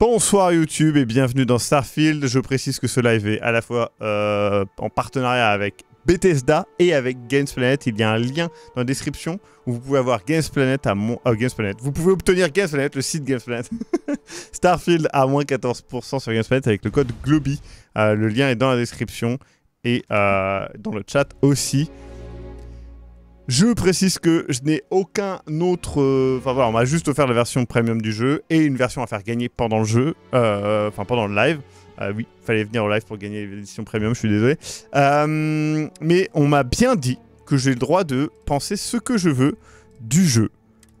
Bonsoir YouTube et bienvenue dans Starfield. Je précise que ce live est à la fois en partenariat avec Bethesda et avec GamesPlanet. Il y a un lien dans la description où vous pouvez avoir GamesPlanet à moins... Vous pouvez obtenir GamesPlanet, le site GamesPlanet. Starfield à moins 14% sur GamesPlanet avec le code GLOBI. Le lien est dans la description et dans le chat aussi. Je précise que je n'ai aucun autre... Enfin voilà, on m'a juste offert la version premium du jeu et une version à faire gagner pendant le jeu, enfin pendant le live. Oui, il fallait venir au live pour gagner l'édition premium, je suis désolé. Mais on m'a bien dit que j'ai le droit de penser ce que je veux du jeu.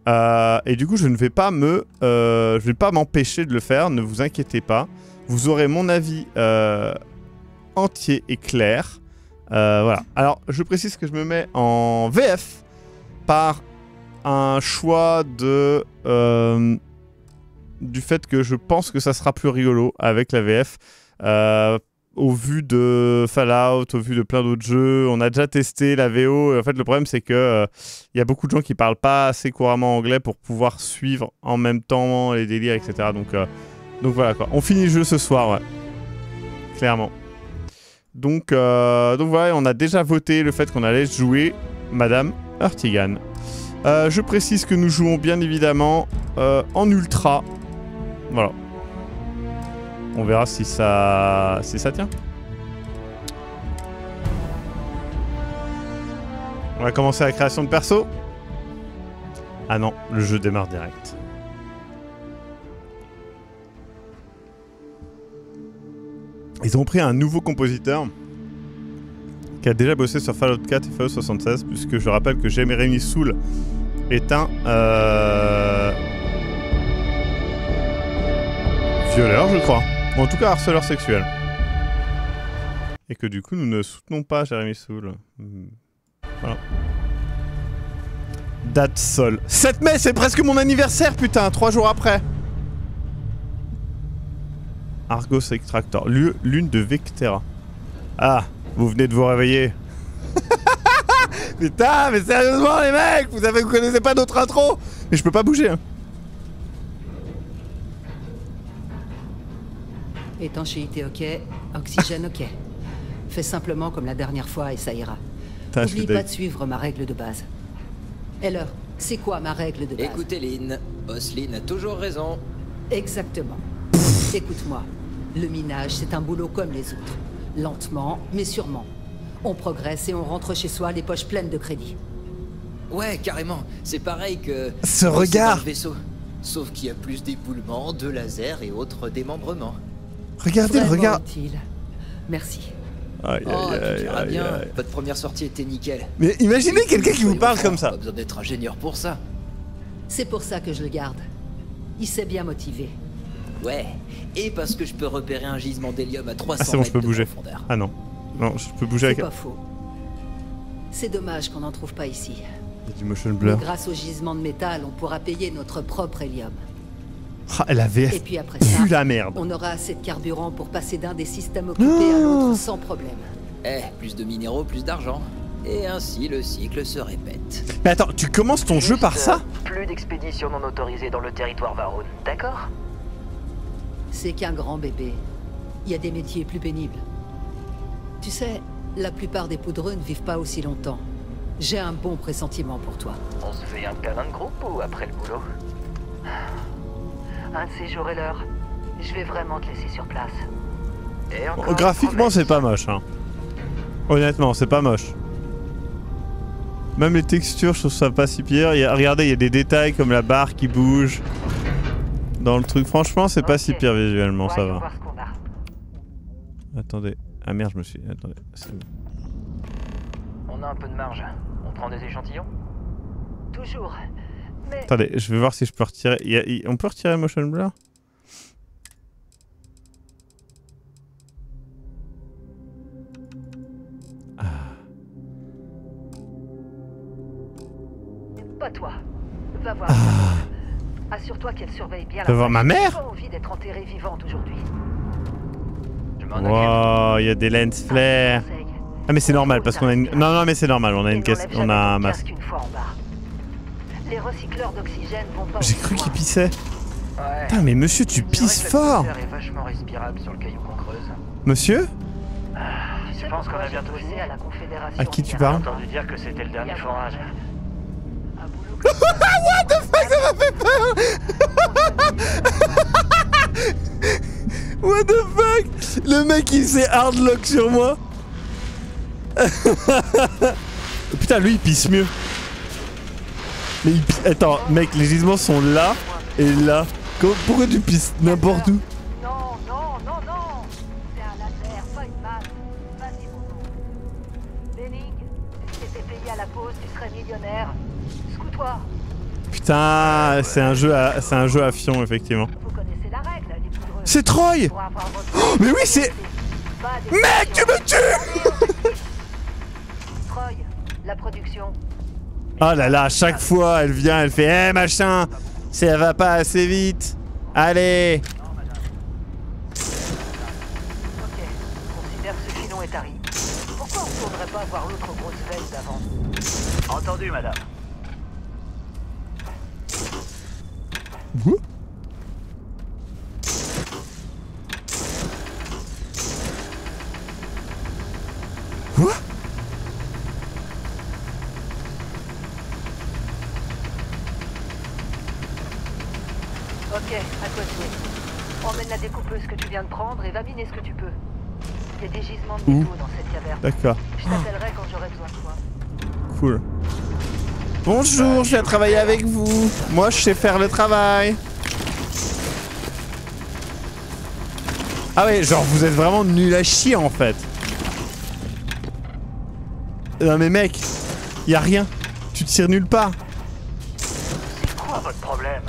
Et du coup, je ne vais pas me... je vais pas m'empêcher de le faire, ne vous inquiétez pas. Vous aurez mon avis entier et clair. Voilà. Alors, je précise que je me mets en VF par un choix de du fait que je pense que ça sera plus rigolo avec la VF. Au vu de Fallout, au vu de plein d'autres jeux, on a déjà testé la VO. Et en fait, le problème, c'est que y a beaucoup de gens qui parlent pas assez couramment anglais pour pouvoir suivre en même temps les délires, etc. Donc voilà quoi. On finit le jeu ce soir, ouais. Clairement. Donc voilà, on a déjà voté le fait qu'on allait jouer Madame Hurtigane. Je précise que nous jouons bien évidemment en ultra. Voilà. On verra si ça tient. On va commencer la création de perso. Ah non, le jeu démarre direct. Ils ont pris un nouveau compositeur qui a déjà bossé sur Fallout 4 et Fallout 76, puisque je rappelle que Jeremy Soule est un violeur, je crois, ou en tout cas harceleur sexuel. Et que du coup, nous ne soutenons pas Jeremy Soule. Voilà. Date sol. 7 mai, c'est presque mon anniversaire, putain, 3 jours après. Argos Extractor, lune de Vectera. Ah, vous venez de vous réveiller. Putain, mais sérieusement les mecs, vous connaissez pas notre intro. Mais je peux pas bouger. Hein. Étanchéité ok, oxygène ok. Fais simplement comme la dernière fois et ça ira. N'oublie pas de suivre ma règle de base. Et alors, c'est quoi ma règle de base? Écoutez Lynn, boss Lynn a toujours raison. Exactement. Écoute-moi, le minage c'est un boulot comme les autres. Lentement, mais sûrement. On progresse et on rentre chez soi les poches pleines de crédit. Ouais, carrément. C'est pareil que... Ce regard vaisseau. Sauf qu'il y a plus d'éboulements, de lasers et autres démembrements. Regardez le regard. Merci. Aïe, oh, tu verras bien. Votre première sortie était nickel. Mais imaginez quelqu'un qui vous parle comme ça. Pas besoin d'être ingénieur pour ça. C'est pour ça que je le garde. Il s'est bien motivé. Ouais, et parce que je peux repérer un gisement d'hélium à 300 mètres. Ah, c'est bon, je peux bouger. Profondeur. Ah non, non, je peux bouger avec... C'est pas faux. C'est dommage qu'on n'en trouve pas ici. Il y a du motion blur. Mais grâce au gisement de métal, on pourra payer notre propre hélium. Ah, la VF. Et puis après ça, la merde. On aura assez de carburant pour passer d'un des systèmes occupés à l'autre sans problème. Eh, plus de minéraux, plus d'argent. Et ainsi, le cycle se répète. Mais attends, tu commences ton jeu par ça? Plus d'expéditions non autorisées dans le territoire Varone, d'accord? C'est qu'un grand bébé. Il y a des métiers plus pénibles. Tu sais, la plupart des poudreux ne vivent pas aussi longtemps. J'ai un bon pressentiment pour toi. On se fait un câlin de groupe ou après le boulot? Un de ces jours et l'heure. Je vais vraiment te laisser sur place. Et encore, graphiquement, c'est pas moche. Hein. Honnêtement, c'est pas moche. Même les textures, je trouve ça pas si pire. Regardez, il y a des détails comme la barre qui bouge. Dans le truc, franchement, c'est pas si pire visuellement, ouais, ça va. Attendez. Ah merde, je me suis... Attendez. On a un peu de marge. On prend des échantillons? Toujours. Mais... Attendez, je vais voir si je peux retirer... On peut retirer motion blur? Ah. Pas toi. Va voir. Ah. Assure-toi qu'elle surveille bien. Tu veux voir ma mère? J'ai pas envie d'être enterrée vivante aujourd'hui. Wow, il y a des lens flares. Ah mais c'est normal parce qu'on a une... Non non mais c'est normal, on a une caisse, on a un masque. J'ai cru qu'il pissait. Putain, mais monsieur, tu pisses fort. Monsieur ? Je pense qu'on a bientôt fini à la Confédération. À qui tu parles ? J'ai entendu dire que c'était le dernier forage. What the fuck, ça m'a fait peur. What the fuck. Le mec il s'est hardlock sur moi. Putain, lui il pisse mieux. Mais il pisse... Attends, mec, les gisements sont là et là. Pourquoi tu pisses n'importe où? Putain, c'est un jeu à fion, effectivement. C'est Troy. Oh, mais oui, c'est... Mec, tu me tues. Troy, la production. Oh là là, à chaque fois, elle vient, elle fait hey, « Eh machin, ça va pas assez vite. Allez !» Ok, considère que ce filon est tari. Pourquoi on ne faudrait pas avoir l'autre grosse veste d'avant? Entendu, madame. Quoi? Ok, à côté. Emmène la découpeuse que tu viens de prendre et va miner ce que tu peux. Il y a des gisements de métaux dans cette caverne. D'accord. Je t'appellerai quand j'aurai besoin de toi. Cool. Bonjour, je viens travailler avec vous. Moi, je sais faire le travail. Ah ouais, genre vous êtes vraiment nul à chier en fait. Non mais mec, y a rien. Tu te tires nulle part. C'est quoi votre problème?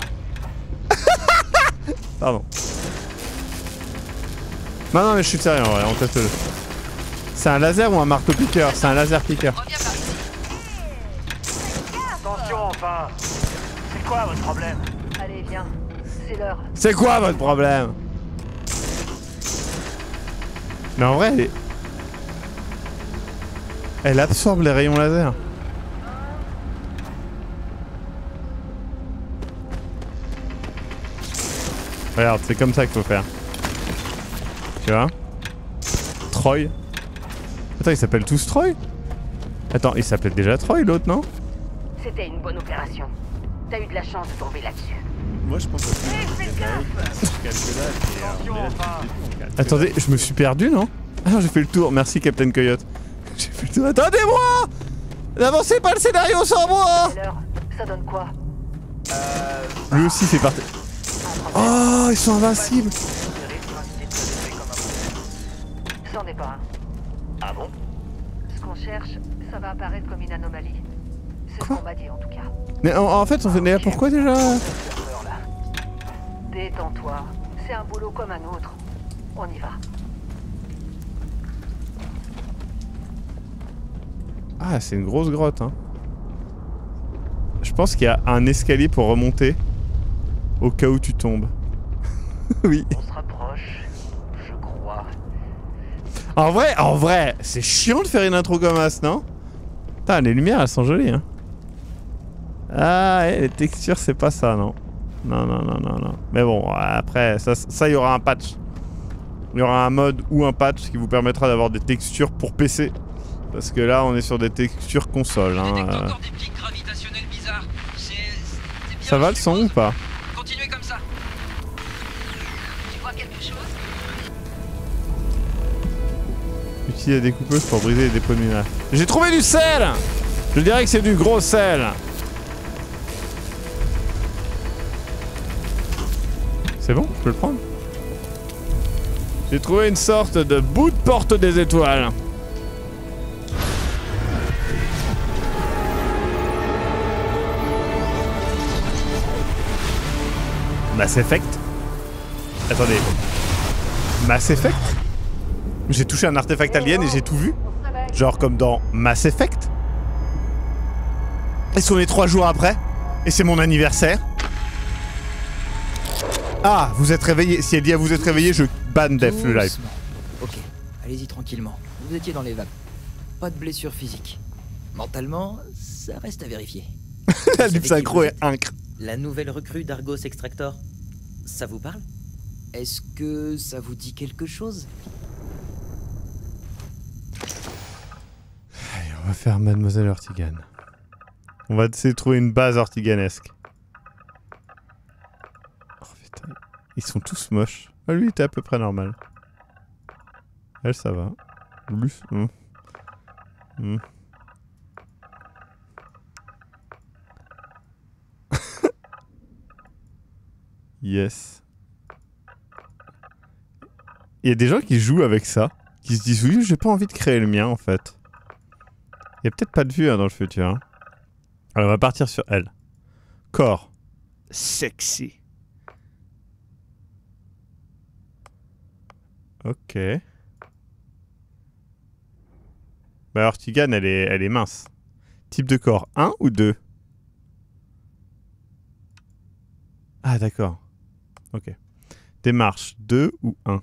Pardon. Non, non mais je suis sérieux en vrai, on teste le jeu. C'est un laser ou un marteau piqueur? C'est un laser piqueur. Enfin, c'est quoi votre problème? Allez, viens, c'est l'heure. C'est quoi votre problème? Mais en vrai, elle absorbe les rayons laser. Regarde, c'est comme ça qu'il faut faire. Tu vois? Troy. Attends, ils s'appellent tous Troy? Attends, ils s'appellent déjà Troy l'autre, non? C'était une bonne opération. T'as eu de la chance de tomber là-dessus. Moi je pense que attendez, je me suis perdu, non? Ah non, j'ai fait le tour. Merci Captain Coyote. J'ai fait le tour. Attendez-moi! N'avancez pas le scénario sans moi! Ça donne quoi? Lui aussi fait partie. Oh, ils sont invincibles! C'en est pas. Ah bon? Ce qu'on cherche, ça va apparaître comme une anomalie. Quoi? Mais en fait, on venait là pourquoi déjà? Détends-toi, c'est un boulot comme un autre. On y va. Ah, c'est une grosse grotte, hein. Je pense qu'il y a un escalier pour remonter au cas où tu tombes. Oui. On se rapproche, je crois. En vrai, c'est chiant de faire une intro comme ça, non? Putain, les lumières, elles sont jolies, hein. Ah, les textures, c'est pas ça, non. Non. Mais bon, après, ça, y aura un patch. Il y aura un mode ou un patch qui vous permettra d'avoir des textures pour PC. Parce que là, on est sur des textures console, hein. Ça va le son ou pas? Continuez comme ça. Tu vois quelque chose? Utiliser des coupeuses pour briser les dépôts de minerais. J'ai trouvé du sel! Je dirais que c'est du gros sel. C'est bon, je peux le prendre. J'ai trouvé une sorte de bout de porte des étoiles. Mass Effect. Attendez. Mass Effect? J'ai touché un artefact alien et j'ai tout vu. Genre comme dans Mass Effect. Est-ce qu'on est 3 jours après? Et c'est mon anniversaire? Ah, vous êtes réveillé. Si elle dit à vous êtes réveillé, je banne Def le live. Ok, allez-y tranquillement. Vous étiez dans les vapes. Pas de blessure physique. Mentalement, ça reste à vérifier. La lutte synchro est incre. La nouvelle recrue d'Argos Extractor. Ça vous parle? Est-ce que ça vous dit quelque chose? Allez, on va faire Mademoiselle Hurtigane. On va essayer de trouver une base hurtiganesque. Oh putain, ils sont tous moches. Ah, lui, il était à peu près normal. Elle, ça va. Lui, Yes. Il y a des gens qui jouent avec ça, qui se disent oui, j'ai pas envie de créer le mien en fait. Il y a peut-être pas de vue hein, dans le futur. Hein. Alors on va partir sur elle. Corps. Sexy. Ok. Bah Hurtigane, elle est mince. Type de corps 1 ou 2? Ah d'accord. Ok. Démarche 2 ou 1?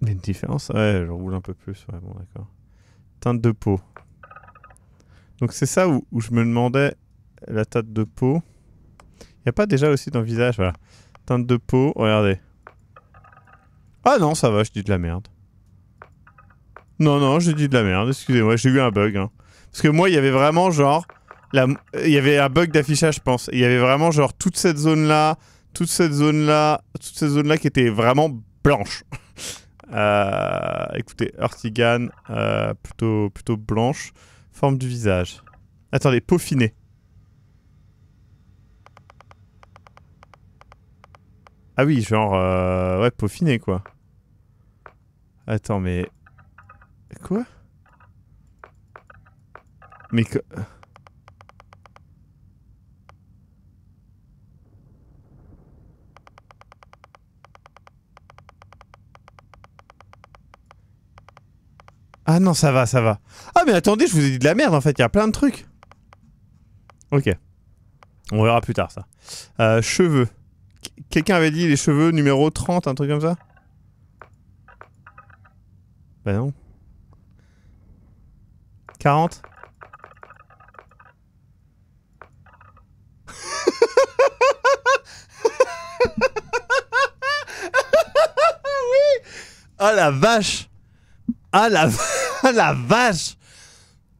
Il y a une différence? Ouais, je roule un peu plus. Ouais, bon d'accord. Teinte de peau. Donc c'est ça où je me demandais la teinte de peau. Il n'y a pas déjà aussi dans le visage, voilà. Teinte de peau, regardez. Ah non, ça va, je dis de la merde. Non, non, j'ai dit de la merde, excusez-moi, j'ai eu un bug. Hein. Parce que moi, il y avait vraiment genre... Il y avait un bug d'affichage, je pense. Il y avait vraiment genre toute cette zone-là, toute cette zone-là, toute cette zone-là qui était vraiment blanche. Écoutez, Hurtigane, plutôt blanche. Forme du visage. Attendez, peaufiné. Ah oui, genre... ouais, peaufiné, quoi. Attends, mais... Quoi? Mais que... Ah non, ça va, ça va. Ah mais attendez, je vous ai dit de la merde en fait, il y a plein de trucs. Ok. On verra plus tard ça. Cheveux. Quelqu'un avait dit les cheveux numéro 30, un truc comme ça? Bah non. 40? Oui! Ah la vache! Ah la... la vache!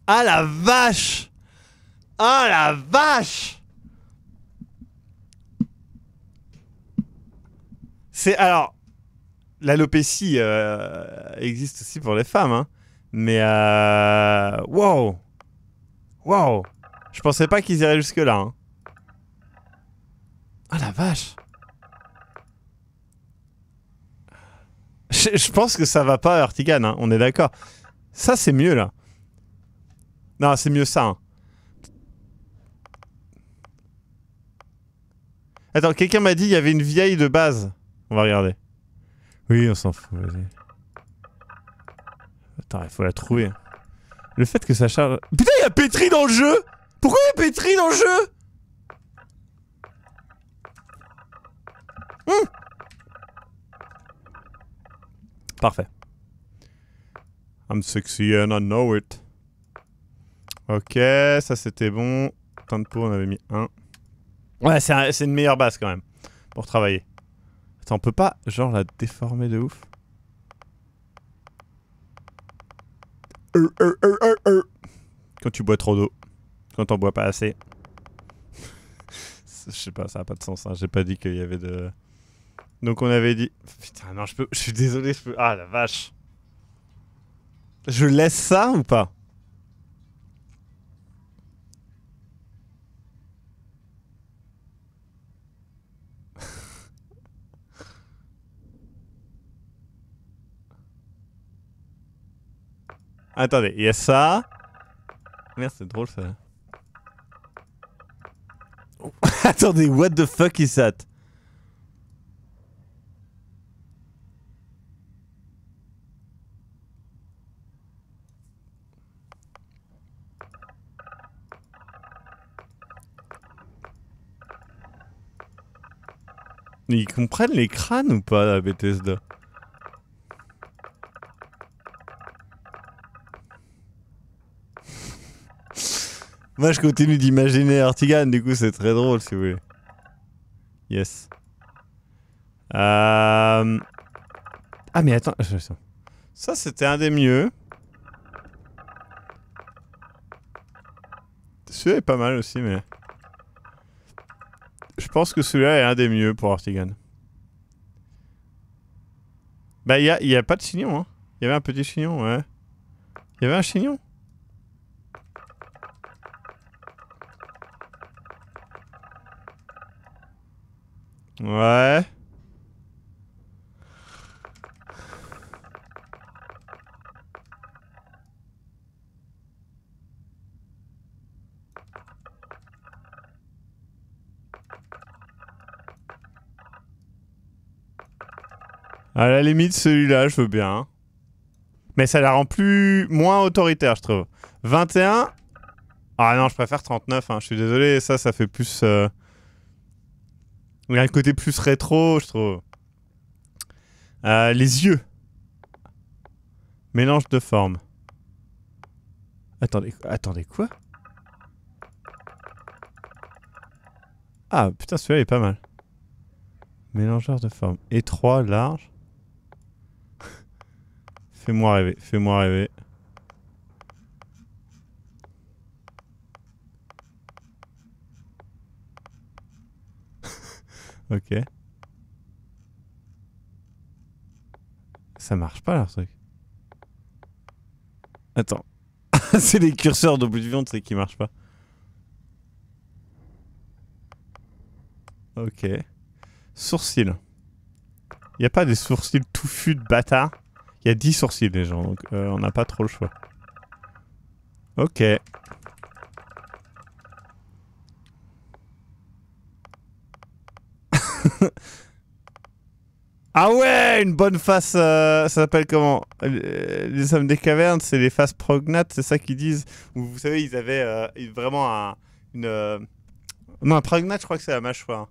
Ah la vache! Ah la vache! C'est... Alors... L'alopécie existe aussi pour les femmes, hein. Mais wow! Wow! Je pensais pas qu'ils iraient jusque-là, hein. Ah la vache! Je pense que ça va pas Hurtigane, hein, on est d'accord. Ça c'est mieux là. Non, c'est mieux ça. Hein. Attends, quelqu'un m'a dit il y avait une vieille de base. On va regarder. Oui, on s'en fout. Attends, il faut la trouver. Le fait que ça charge... Putain, il y a Pétri dans le jeu! Pourquoi il y a Pétri dans le jeu? Parfait. I'm sexy and I know it. Ok, ça c'était bon. Teint de peau, on avait mis 1. Ouais, c'est une meilleure base quand même. Pour travailler. Attends, on peut pas genre la déformer de ouf? Quand tu bois trop d'eau. Quand t'en bois pas assez. Je sais pas, ça a pas de sens. Hein. J'ai pas dit qu'il y avait de... Donc on avait dit... Putain non, je suis désolé, je peux... Ah la vache. Je laisse ça ou pas? Attendez, il y a ça... Merde, c'est drôle ça. Oh. Attendez, what the fuck is that? Ils comprennent les crânes ou pas, la Bethesda? Moi je continue d'imaginer Hurtigane, du coup c'est très drôle si vous voulez. Yes. Ah mais attends, ça c'était un des mieux. Celui-là est pas mal aussi, mais... Je pense que celui-là est un des mieux pour Hurtigane. Bah y a pas de chignon, hein. Il y avait un petit chignon, ouais. Il y avait un chignon. Ouais. À la limite, celui-là, je veux bien. Mais ça la rend plus... moins autoritaire, je trouve. 21... Ah non, je préfère 39, hein. Je suis désolé, ça fait plus... Il y a un côté plus rétro, je trouve. Les yeux. Mélange de formes. Attendez, quoi? Ah, putain, celui-là est pas mal. Mélangeur de formes. Étroit, large... Fais-moi rêver, fais-moi rêver. Ok. Ça marche pas leur truc. Attends. C'est les curseurs d'Oblivion, tu sais, qui marchent pas. Ok. Sourcils. Il n'y a pas des sourcils touffus de bâtard. Il y a 10 sourcils les gens, donc on n'a pas trop le choix. Ok. Ah ouais, une bonne face, ça s'appelle comment? Les hommes des cavernes, c'est les faces prognates, c'est ça qu'ils disent. Vous savez, ils avaient vraiment Non, un prognate, je crois que c'est la mâchoire.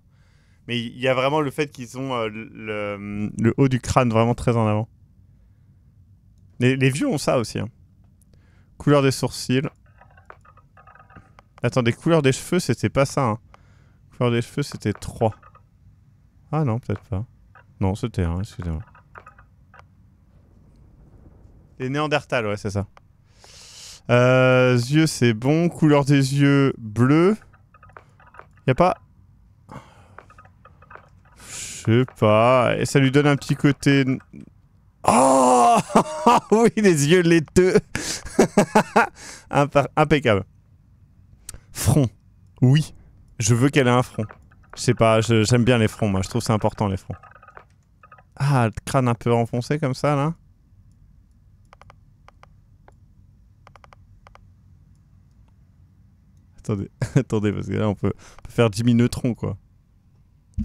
Mais il y a vraiment le fait qu'ils ont le haut du crâne vraiment très en avant. Les vieux ont ça aussi. Hein. Couleur des sourcils. Attendez, couleur des cheveux, c'était pas ça. Hein. Couleur des cheveux, c'était 3. Ah non, peut-être pas. Non, c'était 1, hein, excusez-moi. Les Néandertals, ouais, c'est ça. Yeux, c'est bon. Couleur des yeux, bleu. Y a pas... Je sais pas. Et ça lui donne un petit côté... Oh oui, les yeux laiteux. Impeccable. Front. Oui. Je veux qu'elle ait un front. Je sais pas, j'aime bien les fronts, moi. Je trouve c'est important, les fronts. Ah, le crâne un peu enfoncé comme ça, là. Attendez, attendez, parce que là, on peut faire Jimmy Neutron, quoi.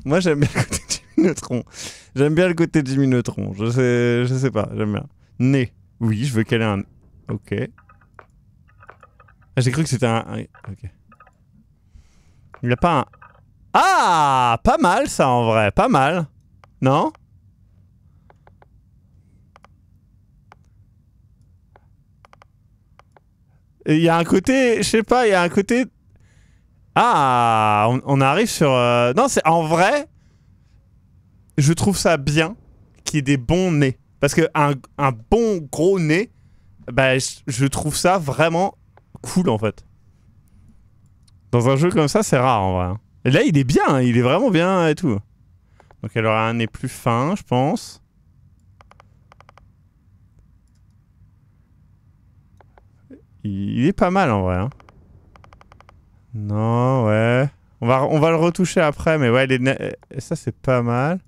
Moi, j'aime bien le côté de Jimmy Neutron. J'aime bien le côté de Jimmy Neutron. Je sais pas, j'aime bien. Nez. Oui, je veux qu'elle ait un... Ok. Ah, j'ai cru que c'était un... Ok. Il n'y a pas un... Ah, pas mal ça en vrai, pas mal, non? Il y a un côté, je sais pas, il y a un côté... Ah, on arrive sur... Non, c'est en vrai, je trouve ça bien qu'il y ait des bons nez. Parce que un bon gros nez, bah, je trouve ça vraiment cool en fait. Dans un jeu comme ça, c'est rare en vrai. Hein. Et là, il est bien, hein, il est vraiment bien et tout. Donc elle aura un nez plus fin, je pense. Il est pas mal en vrai. Hein. Non, ouais. On va le retoucher après, mais ouais, les nez... Ça, c'est pas mal.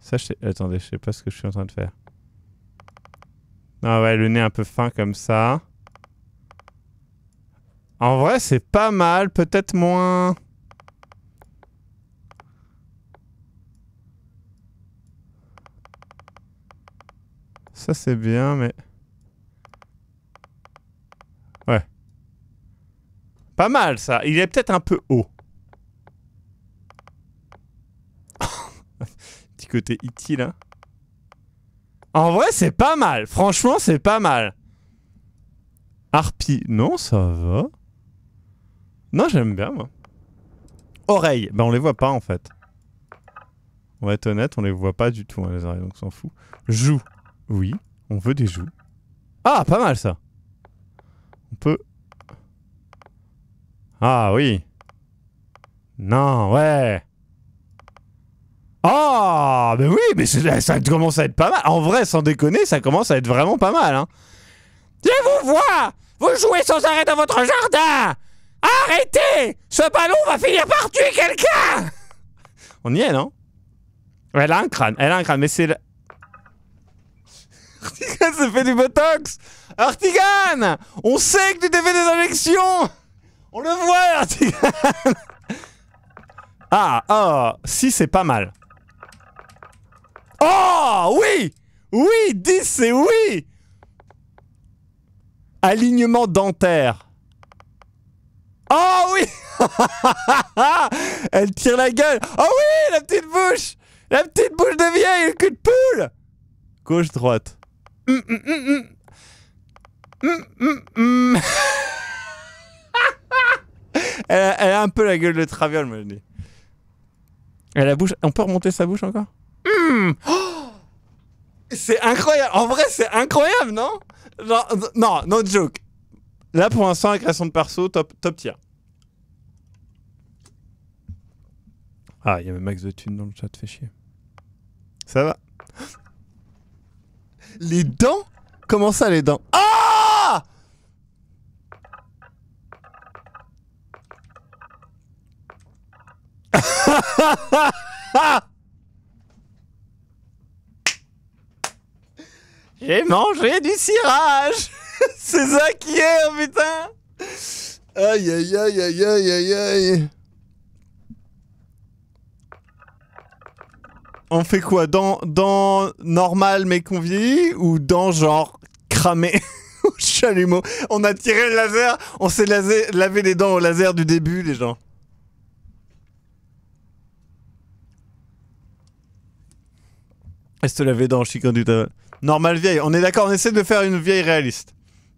Ça, je sais... Attendez, je sais pas ce que je suis en train de faire. Ah ouais, le nez un peu fin comme ça. En vrai, c'est pas mal, peut-être moins... Ça, c'est bien, mais... Ouais. Pas mal, ça. Il est peut-être un peu haut. Petit côté E.T., là. En vrai, c'est pas mal. Franchement, c'est pas mal. Harpie, non, ça va. Non, j'aime bien, moi. Oreille, ben on les voit pas, en fait. On va être honnête, on les voit pas du tout, hein, les oreilles, donc on s'en fout. Joue, oui, on veut des joues. Ah, pas mal, ça. On peut... Ah, oui. Non, ouais. Ah, mais oui, mais ça commence à être pas mal. En vrai, sans déconner, ça commence à être vraiment pas mal, hein. Je vous vois! Vous jouez sans arrêt dans votre jardin! Arrêtez! Ce ballon va finir par tuer quelqu'un! On y est, non? Elle a un crâne, mais c'est le... Hurtigane se fait du botox! Hurtigane! On sait que tu t'es fait des injections! On le voit, Hurtigane! Ah, oh, si c'est pas mal. Oh, oui! Oui, 10, c'est oui! Alignement dentaire. Oh oui. Elle tire la gueule. Oh oui, la petite bouche. La petite bouche de vieille, le cul de poule. Gauche, droite. Elle a un peu la gueule de traviole, moi je dis. Elle a la bouche... On peut remonter sa bouche encore? Oh, c'est incroyable. En vrai, c'est incroyable, non? Genre, non, no joke. Là pour l'instant, la création de perso, top tier. Ah, il y avait Max de Thune dans le chat, fait chier. Ça va. Les dents? Comment ça, les dents? Ah! J'ai mangé du cirage. C'est ça qui est, putain. Aïe, aïe, aïe, aïe, aïe, aïe, aïe. On fait quoi? Dans normal mais convié ou dans genre cramé au chalumeau? On a tiré le laser, on s'est lavé les dents au laser du début, les gens. Est-ce que laver les dents, chican du tabac? Normal vieille, on est d'accord, on essaie de faire une vieille réaliste.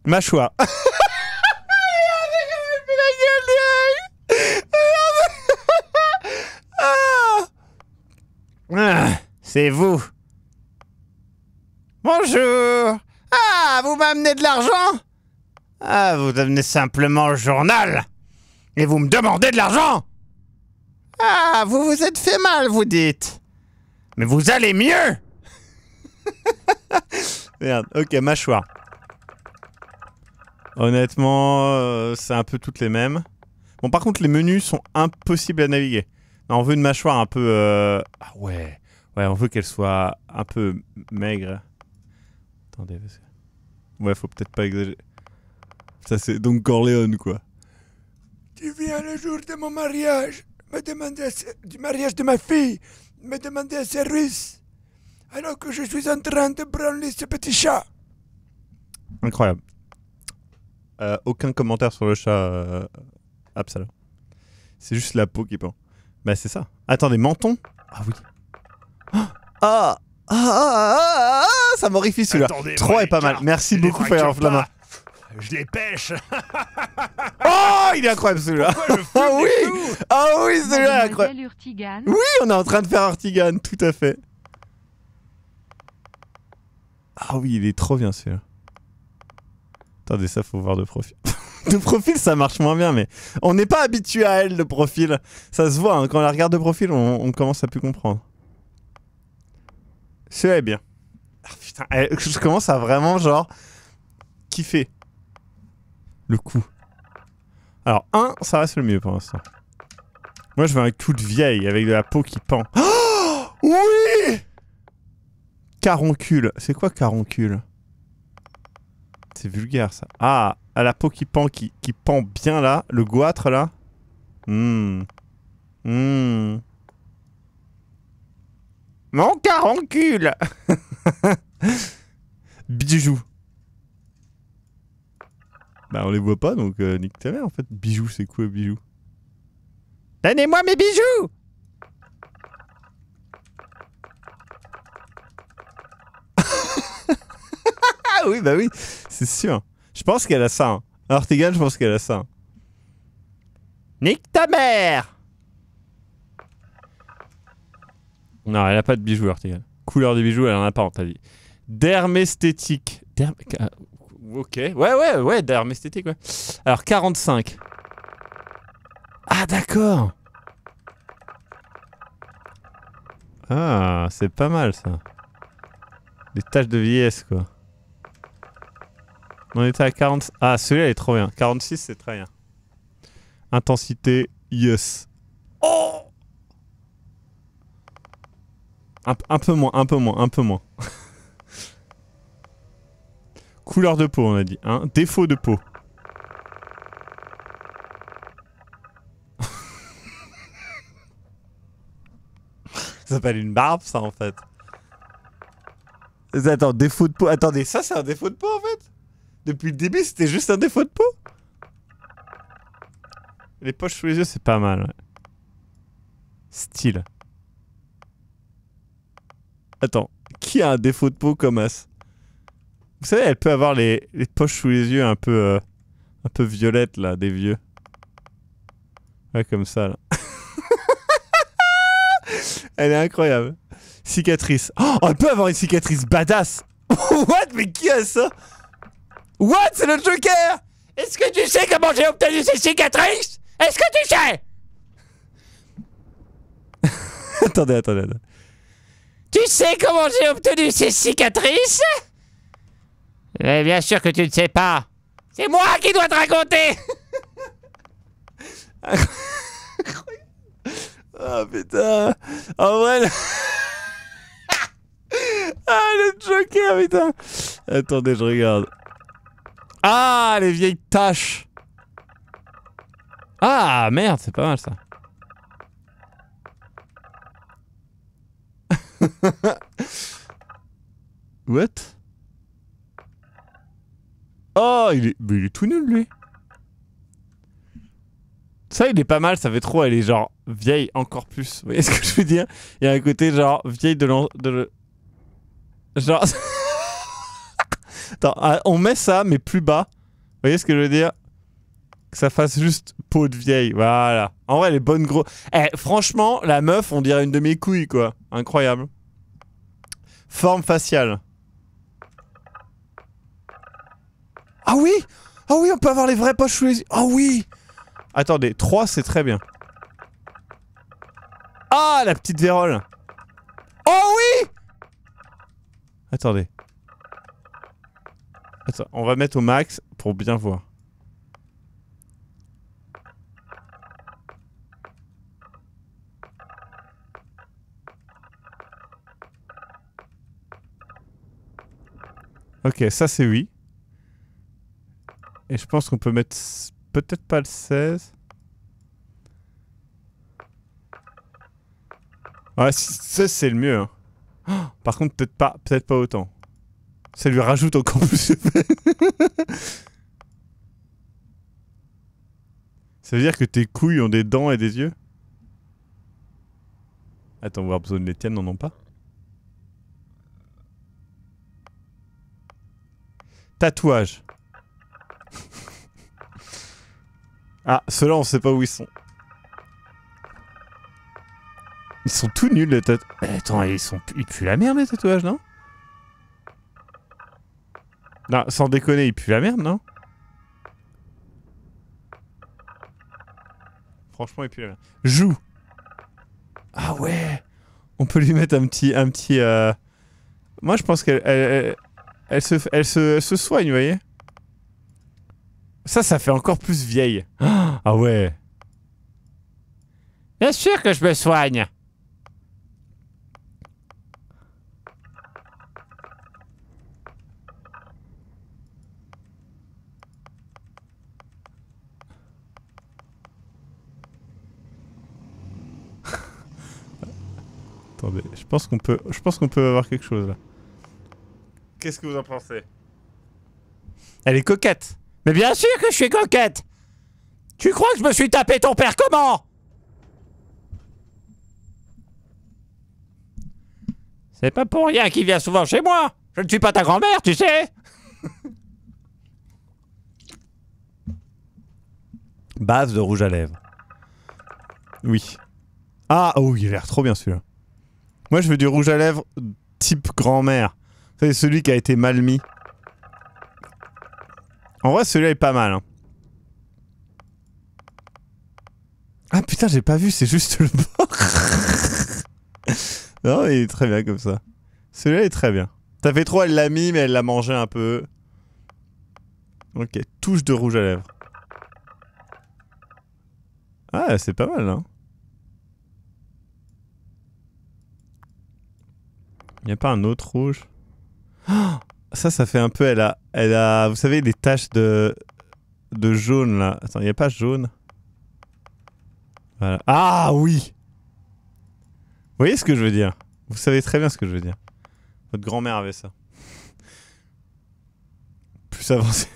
Mâchoire. Regardez comme elle fait la gueule des ailes. Regardez. C'est vous. Bonjour. Ah, vous m'amenez de l'argent? Ah, vous amenez simplement le journal. Et vous me demandez de l'argent? Ah, vous vous êtes fait mal, vous dites. Mais vous allez mieux. Merde, ok, mâchoire. Honnêtement, c'est un peu toutes les mêmes. Bon, par contre, les menus sont impossibles à naviguer. Non, on veut une mâchoire un peu... Ah ouais, on veut qu'elle soit un peu maigre. Attendez, parce que... Ouais, faut peut-être pas exagérer. Ça, c'est donc Corleone, quoi. Tu viens le jour de mon mariage, me demander du mariage de ma fille, me demander un service. Alors que je suis en train de branler ce petit chat. Incroyable. Aucun commentaire sur le chat. Absalom. C'est juste la peau qui pend. Bah c'est ça. Attendez, menton. Ah oui. Ah, ça m'horrifie celui-là. 3 est pas mal. Merci beaucoup Fire Flamme. Je les pêche. Oh, il est incroyable celui-là. Ah oui. Ah oui, celui-là est incroyable. Oui, on est en train de faire Hurtigane, tout à fait. Ah oui, il est trop bien celui-là. Attendez, ça faut voir de profil. De profil, ça marche moins bien, mais on n'est pas habitué à elle de profil. Ça se voit, hein, quand on la regarde de profil, on commence à plus comprendre. Celui-là est bien. Ah, putain, je commence à vraiment, genre, kiffer le coup. Alors, 1, ça reste le mieux pour l'instant. Moi, je veux un coup de vieille avec de la peau qui pend. Oh oui! Caroncule. C'est quoi caroncule? C'est vulgaire ça. Ah, à la peau qui pend bien là. Le goitre là. Mon caroncule. Bijou. Bah on les voit pas donc nique ta mère en fait. Bijou c'est quoi bijou? Donnez-moi mes bijoux. Ah oui, bah oui, c'est sûr. Je pense qu'elle a ça. Hein. Hurtigane, je pense qu'elle a ça. Nique ta mère! Non, elle a pas de bijoux, Hurtigane. Couleur de bijoux, elle en a pas, on t'a dit. Dermesthétique. Ok, ouais, dermesthétique, ouais. Alors, 45. Ah, d'accord! Ah, c'est pas mal, ça. Des taches de vieillesse, quoi. On était à 40... Ah, celui-là, il est trop bien. 46, c'est très bien. Intensité, yes. Oh, un peu moins. Couleur de peau, on a dit. Hein. Défaut de peau. Ça s'appelle une barbe, ça, en fait. Attends, défaut de peau. Attendez, ça, c'est un défaut de peau, en fait? Depuis le début, c'était juste un défaut de peau? Les poches sous les yeux, c'est pas mal. Ouais. Style. Attends, qui a un défaut de peau comme as? Vous savez, elle peut avoir les poches sous les yeux un peu violettes, là, des vieux. Ouais, comme ça, là. Elle est incroyable. Cicatrice. Oh, elle peut avoir une cicatrice badass. What? Mais qui a ça? What? C'est le Joker! Est-ce que tu sais comment j'ai obtenu ces cicatrices? Est-ce que tu sais? Attendez. Tu sais comment j'ai obtenu ces cicatrices? Mais bien sûr que tu ne sais pas. C'est moi qui dois te raconter. Oh putain. En vrai... Le... Ah le Joker, putain. Attendez, je regarde. Ah, les vieilles taches. Ah, merde, c'est pas mal, ça. What? Oh, mais il est tout nul, lui. Ça, il est pas mal, ça fait trop. Elle est genre vieille encore plus. Vous voyez ce que je veux dire? Il y a un côté genre vieille de l'en... Genre... Attends, on met ça, mais plus bas. Vous voyez ce que je veux dire? Que ça fasse juste peau de vieille. Voilà. En vrai, elle est bonne gros. Eh, franchement, la meuf, on dirait une de mes couilles, quoi. Incroyable. Forme faciale. Ah oui! Ah oui, on peut avoir les vraies poches sous les yeux. Ah oui! Attendez, 3, c'est très bien. Ah, la petite vérole. Oh oui! Attendez. Attends, on va mettre au max pour bien voir. Ok, ça c'est oui. Et je pense qu'on peut mettre... Peut-être pas le 16. Ouais, 16 c'est le mieux. Hein. Oh, par contre, peut-être pas autant. Ça lui rajoute encore plus. Ça veut dire que tes couilles ont des dents et des yeux? Attends, on va avoir besoin de les tiennes, n'en ont pas? Tatouage. Ah, ceux-là, on sait pas où ils sont. Ils sont tout nuls, les tatouages. Attends, ils puent la merde, les tatouages, non? Non, sans déconner, il pue la merde, non? Franchement, il pue la merde. Joue! Ah ouais! On peut lui mettre un petit Moi, je pense qu'elle... Elle se soigne, vous voyez? Ça, ça fait encore plus vieille. Ah ouais! Bien sûr que je me soigne! Attendez, je pense qu'on peut avoir quelque chose là. Qu'est-ce que vous en pensez? Elle est coquette. Mais bien sûr que je suis coquette. Tu crois que je me suis tapé ton père comment? C'est pas pour rien qu'il vient souvent chez moi. Je ne suis pas ta grand-mère, tu sais. Base de rouge à lèvres. Oui. Ah, oh, il a l'air trop bien celui-là. Moi, je veux du rouge à lèvres type grand-mère. C'est celui qui a été mal mis. En vrai, celui-là est pas mal. Hein. Ah putain, j'ai pas vu, c'est juste le bord. Non, il est très bien comme ça. Celui-là est très bien. Ça fait trop, elle l'a mis, mais elle l'a mangé un peu. Ok, touche de rouge à lèvres. Ah, c'est pas mal, hein. Y a pas un autre rouge? Oh, ça, ça fait un peu... Elle a... Vous savez, les taches de jaune, là. Attends, y a pas jaune? Voilà. Ah, oui! Vous voyez ce que je veux dire? Vous savez très bien ce que je veux dire. Votre grand-mère avait ça. Plus ça avance,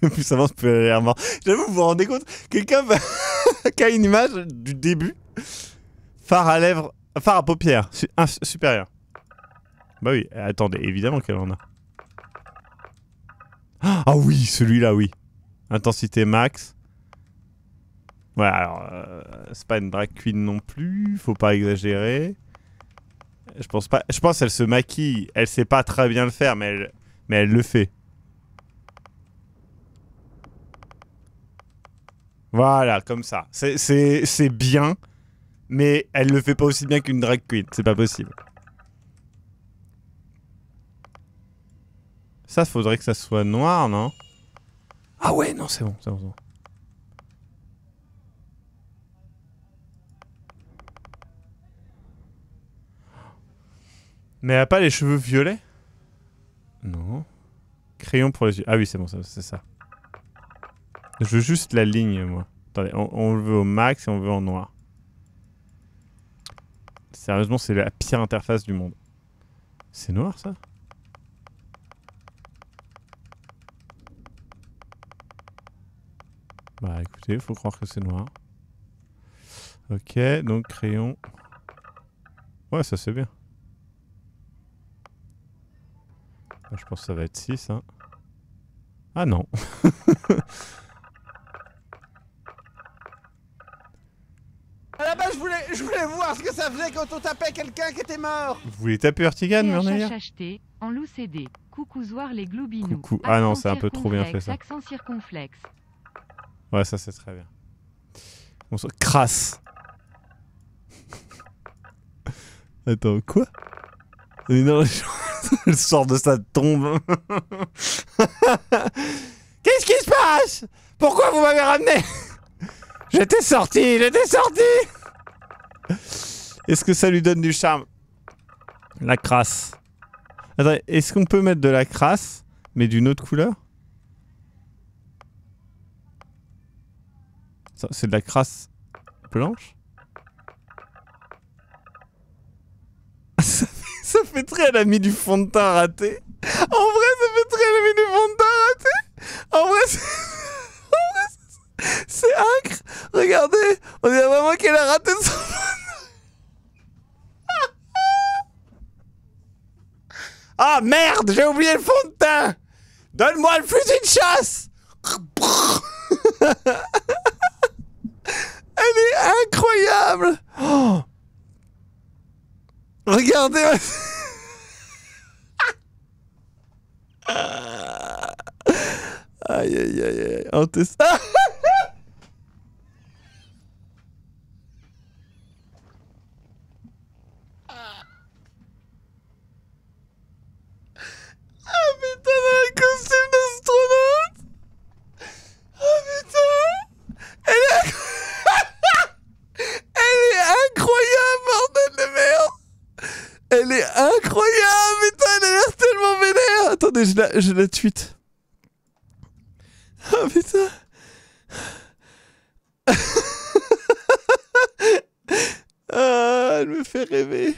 plus ça avance, plus elle a l'air morte. J'avoue, vous vous rendez compte? Quelqu'un qui a une image du début. Fard à lèvres... Fard à paupières. Supérieur. Bah oui, attendez, évidemment qu'elle en a. Ah oui, celui-là, oui. Intensité max. Ouais, alors, c'est pas une drag queen non plus, faut pas exagérer. Je pense pas. Je pense qu'elle se maquille, elle sait pas très bien le faire, mais elle le fait. Voilà, comme ça. C'est bien, mais elle le fait pas aussi bien qu'une drag queen, c'est pas possible. Ça, faudrait que ça soit noir, non? Ah ouais, non, c'est bon, c'est bon. Mais elle a pas les cheveux violets? Non. Crayon pour les yeux. Ah oui, c'est bon, c'est ça. Je veux juste la ligne, moi. Attendez, on le veut au max et on le veut en noir. Sérieusement, c'est la pire interface du monde. C'est noir, ça? Bah écoutez, faut croire que c'est noir. Ok, donc crayon. Ouais, ça c'est bien. Bah, je pense que ça va être 6, hein. Ah non. À la base, je voulais voir ce que ça faisait quand on tapait quelqu'un qui était mort. Vous voulez taper Hurtigane, mais on est acheté en loup CD. Coucouzoir les globinous. Coucou. Ah non, c'est un peu trop bien fait ça. Accent circonflexe. Ouais, ça c'est très bien. On se crasse. Attends, quoi? Non, elle sort de sa tombe. Qu'est-ce qui se passe? Pourquoi vous m'avez ramené? J'étais sorti, j'étais sorti. Est-ce que ça lui donne du charme? La crasse. Attends, est-ce qu'on peut mettre de la crasse, mais d'une autre couleur? C'est de la crasse blanche. Ça fait très, elle a mis du fond de teint raté. En vrai, ça fait très, elle a mis du fond de teint raté. En vrai, c'est incre. Regardez, on dirait vraiment qu'elle a raté son fond de teint. Ah merde, j'ai oublié le fond de teint. Donne-moi le fusil de chasse. Elle est incroyable! Oh, regardez! Aïe aïe aïe aïe! On te... Ah putain, dans le costume d'astronaute! Ah putain! Elle est... Elle est incroyable, bordel de merde! Elle est incroyable, putain, elle a l'air tellement vénère! Attendez, je la tweet. Oh putain! Ah, elle me fait rêver.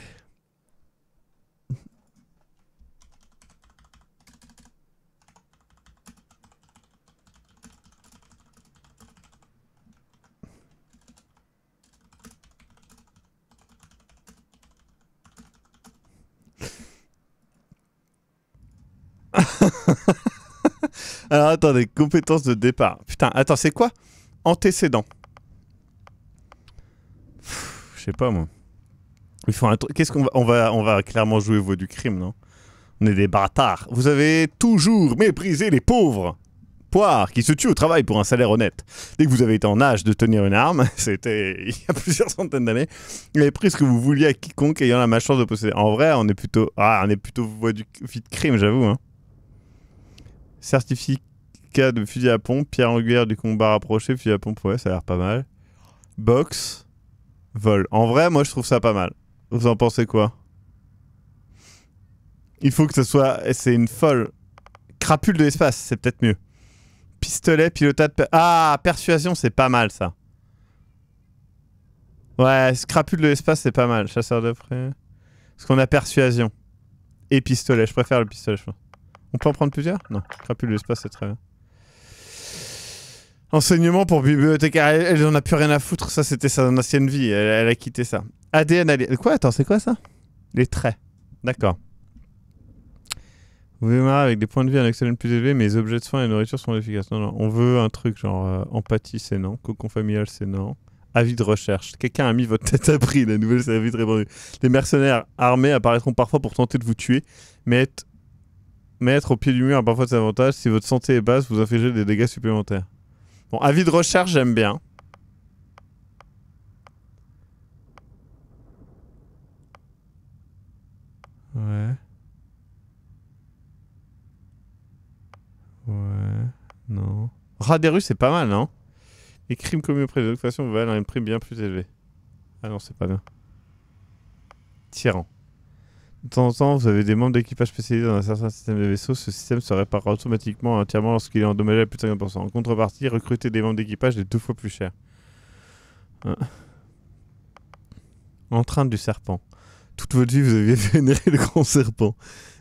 Alors attendez, compétences de départ. Putain, attends, c'est quoi? Antécédent. sais pas moi. Il faut un truc. Qu'est-ce qu'on va... On va clairement jouer au Vœu du crime, non? On est des bâtards. Vous avez toujours méprisé les pauvres poires qui se tuent au travail pour un salaire honnête. Dès que vous avez été en âge de tenir une arme, c'était il y a plusieurs centaines d'années, vous avez pris ce que vous vouliez à quiconque ayant la malchance de posséder. En vrai, on est plutôt voie du crime, j'avoue. Hein. Certificat de fusil à pompe, pierre angulaire du combat rapproché, fusil à pompe, ouais, ça a l'air pas mal. Box, vol. En vrai, moi, je trouve ça pas mal. Vous en pensez quoi? Il faut que ce soit... C'est une folle. Crapule de l'espace, c'est peut-être mieux. Pistolet, pilotade... Ah, persuasion, c'est pas mal, ça. Ouais, crapule de l'espace, c'est pas mal. Chasseur d'après... Parce qu'on a persuasion. Et pistolet, je préfère le pistolet, je pense. On peut en prendre plusieurs? Non, crapule de l'espace, c'est très bien. Enseignement pour bibliothécaire. Elle en a plus rien à foutre, ça, c'était sa ancienne vie. Elle a quitté ça. ADN alien... Quoi? Attends, c'est quoi, ça? Les traits. D'accord. Vous démarrez avec des points de vie à un excellent plus élevé, mais les objets de soins et la nourriture sont efficaces. Non, non, on veut un truc genre empathie, c'est non. Cocon familial, c'est non. Avis de recherche. Quelqu'un a mis votre tête à prix, la nouvelle c'est vite répandu. Les mercenaires armés apparaîtront parfois pour tenter de vous tuer, mais être au pied du mur a parfois des avantages. Si votre santé est basse, vous infligez des dégâts supplémentaires. Bon, avis de recherche, j'aime bien. Ouais. Ouais, non. Rat des rues, c'est pas mal, non? Les crimes commis auprès des occupations valent un prix bien plus élevé. Ah non, c'est pas bien. Tyran. De temps en temps, vous avez des membres d'équipage spécialisés dans un certain système de vaisseaux. Ce système se répare automatiquement entièrement lorsqu'il est endommagé à plus de 50%. En contrepartie, recruter des membres d'équipage est 2 fois plus cher. Ah. Empreinte du serpent. Toute votre vie, vous avez vénéré le grand serpent.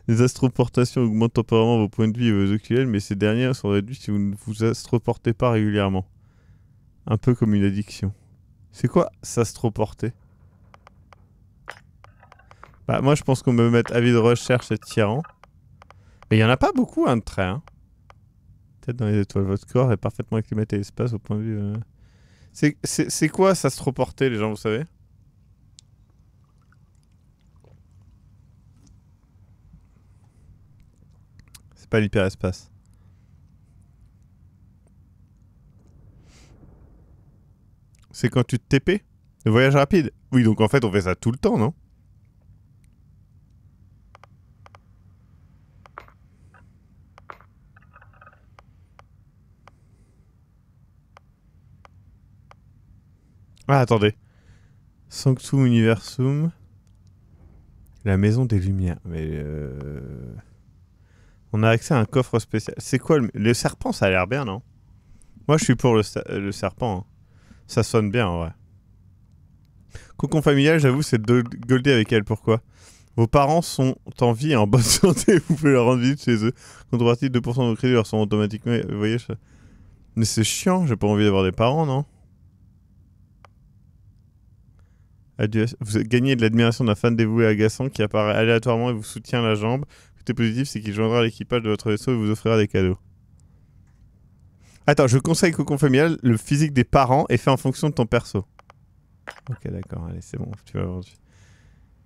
Les astroportations augmentent temporairement vos points de vie et vos oculaires, mais ces dernières sont réduites si vous ne vous astroportez pas régulièrement. Un peu comme une addiction. C'est quoi s'astroporter? Bah moi je pense qu'on peut mettre avis de recherche et tyran. Mais il n'y en a pas beaucoup de traits. Hein. Peut-être dans les étoiles, votre corps est parfaitement acclimaté à l'espace au point de vue... C'est quoi s'astroporter les gens, vous savez? Pas l'hyperespace. C'est quand tu te TP? Le voyage rapide? Oui, donc en fait on fait ça tout le temps, non? Ah, attendez. Sanctum Universum. La maison des lumières. Mais on a accès à un coffre spécial. C'est quoi le serpent, ça a l'air bien, non? Moi, je suis pour le serpent. Hein. Ça sonne bien, en vrai. Cocon familial, j'avoue, c'est de golder avec elle. Pourquoi? Vos parents sont en vie et en bonne santé. Vous pouvez leur rendre visite chez eux. Contrepartie, 2% de vos crédits leur sont automatiquement... Vous voyez, ça... Mais c'est chiant. J'ai pas envie d'avoir des parents, non? Adieu. Vous gagnez de l'admiration d'un fan dévoué agaçant qui apparaît aléatoirement et vous soutient la jambe. Positif, c'est qu'il joindra l'équipage de votre vaisseau et vous offrira des cadeaux. Attends, je conseille cocon familial, le physique des parents est fait en fonction de ton perso. Ok, d'accord, allez, c'est bon, tu vas vendu.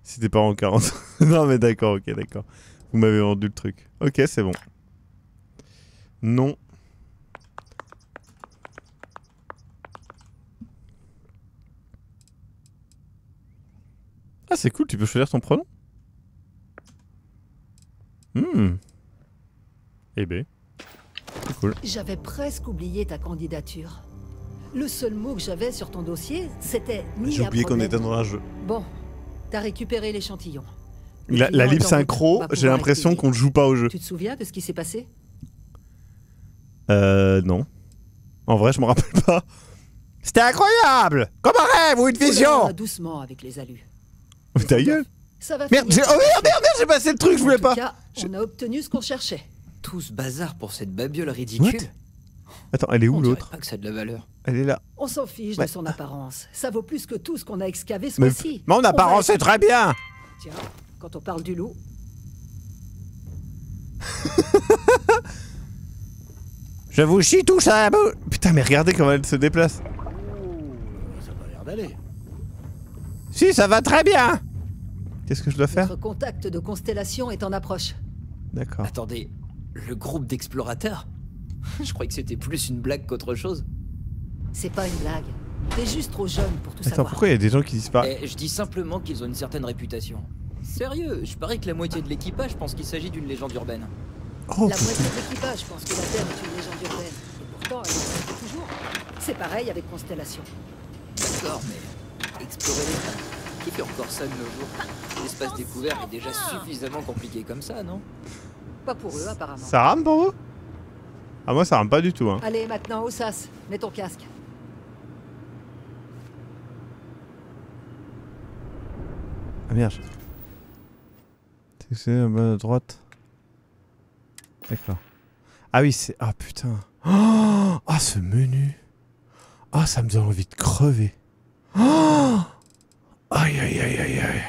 Si tes parents ont 40. Non, mais d'accord, ok, d'accord. Vous m'avez vendu le truc. Ok, c'est bon. Non. Ah, c'est cool, tu peux choisir ton pronom. Eh ben, c'est cool. J'avais presque oublié ta candidature. Le seul mot que j'avais sur ton dossier, c'était... J'ai oublié qu'on était dans un jeu. Bon, t'as récupéré l'échantillon. La libre synchro, j'ai l'impression qu'on ne joue pas au jeu. Tu te souviens de ce qui s'est passé? Non. En vrai, je me rappelle pas. C'était incroyable! Comme un rêve ou une vision! Là, doucement avec les alus. Mais ta gueule! Merde, merde, j'ai passé le truc, je voulais pas. On a obtenu ce qu'on cherchait. Tout ce bazar pour cette babiole ridicule. Attends, elle est où l'autre? Elle est là. On s'en fiche de son apparence. Ça vaut plus que tout ce qu'on a excavé ce mois-ci. Mon apparence c'est très bien. Tiens, quand on parle du loup. Je vous chie tout ça. Putain, mais regardez comment elle se déplace. Ça va l'air d'aller. Si, ça va très bien. Qu'est-ce que je dois faire? Notre contact de Constellation est en approche. D'accord. Attendez, le groupe d'explorateurs? Je croyais que c'était plus une blague qu'autre chose. C'est pas une blague. T'es juste trop jeune pour tout savoir. Attends, pourquoi il y a des gens qui disparaissent? Je dis simplement qu'ils ont une certaine réputation. Sérieux, je parie que la moitié de l'équipage pense qu'il s'agit d'une légende urbaine. Oh, la moitié de l'équipage pense que la Terre est une légende urbaine. Et pourtant, elle existe toujours. C'est pareil avec Constellation. D'accord, mais explorer les planètes, qui fait encore ça de nos jours? L'espace découvert est déjà suffisamment compliqué comme ça, non? Pas pour eux, apparemment. Ça rame pour vous? Ah, moi, ça rame pas du tout. Hein. Allez, maintenant, au sas, mets ton casque. Ah merde. C'est en bas à droite. D'accord. Ah oui, c'est... Ah putain. Ah oh, ce menu. Ah, ça me donne envie de crever. Oh, aïe aïe aïe aïe aïe.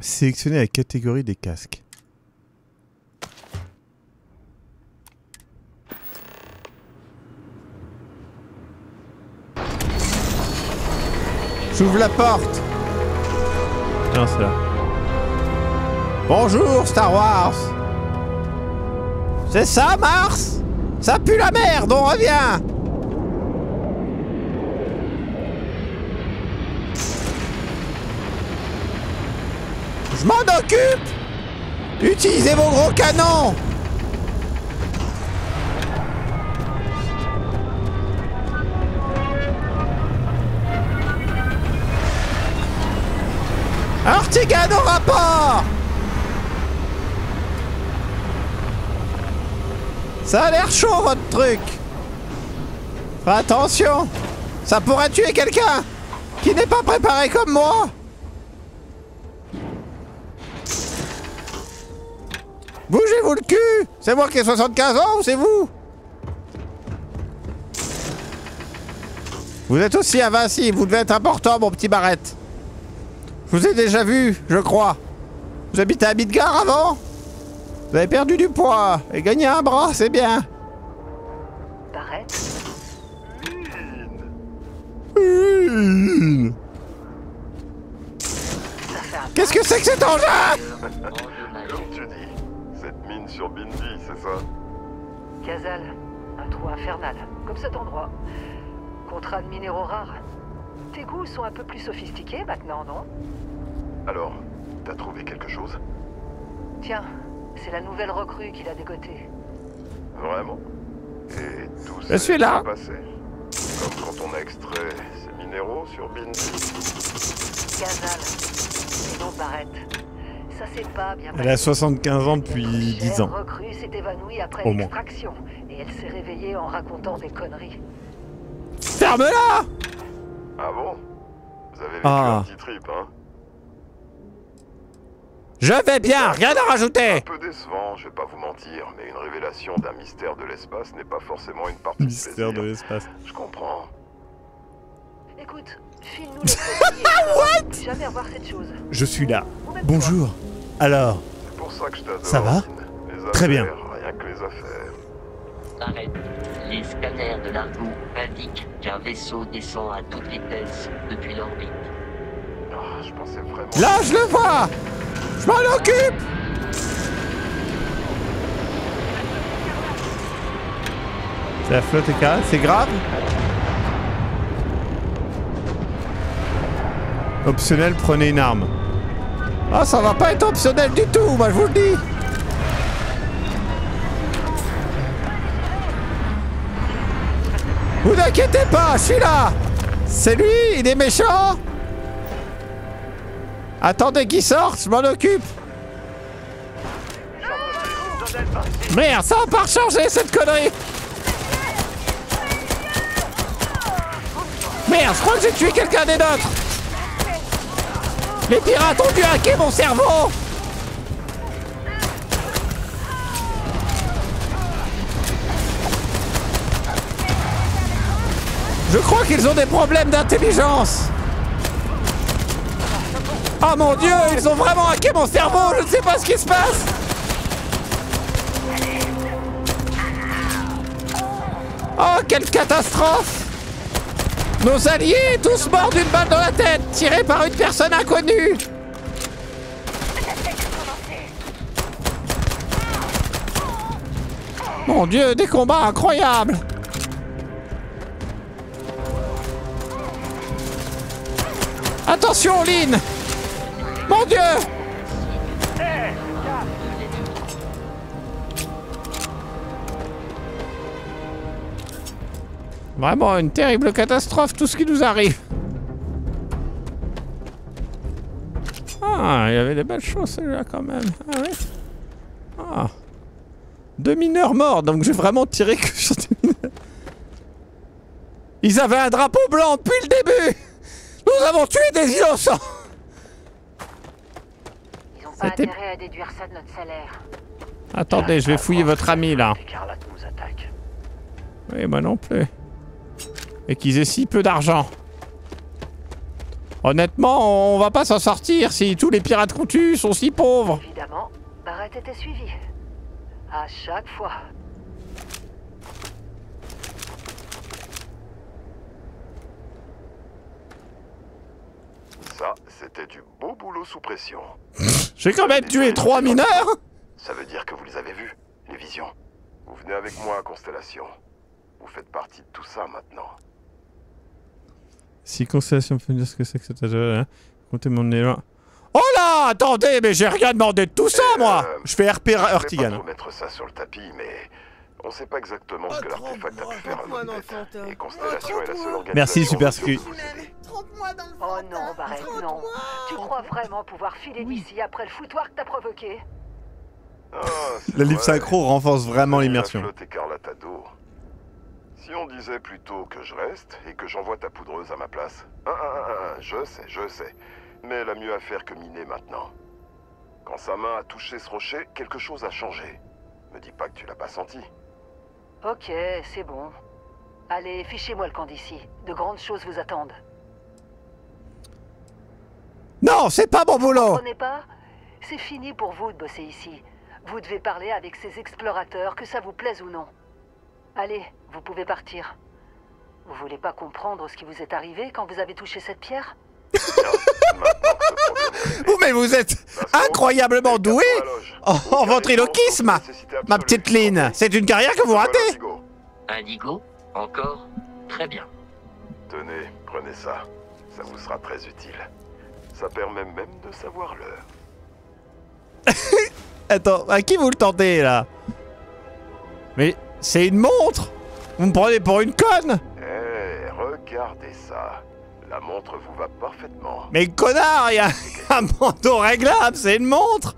Sélectionnez la catégorie des casques. J'ouvre la porte. Tiens, c'est là. Bonjour Star Wars. C'est ça Mars? Ça pue la merde, on revient. Je m'en occupe. Utilisez vos gros canons. Hurtigane au rapport. Ça a l'air chaud votre truc. Fais attention. Ça pourrait tuer quelqu'un qui n'est pas préparé comme moi. Bougez-vous le cul. C'est moi qui ai 75 ans ou c'est vous? Vous êtes aussi invincible. Vous devez être important mon petit Barrett. Je vous ai déjà vu, je crois. Vous habitez à Midgar avant? Vous avez perdu du poids et gagné un bras, c'est bien. Barrett. Qu'est-ce que c'est que cet engin? Comme tu dis, cette mine sur Bindi, c'est ça? Casal, un trou infernal, comme cet endroit. Contrat de minéraux rares. Tes goûts sont un peu plus sophistiqués maintenant, non? Alors, t'as trouvé quelque chose? Tiens. C'est la nouvelle recrue qui l'a dégoté. Vraiment? Et tout ça s'est passé. Comme quand on a extrait ces minéraux sur Bindi. Casal, et non Barrett. Ça c'est pas bien. Elle a 75 ans depuis 10 ans. La recrue s'est évanouie après l'extraction. Et elle s'est réveillée en racontant des conneries. Ferme-la! Ah bon? Vous avez vécu un petit trip, hein? Je vais bien, rien à rajouter. Un peu décevant, je vais pas vous mentir, mais une révélation d'un mystère de l'espace n'est pas forcément une partie mystère de l'espace. Je comprends. Écoute, file-nous le What? Jamais revoir cette chose. Je suis là. Bonjour. Alors. C'est pour ça que je t'adore. Ça va? Les affaires, très bien. Rien que les affaires. Arrête. Les scanners de l'argot indiquent qu'un vaisseau descend à toute vitesse depuis l'orbite. Oh, je pensais vraiment... Là, je le vois. Je m'en occupe. La flotte est carrée, c'est grave. Optionnel, prenez une arme. Ah, ça va pas être optionnel du tout, moi je vous le dis. Vous n'inquiétez pas, je suis là. C'est lui, il est méchant. Attendez qu'il sorte, je m'en occupe. Merde, ça va pas recharger cette connerie. Merde, je crois que j'ai tué quelqu'un des nôtres. Les pirates ont dû hacker mon cerveau. Je crois qu'ils ont des problèmes d'intelligence. Oh mon dieu, ils ont vraiment hacké mon cerveau, je ne sais pas ce qui se passe. Oh, quelle catastrophe. Nos alliés, tous morts d'une balle dans la tête. tiré par une personne inconnue. Mon Dieu, des combats incroyables. Attention, Lynn. Mon Dieu. Vraiment une terrible catastrophe, tout ce qui nous arrive. Ah, il y avait des belles choses, celle-là, quand même. Ah ouais. Ah. 2 mineurs morts, donc j'ai vraiment tiré que... Ils avaient un drapeau blanc depuis le début. Nous avons tué des innocents. Ils ont pas intérêt à déduire ça de notre salaire. Attendez, je vais fouiller votre ami, là. Oui, moi non plus. Et qu'ils aient si peu d'argent. Honnêtement, on va pas s'en sortir si tous les pirates qu'on tue sont si pauvres. Évidemment, Barrett était suivi. À chaque fois. Ça, c'était du beau boulot sous pression. J'ai quand même tué 3 mineurs. Ça veut dire que vous les avez vus, les visions. Vous venez avec moi à Constellation. Vous faites partie de tout ça maintenant. Si Constellation peut me dire ce que c'est que cet agent-là, comptez mon élan. Oh là, attendez, mais j'ai rien demandé de tout ça, moi. Je fais RP Hurtigane. On va mettre ça sur le tapis, mais on sait pas exactement ce que l'artefact a pu faire à notre bête. Et Constellation est la seule organisation. Merci, Super Scu. Oh non, Barrett, non. Tu crois vraiment pouvoir filer d'ici après le foutoir que t'as provoqué? La livre synchro renforce vraiment l'immersion. Si on disait plutôt que je reste et que j'envoie ta poudreuse à ma place. Je sais. Mais elle a mieux à faire que miner maintenant. Quand sa main a touché ce rocher, quelque chose a changé. Me dis pas que tu l'as pas senti. Ok, c'est bon. Allez, fichez-moi le camp d'ici. De grandes choses vous attendent. Non, c'est pas mon boulot. Vous comprenez pas? C'est fini pour vous de bosser ici. Vous devez parler avec ces explorateurs, que ça vous plaise ou non. Allez, vous pouvez partir. Vous voulez pas comprendre ce qui vous est arrivé quand vous avez touché cette pierre? Oh, mais vous êtes incroyablement doué en ventriloquisme, ma petite Lynn. C'est une carrière que vous ratez. Indigo, encore? Très bien. Tenez, prenez ça. Ça vous sera très utile. Ça permet même de savoir l'heure. Attends, à qui vous le tentez, là? Mais... c'est une montre! Vous me prenez pour une conne! Eh, regardez ça. La montre vous va parfaitement. Mais connard, il y a un manteau réglable, c'est une montre!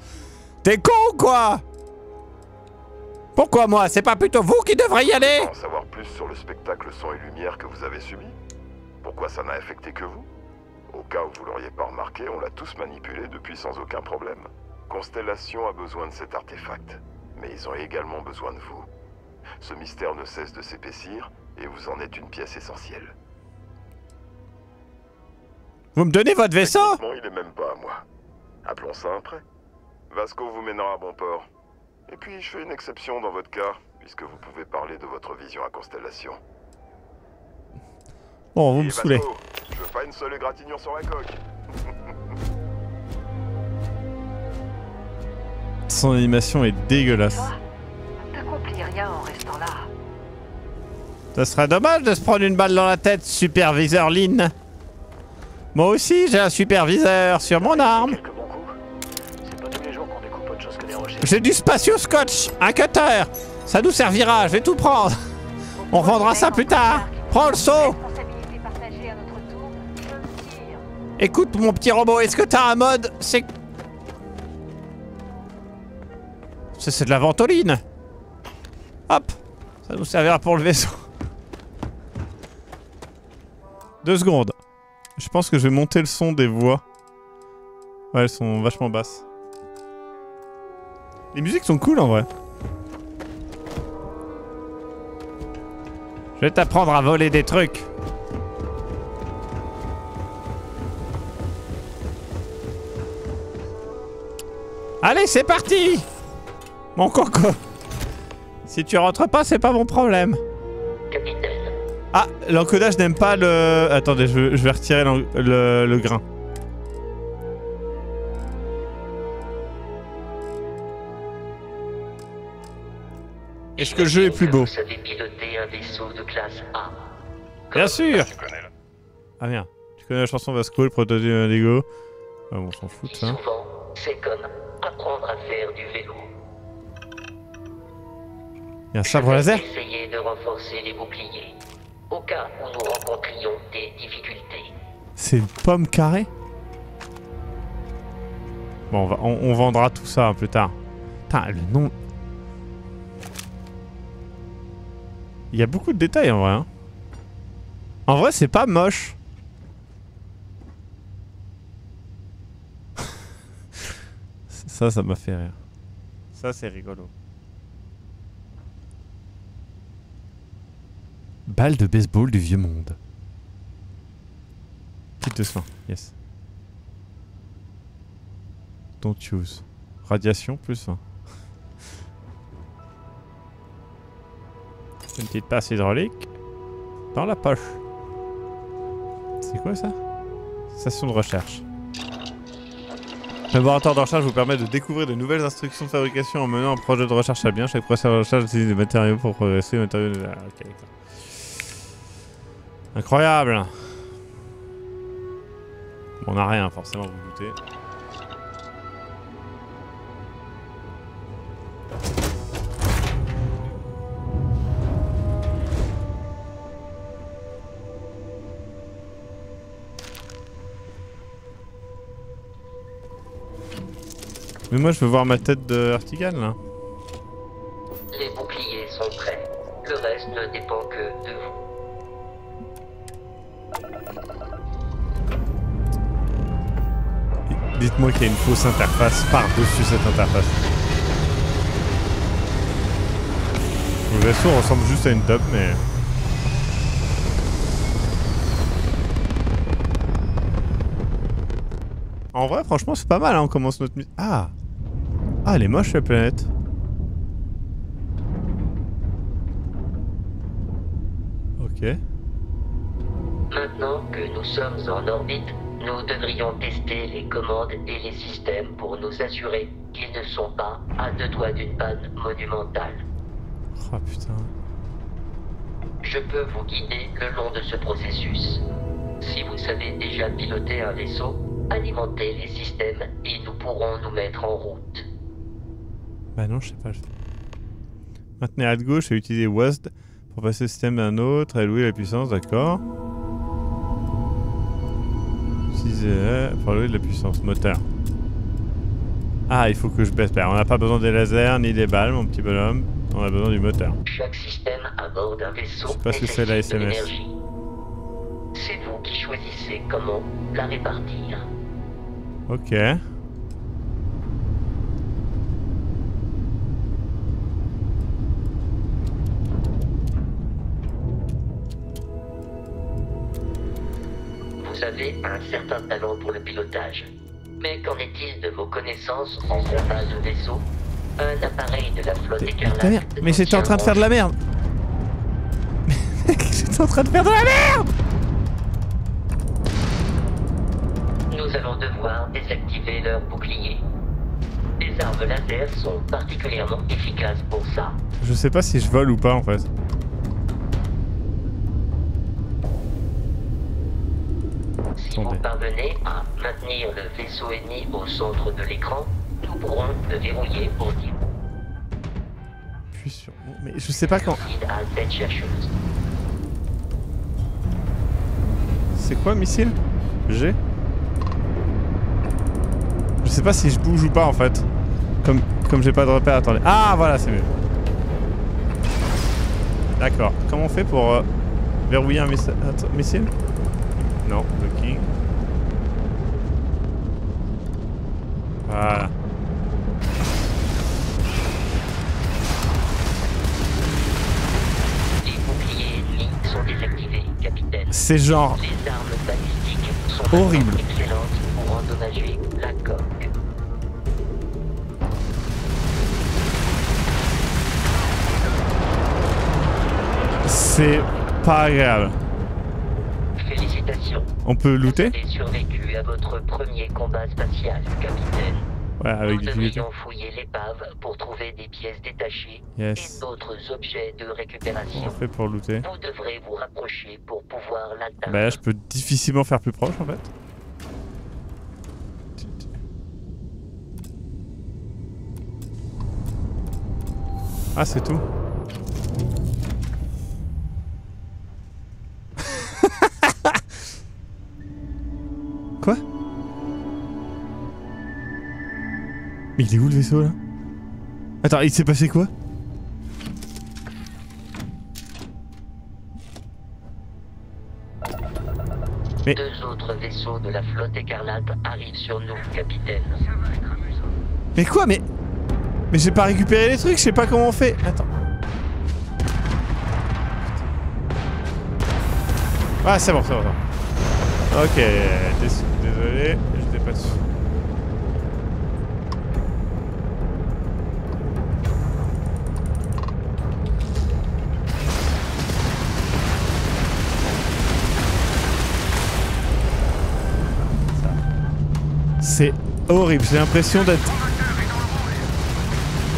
T'es con ou quoi? Pourquoi moi? C'est pas plutôt vous qui devrez y aller? En savoir plus sur le spectacle son et lumière que vous avez subi? Pourquoi ça n'a affecté que vous? Au cas où vous l'auriez pas remarqué, on l'a tous manipulé depuis sans aucun problème. Constellation a besoin de cet artefact, mais ils ont également besoin de vous. Ce mystère ne cesse de s'épaissir, et vous en êtes une pièce essentielle. Vous me donnez votre vaisseau? Il est même pas à moi. Appelons ça un prêt. Vasco vous mènera à bon port. Et puis je fais une exception dans votre cas, puisque vous pouvez parler de votre vision à Constellation. Bon, vous me saoulez. Je veux pas une seule égratignure sur la coque. Son animation est dégueulasse. Rien en restant là. Ça serait dommage de se prendre une balle dans la tête, superviseur Lynn. Moi aussi, j'ai un superviseur sur mon arme. J'ai du spatio scotch, un cutter. Ça nous servira, je vais tout prendre. On vendra ça plus tard. Prends le seau. Écoute, mon petit robot, est-ce que t'as un mode? C'est de la ventoline. Hop, ça nous servira pour le vaisseau. 2 secondes. Je pense que je vais monter le son des voix. Ouais, elles sont vachement basses. Les musiques sont cool en vrai. Je vais t'apprendre à voler des trucs. Allez, c'est parti, mon coco. Si tu rentres pas, c'est pas mon problème. Capitaine, Ah, l'encodage n'aime pas le... Attendez, je vais retirer le grain. Est-ce que le jeu est plus beau? Vous savez piloter un vaisseau de classe A. Bien sûr. Ah merde, tu connais la chanson Vasco, le prototype Indigo. Ah bon, on s'en fout ça. Souvent, c'est comme apprendre à faire du vélo. Il y a un sabre laser. Essayez de renforcer les boucliers, au cas où nous rencontrions des difficultés. C'est une pomme carrée? Bon, on vendra tout ça plus tard. Putain, le nom... Il y a beaucoup de détails en vrai. Hein. En vrai, c'est pas moche. Ça, ça m'a fait rire. Ça, c'est rigolo. Balle de baseball du vieux monde. Petite de soin, yes. Don't use. Radiation plus 1. Une petite passe hydraulique. Dans la poche. C'est quoi ça? Station de recherche. Le laboratoire de recherche vous permet de découvrir de nouvelles instructions de fabrication en menant un projet de recherche à bien. Chaque procès de recherche utilise des matériaux pour progresser. Matériaux... Ah, okay. Incroyable. Bon, on n'a rien forcément, vous doutez. Mais moi je veux voir ma tête de Hurtigane là. Les boucliers sont prêts. Le reste ne dépend que de vous. Dites-moi qu'il y a une fausse interface par-dessus cette interface. Le vaisseau ressemble juste à une table mais... En vrai franchement c'est pas mal hein, on commence notre... Ah! Ah, elle est moche la planète. Ok. Maintenant que nous sommes en orbite, nous devrions tester les commandes et les systèmes pour nous assurer qu'ils ne sont pas à deux doigts d'une panne monumentale. Oh putain. Je peux vous guider le long de ce processus. Si vous savez déjà piloter un vaisseau, alimentez les systèmes et nous pourrons nous mettre en route. Bah non, je sais pas. Maintenez à gauche et utilisez WASD pour passer le système d'un autre et louer la puissance, d'accord. Utilisez pour louer de la puissance, moteur. Ah, il faut que je baisse. Bah, on n'a pas besoin des lasers ni des balles, mon petit bonhomme. On a besoin du moteur. Chaque système à bord d'un vaisseau. Je sais pas si c'est la SMS. C'est vous qui choisissez comment la répartir. Ok. Vous avez un certain talent pour le pilotage. Mais qu'en est-il de vos connaissances en combat de vaisseau? Un appareil de la flotte écarlate... Mais j'étais en train de faire de la merde. Mec, j'étais en train de faire de la merde. Nous allons devoir désactiver leurs boucliers. Les armes laser sont particulièrement efficaces pour ça. Je sais pas si je vole ou pas en fait. Si vous parvenez à maintenir le vaisseau ennemi au centre de l'écran, nous pourrons le verrouiller pour 10 mots. J'appuie sur... Mais je sais pas quand... C'est quoi missile? G? Je sais pas si je bouge ou pas en fait. Comme j'ai pas de repère, attendez. Ah voilà, c'est mieux. D'accord. Comment on fait pour verrouiller un missile? Non, blocking. Voilà. Les boucliers ennemis sont désactivés, capitaine. C'est genre... Les armes balistiques sont horribles. Pour endommager la coque. C'est pas agréable. Félicitations. On peut looter. Vous avez survécu à votre premier combat spatial, capitaine. Ouais, avec des fouilles. Nous devrions fouiller l'épave pour trouver des pièces détachées et d'autres objets de récupération. Comment on fait pour looter? Vous devrez vous rapprocher pour pouvoir l'atteindre. Bah là, je peux difficilement faire plus proche en fait. Ah, c'est tout. Quoi? Mais il est où le vaisseau là? Attends, il s'est passé quoi? Mais... Deux autres vaisseaux de la flotte écarlate arrivent sur nous, capitaine. Mais quoi? Mais j'ai pas récupéré les trucs, je sais pas comment on fait. Attends. Ah, c'est bon, c'est bon. Ok, désolé, j'étais pas dessus. C'est horrible, j'ai l'impression d'être...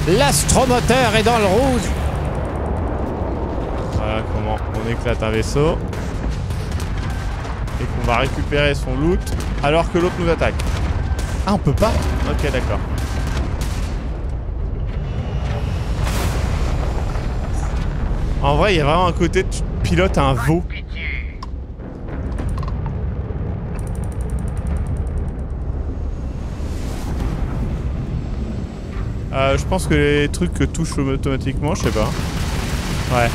L'astromoteur est dans le rouge. Voilà comment on éclate un vaisseau. Et qu'on va récupérer son loot alors que l'autre nous attaque. Ah, on peut pas? Ok, d'accord. En vrai, il y a vraiment un côté de pilote à un veau. Je pense que les trucs que touchent automatiquement, je sais pas. Ouais.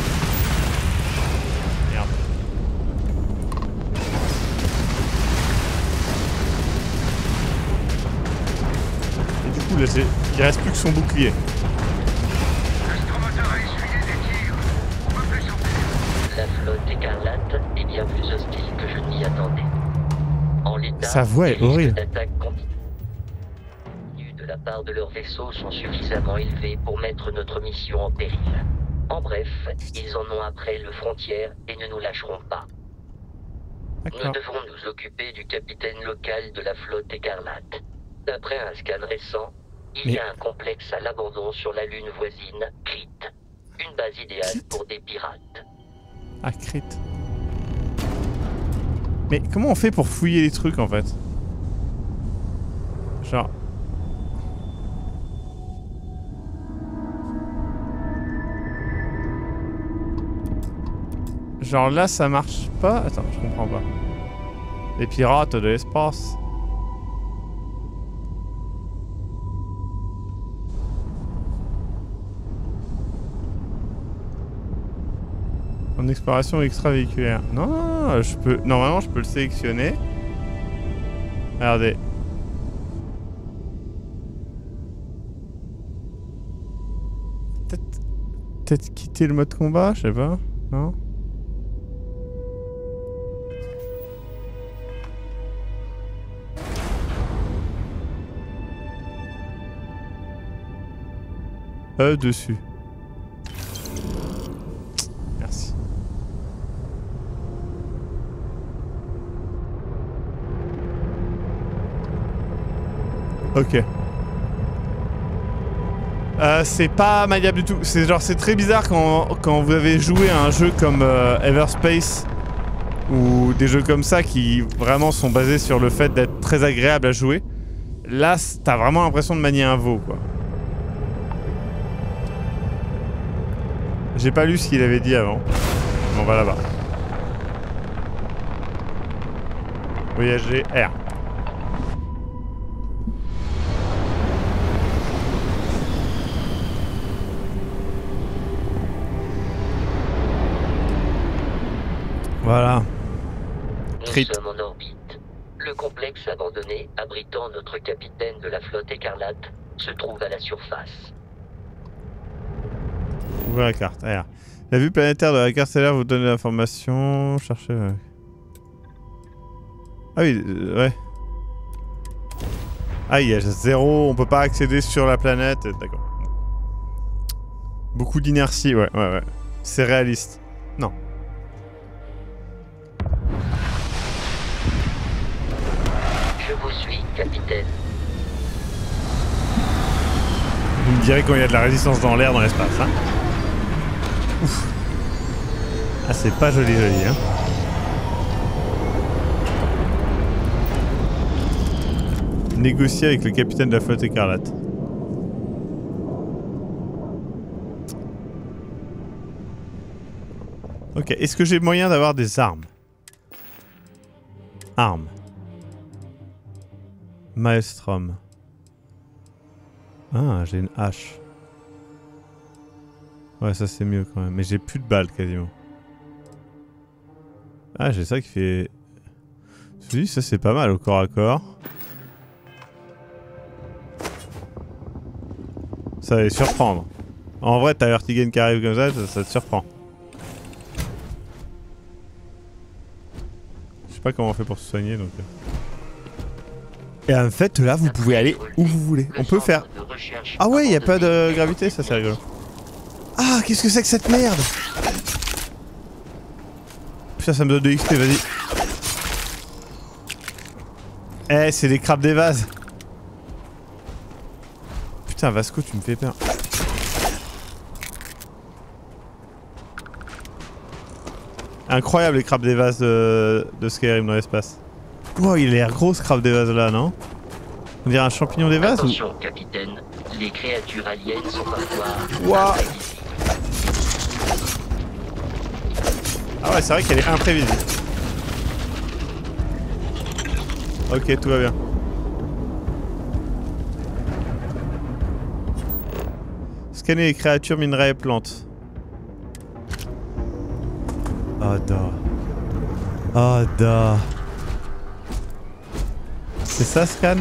Merde. Et du coup, là, il reste plus que son bouclier. L'astromoteur a essuyé des tirs. On peut plus sortir. La flotte écarlate est bien plus hostile que je n'y attendais. En l'état, sa voix est horrible. La part de leurs vaisseaux sont suffisamment élevés pour mettre notre mission en péril. En bref, ils en ont après le frontière et ne nous lâcheront pas. Nous devons nous occuper du capitaine local de la flotte écarlate. D'après un scan récent, il y a un complexe à l'abandon sur la lune voisine, Crit. Une base idéale pour des pirates. Ah, Crit. Mais comment on fait pour fouiller les trucs en fait? Genre... Genre là ça marche pas? Attends, je comprends pas. Les pirates de l'espace. En exploration extravéhiculaire. Non, non, non, je peux... Normalement je peux le sélectionner. Regardez. Peut-être quitter le mode combat, je sais pas. Non? Dessus. Merci. Ok. C'est pas maniable du tout. C'est genre c'est très bizarre quand vous avez joué à un jeu comme Everspace ou des jeux comme ça qui vraiment sont basés sur le fait d'être très agréable à jouer. Là, t'as vraiment l'impression de manier un veau, quoi. J'ai pas lu ce qu'il avait dit avant. On va là-bas. Voyager R. Voilà. Nous sommes en orbite. Le complexe abandonné abritant notre capitaine de la flotte écarlate se trouve à la surface. Ouvrez la carte. Alors, la vue planétaire de la carte stellaire vous donne l'information. Cherchez. Ah oui, ouais. Ah, il y a zéro. On peut pas accéder sur la planète. D'accord. Beaucoup d'inertie. Ouais, ouais, ouais. C'est réaliste. Non. capitaine. Vous me direz quand il y a de la résistance dans l'air, dans l'espace, hein? Ouf. Ah, c'est pas joli joli, hein? Négocier avec le capitaine de la flotte écarlate. Ok, est-ce que j'ai moyen d'avoir des armes? Armes. Maelstrom. Ah, j'ai une hache. Ouais, ça c'est mieux quand même. Mais j'ai plus de balles quasiment. Ah, j'ai ça qui fait... Oui, ça c'est pas mal au corps à corps. Ça va les surprendre. En vrai, t'as Hurtigane qui arrive comme ça, ça te surprend. Je sais pas comment on fait pour se soigner donc. Et en fait, là, vous pouvez aller où vous voulez. On peut faire. Ah ouais, y a pas de gravité, ça c'est rigolo. Ah, qu'est-ce que c'est que cette merde? Putain, ça me donne de l'XP, vas-y. Eh, c'est les crabes des vases. Putain, Vasco, tu me fais peur. Incroyable les crabes des vases de Skyrim dans l'espace. Wow, il a l'air gros ce crabe des vases là, non? On dirait un champignon des vases. Attention, ou... capitaine, les créatures aliens sont parfois... Wow. Ah ouais, c'est vrai qu'elle est imprévisible. Ok, tout va bien. Scanner les créatures, minerais et plantes. Oh da. Oh da. C'est ça, scan?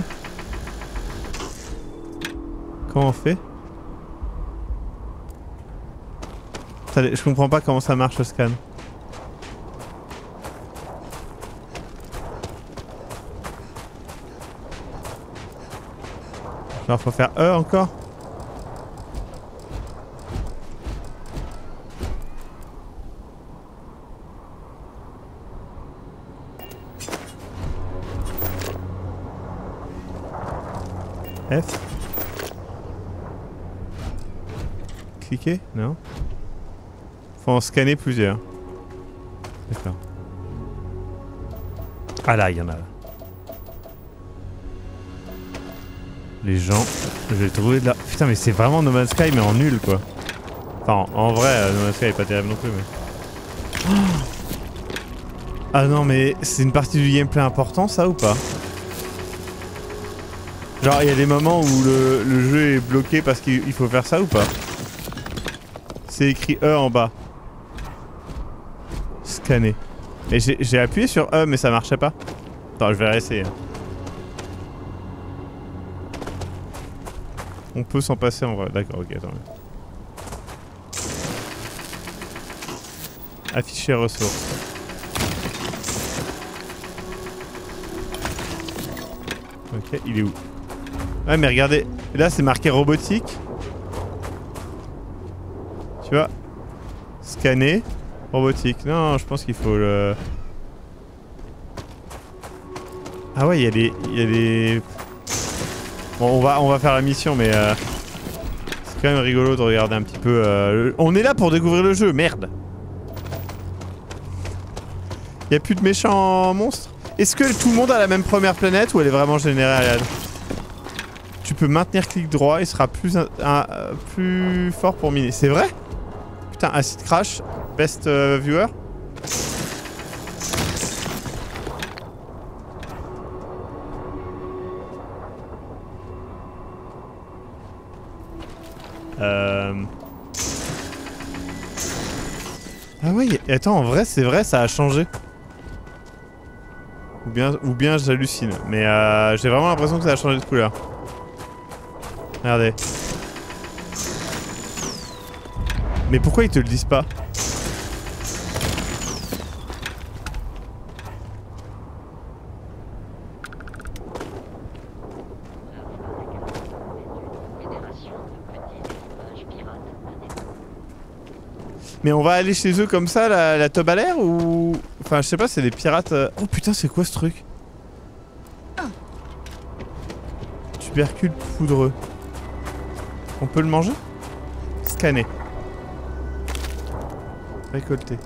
Comment on fait? Je comprends pas comment ça marche le scan. Genre faut faire E encore? F. Cliquer? Non. Faut en scanner plusieurs. D'accord. Ah là, il y en a. Les gens, j'ai trouvé de la... Putain, mais c'est vraiment No Man's Sky, mais en nul, quoi. Enfin, en vrai, No Man's Sky est pas terrible non plus, mais... Oh ah non, mais c'est une partie du gameplay important, ça, ou pas? Genre, il y a des moments où le jeu est bloqué parce qu'il faut faire ça ou pas? C'est écrit E en bas. Scanner. Et j'ai appuyé sur E mais ça marchait pas. Attends, je vais réessayer. On peut s'en passer en vrai. D'accord, ok, attends. Afficher ressources. Ok, il est où? Ouais, mais regardez, là c'est marqué robotique. Tu vois? Scanner, robotique. Non, je pense qu'il faut le... Ah ouais, il y a des... Bon, on va faire la mission, mais... C'est quand même rigolo de regarder un petit peu... On est là pour découvrir le jeu, merde! Il n'y a plus de méchants monstres? Est-ce que tout le monde a la même première planète ou elle est vraiment générale? Tu peux maintenir clic droit, il sera plus fort pour miner. C'est vrai? Putain, Acid Crash, best viewer. Ah ouais, attends, en vrai, c'est vrai, ça a changé. Ou bien j'hallucine. Mais j'ai vraiment l'impression que ça a changé de couleur. Regardez. Mais pourquoi ils te le disent pas? Mais on va aller chez eux comme ça, la teub à l'air ou... Enfin je sais pas, c'est des pirates... Oh putain c'est quoi ce truc? tubercule poudreux. On peut le manger? Scanner. Récolter.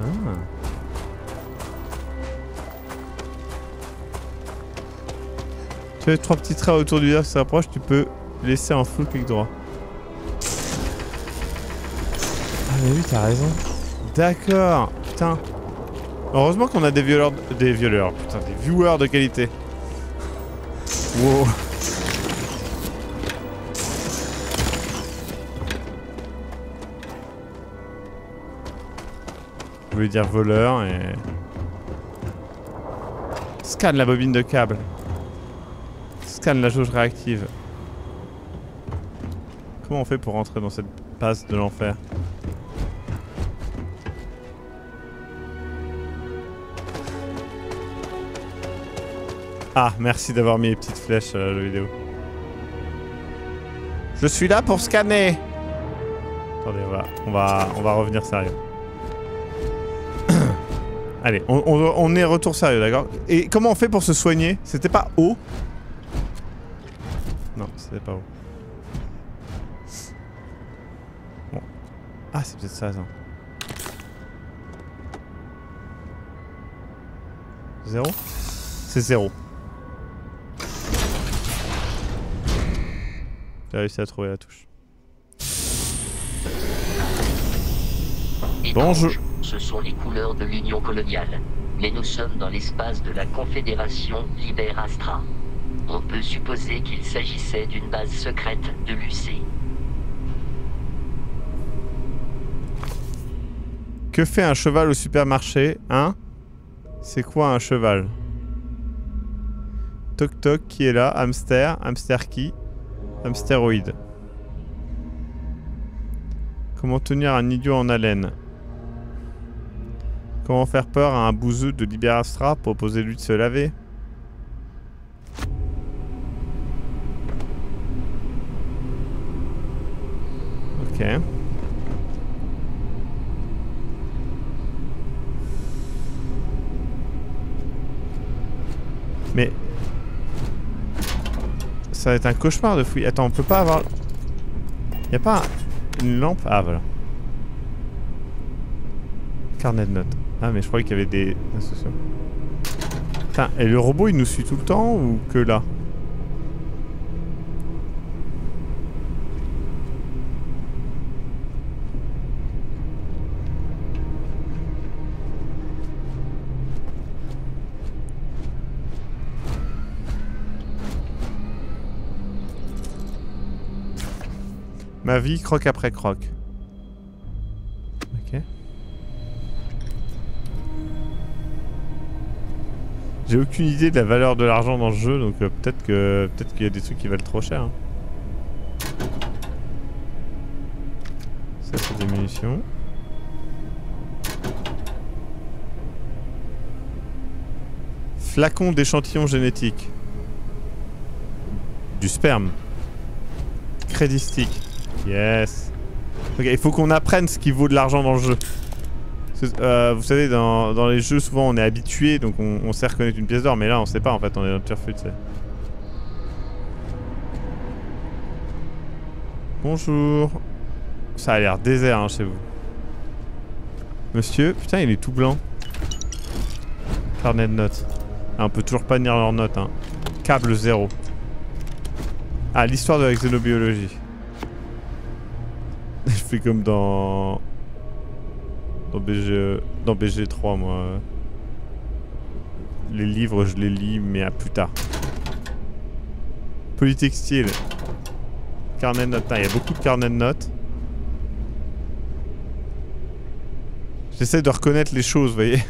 Ah. Tu as trois petits traits autour du verre qui s'approchent, tu peux laisser un flou clic droit. Ah mais oui, t'as raison. D'accord, putain. Heureusement qu'on a des viewers de qualité. Wow. Je voulais dire voleur et... Scanne la bobine de câble. Scanne la jauge réactive. Comment on fait pour rentrer dans cette passe de l'enfer? Ah, merci d'avoir mis les petites flèches à la vidéo. Je suis là pour scanner. Attendez, on va revenir sérieux. Allez, on est retour sérieux, d'accord? Et comment on fait pour se soigner? C'était pas haut? Non, c'était pas haut. Bon. Ah, c'est peut-être ça, ça. 0? C'est 0. J'ai réussi à trouver la touche. Bonjour. Ce sont les couleurs de l'Union coloniale. Mais nous sommes dans l'espace de la Confédération Liber Astra. On peut supposer qu'il s'agissait d'une base secrète de l'UC. Que fait un cheval au supermarché, hein? C'est quoi un cheval? Toc toc, qui est là? Hamster. Hamster qui? Hamsteroïde. Comment tenir un idiot en haleine? Comment faire peur à un bouseux de Liber Astra? Proposez-lui de se laver. Ok. Mais... ça va être un cauchemar de fouiller. Attends, on peut pas avoir... Y'a pas une lampe? Ah, voilà. Carnet de notes. Ah, mais je croyais qu'il y avait des instructions. Putain, et le robot, il nous suit tout le temps ou que là? Ma vie, croque après croque. Ok. J'ai aucune idée de la valeur de l'argent dans le jeu, donc peut-être qu'il y a des trucs qui valent trop cher. Hein. Ça, c'est des munitions. Flacon d'échantillons génétiques. Du sperme. Crédit stick. Yes. Ok, il faut qu'on apprenne ce qui vaut de l'argent dans le jeu. Vous savez, dans les jeux, souvent on est habitué, donc on sait reconnaître une pièce d'or, mais là on sait pas en fait, on est dans le turfu, tu sais. Bonjour. Ça a l'air désert hein, chez vous. Monsieur, putain, il est tout blanc. Carnet de notes. Ah, on peut toujours pas tenir leurs notes, hein. Câble 0. Ah, l'histoire de la xénobiologie. Je fais comme dans... Dans BG3, moi. Les livres, je les lis, mais à plus tard. Polytextile. Carnet de notes. Il y a beaucoup de carnets de notes. J'essaie de reconnaître les choses, vous voyez.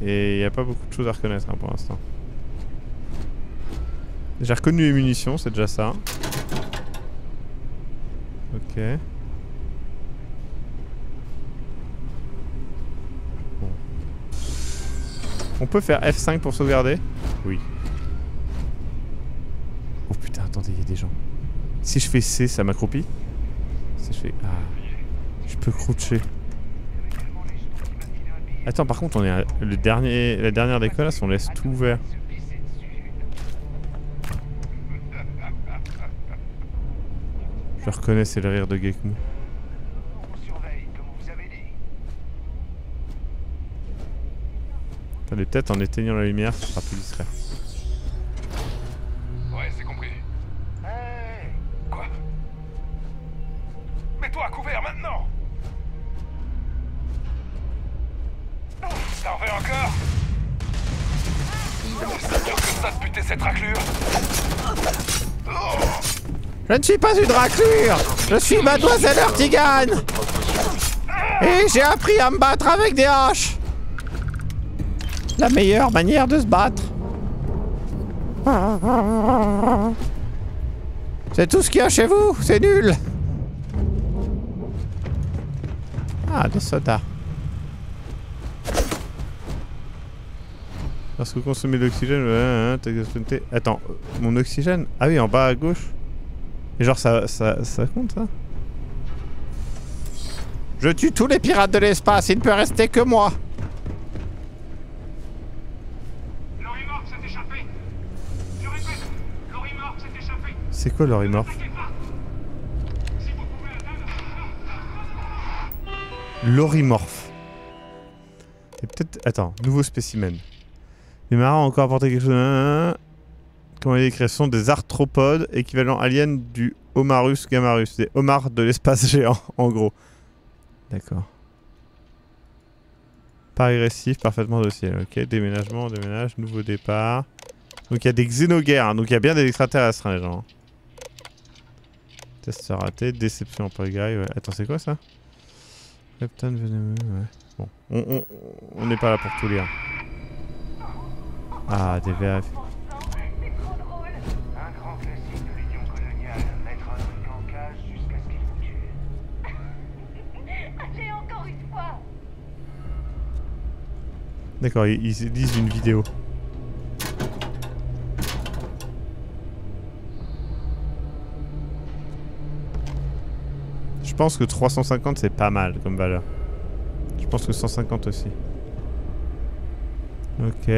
Et il n'y a pas beaucoup de choses à reconnaître hein, pour l'instant. J'ai reconnu les munitions, c'est déjà ça. Ok. Bon. On peut faire F5 pour sauvegarder? Oui. Oh putain, attendez, il y a des gens. Si je fais C, ça m'accroupit? Si je fais... Ah... Je peux croucher. Attends, par contre, on est à... la dernière décollasse, on laisse tout ouvert. Je le reconnais, c'est le rire de Gekmo. Attendez, peut-être en éteignant la lumière, ce sera plus discret. Ouais, c'est compris. Hey, quoi? Mets-toi à couvert maintenant! T'en veux encore? C'est dur que ça de buter cette raclure. Je ne suis pas une raclure, je suis mademoiselle Hurtigane. Et j'ai appris à me battre avec des haches. La meilleure manière de se battre. C'est tout ce qu'il y a chez vous, c'est nul. Ah, des sodas. Parce que consommer de l'oxygène, attends, mon oxygène? Ah oui, en bas à gauche. Et genre ça compte ça? Je tue tous les pirates de l'espace, il ne peut rester que moi. L'orimorph s'est échappé. Je répète, l'orimorph s'est échappé. C'est quoi l'orimorph? Si vous pouvez atteindre... L'orimorph. Et peut-être... Attends, nouveau spécimen. Les marins ont encore apporté quelque chose de... Comment il est écrit? Ce sont des arthropodes équivalents aliens du Homarus Gamarus. Des homards de l'espace géant, en gros. D'accord. Pas agressif, parfaitement docile. Ok, déménagement, on déménage, nouveau départ. Donc il y a des xénoguerres, hein. Donc il y a bien des extraterrestres, hein, les gens. Test raté, déception en pagaille, ouais. Attends, c'est quoi ça? Reptile venimeux, ouais. Bon, on n'est pas là pour tout lire. Ah, des VF. Un grand classique de l'union coloniale, mettre un truc en cage jusqu'à ce qu'il vous tue. J'ai encore une fois. D'accord, ils lisent une vidéo. Je pense que 350 c'est pas mal comme valeur. Je pense que 150 aussi. Ok.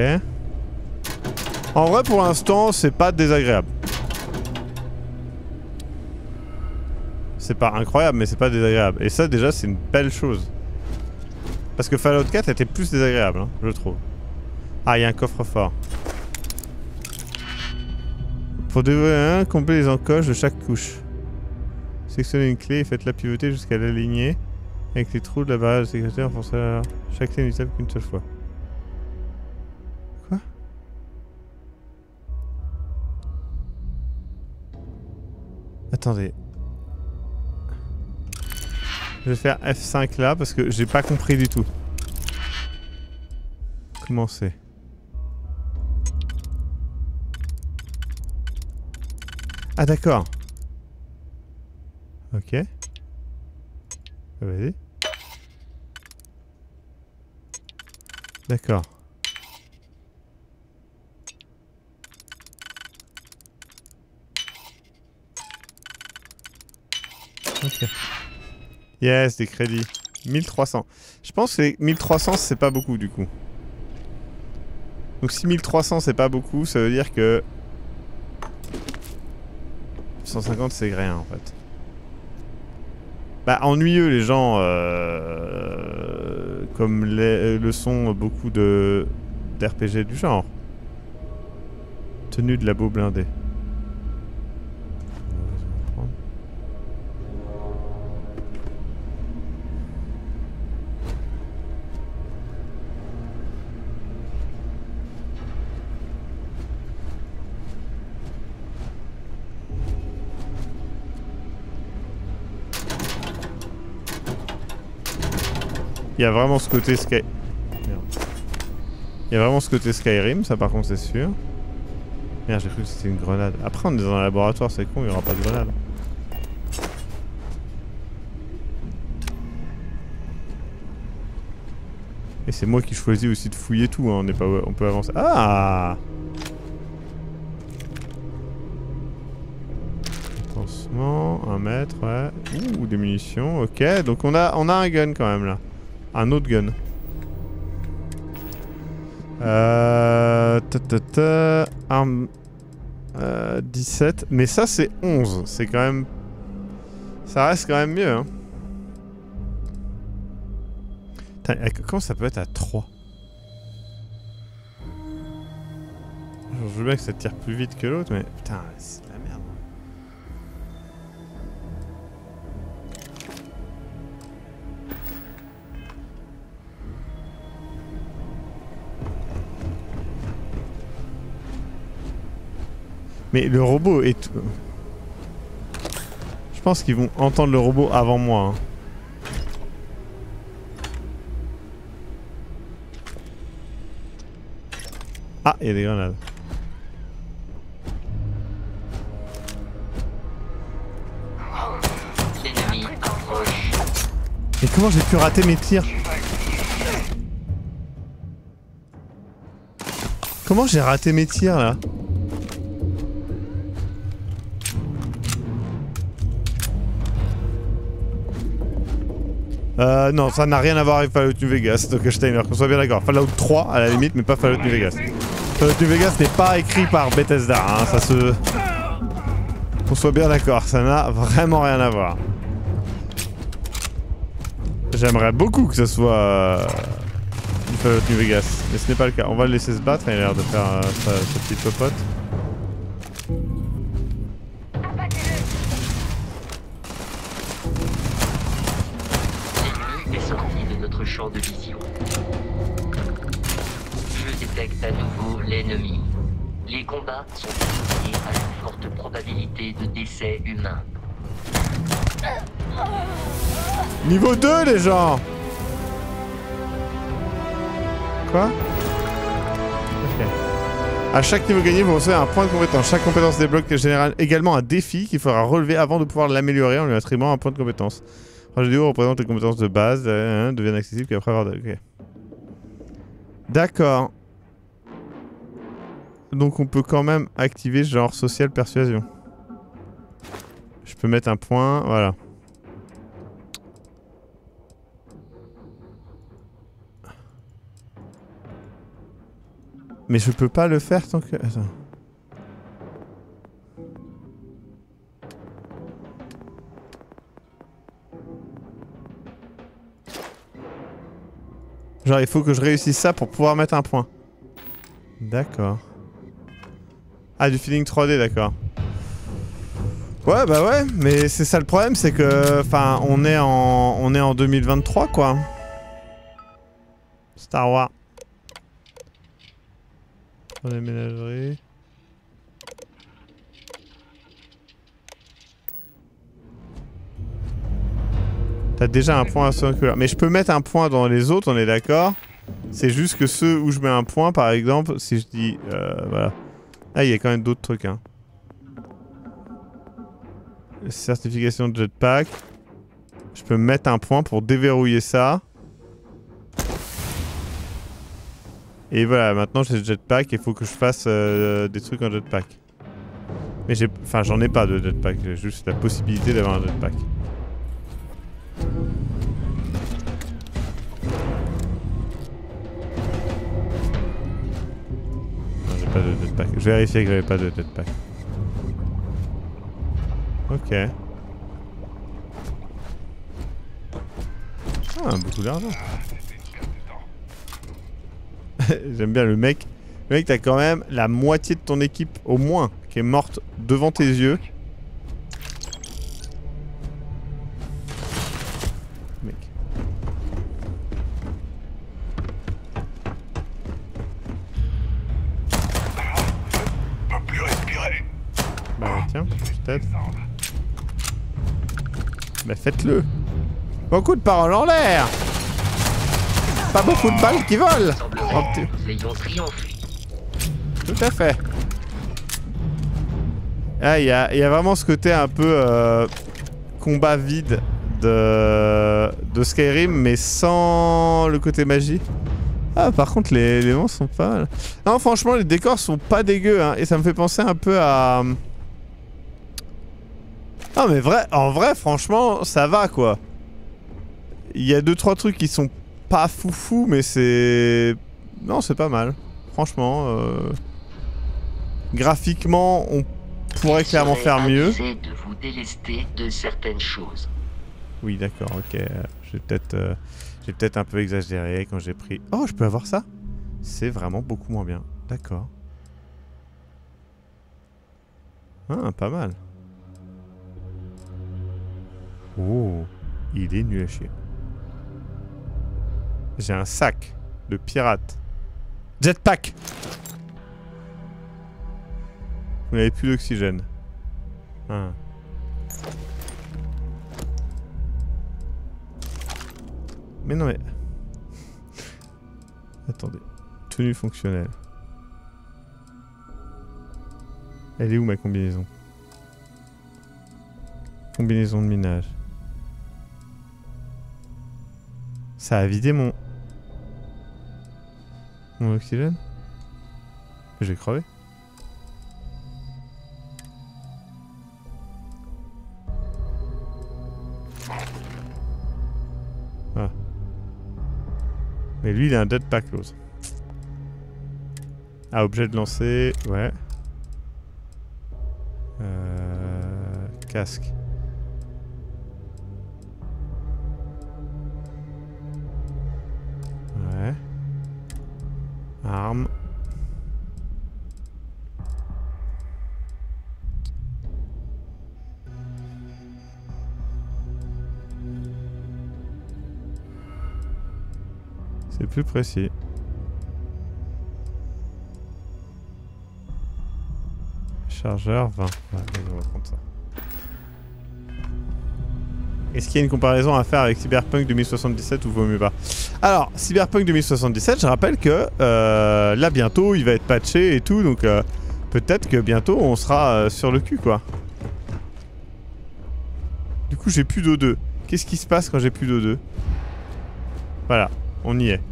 En vrai, pour l'instant, c'est pas désagréable. C'est pas incroyable, mais c'est pas désagréable. Et ça, déjà, c'est une belle chose. Parce que Fallout 4 était plus désagréable, hein, je trouve. Ah, il y a un coffre-fort. Pour dévoiler un, combler les encoches de chaque couche. Sectionnez une clé et faites-la pivoter jusqu'à l'aligner. Avec les trous de la barre de sécurité, enfoncez chaque clé inutile qu'une seule fois. Attendez. Je vais faire F5 là parce que j'ai pas compris du tout. Comment c'est? Ah d'accord. Ok. Vas-y. D'accord. Ok. Yes, des crédits. 1300. Je pense que 1300 c'est pas beaucoup du coup. Donc si 1300 c'est pas beaucoup, ça veut dire que... 150 c'est rien en fait. Bah ennuyeux les gens... Comme le sont beaucoup de... d'RPG du genre. Tenue de labo blindé. Il y a vraiment ce côté Sky... Merde. Il y a vraiment ce côté Skyrim, ça par contre c'est sûr. Merde, j'ai cru que c'était une grenade. Après on est dans un laboratoire, c'est con, il n'y aura pas de grenade. Et c'est moi qui choisis aussi de fouiller tout, hein. On n'est pas... on peut avancer... Ah! Attention, 1 mètre, ouais. Ouh, des munitions, ok. Donc on a un gun quand même là. Un autre gun. Arme... 17. Mais ça, c'est 11. C'est quand même... Ça reste quand même mieux, hein. Putain, comment ça peut être à 3 ? Je veux bien que ça tire plus vite que l'autre, mais putain, c'est de la merde. Mais le robot est... Je pense qu'ils vont entendre le robot avant moi. Hein. Ah, il y a des grenades. Mais comment j'ai pu rater mes tirs? Comment j'ai raté mes tirs là? Non, ça n'a rien à voir avec Fallout New Vegas, donc Steiner, qu'on soit bien d'accord. Fallout 3 à la limite, mais pas Fallout New Vegas. Fallout New Vegas n'est pas écrit par Bethesda, hein, ça se... Qu'on soit bien d'accord, ça n'a vraiment rien à voir. J'aimerais beaucoup que ce soit Fallout New Vegas, mais ce n'est pas le cas. On va le laisser se battre, il a l'air de faire sa petite popote. De vision. Je détecte à nouveau l'ennemi. Les combats sont liés à une forte probabilité de décès humain. Niveau 2 les gens. Quoi? Ok. À chaque niveau gagné, vous recevez un point de compétence. Chaque compétence débloque généralement également un défi qu'il faudra relever avant de pouvoir l'améliorer en lui attribuant un point de compétence. Le jeu vidéo représente les compétences de base, deviennent accessibles qu'après avoir... Okay. D'accord. Donc on peut quand même activer genre social persuasion. Je peux mettre un point, voilà. Mais je peux pas le faire tant que... Attends. Genre il faut que je réussisse ça pour pouvoir mettre un point. D'accord. Ah du feeling 3D, d'accord. Ouais bah ouais, mais c'est ça le problème, c'est que... Enfin on est en 2023 quoi. Star Wars. Dans les ménageries. T'as déjà un point à ce que là. Mais je peux mettre un point dans les autres, on est d'accord. C'est juste que ceux où je mets un point, par exemple, si je dis... voilà. Ah, il y a quand même d'autres trucs, hein. Certification de jetpack. Je peux mettre un point pour déverrouiller ça. Et voilà, maintenant j'ai le jetpack et il faut que je fasse des trucs en jetpack. Mais j'ai... Enfin, j'en ai pas de jetpack, j'ai juste la possibilité d'avoir un jetpack. Non, j'ai pas de jetpack. Je vérifiais que j'avais pas de jetpack. Ok. Ah, beaucoup d'argent. J'aime bien le mec. Le mec, t'as quand même la moitié de ton équipe, au moins, qui est morte devant tes yeux. Bah faites-le. Beaucoup de paroles en l'air. Pas beaucoup de balles qui volent. Oh, tout à fait. Ah, il y a vraiment ce côté un peu combat vide de Skyrim, mais sans le côté magie. Ah, par contre, les monstres sont pas mal. Non, franchement, les décors sont pas dégueux, hein, et ça me fait penser un peu à... Non mais en vrai franchement ça va quoi. Il y a 2-3 trucs qui sont pas foufou mais c'est... Non c'est pas mal. Franchement graphiquement on pourrait clairement faire mieux. De vous délester de certaines choses. Oui, d'accord, ok. J'ai peut-être un peu exagéré quand j'ai pris... Oh, je peux avoir ça? C'est vraiment beaucoup moins bien. D'accord. Ah, pas mal. Oh, il est nul à chier. J'ai un sac de pirate. Jetpack! Vous n'avez plus d'oxygène. Ah. Mais non mais... Attendez. Tenue fonctionnelle. Elle est où ma combinaison? Combinaison de minage. Ça a vidé mon... Mon oxygène? Je vais crever. Ah. Mais lui il a un jetpack l'autre. Ah, objet de lancer, ouais. Casque. Ouais. Arme. C'est plus précis. Chargeur 20. Ouais, on va prendre ça. Est-ce qu'il y a une comparaison à faire avec Cyberpunk 2077 ou vaut mieux pas? Alors, Cyberpunk 2077, je rappelle que là bientôt il va être patché et tout, donc peut-être que bientôt on sera sur le cul quoi. Du coup j'ai plus d'O2. Qu'est-ce qui se passe quand j'ai plus d'O2? Voilà, on y est.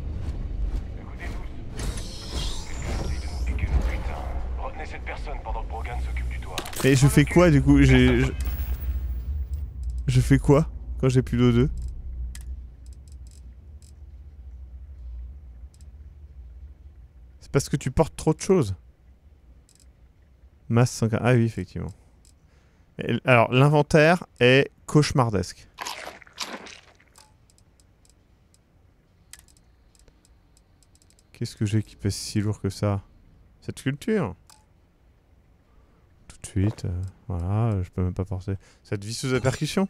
Mais je fais quoi du coup? Je fais quoi quand j'ai plus d'O2? C'est parce que tu portes trop de choses. Masse 100... Ah oui, effectivement. Et, alors, l'inventaire est cauchemardesque. Qu'est-ce que j'ai qui pèse si lourd que ça? Cette culture? Tout de suite, voilà, je peux même pas porter. Cette visseuse à percussion?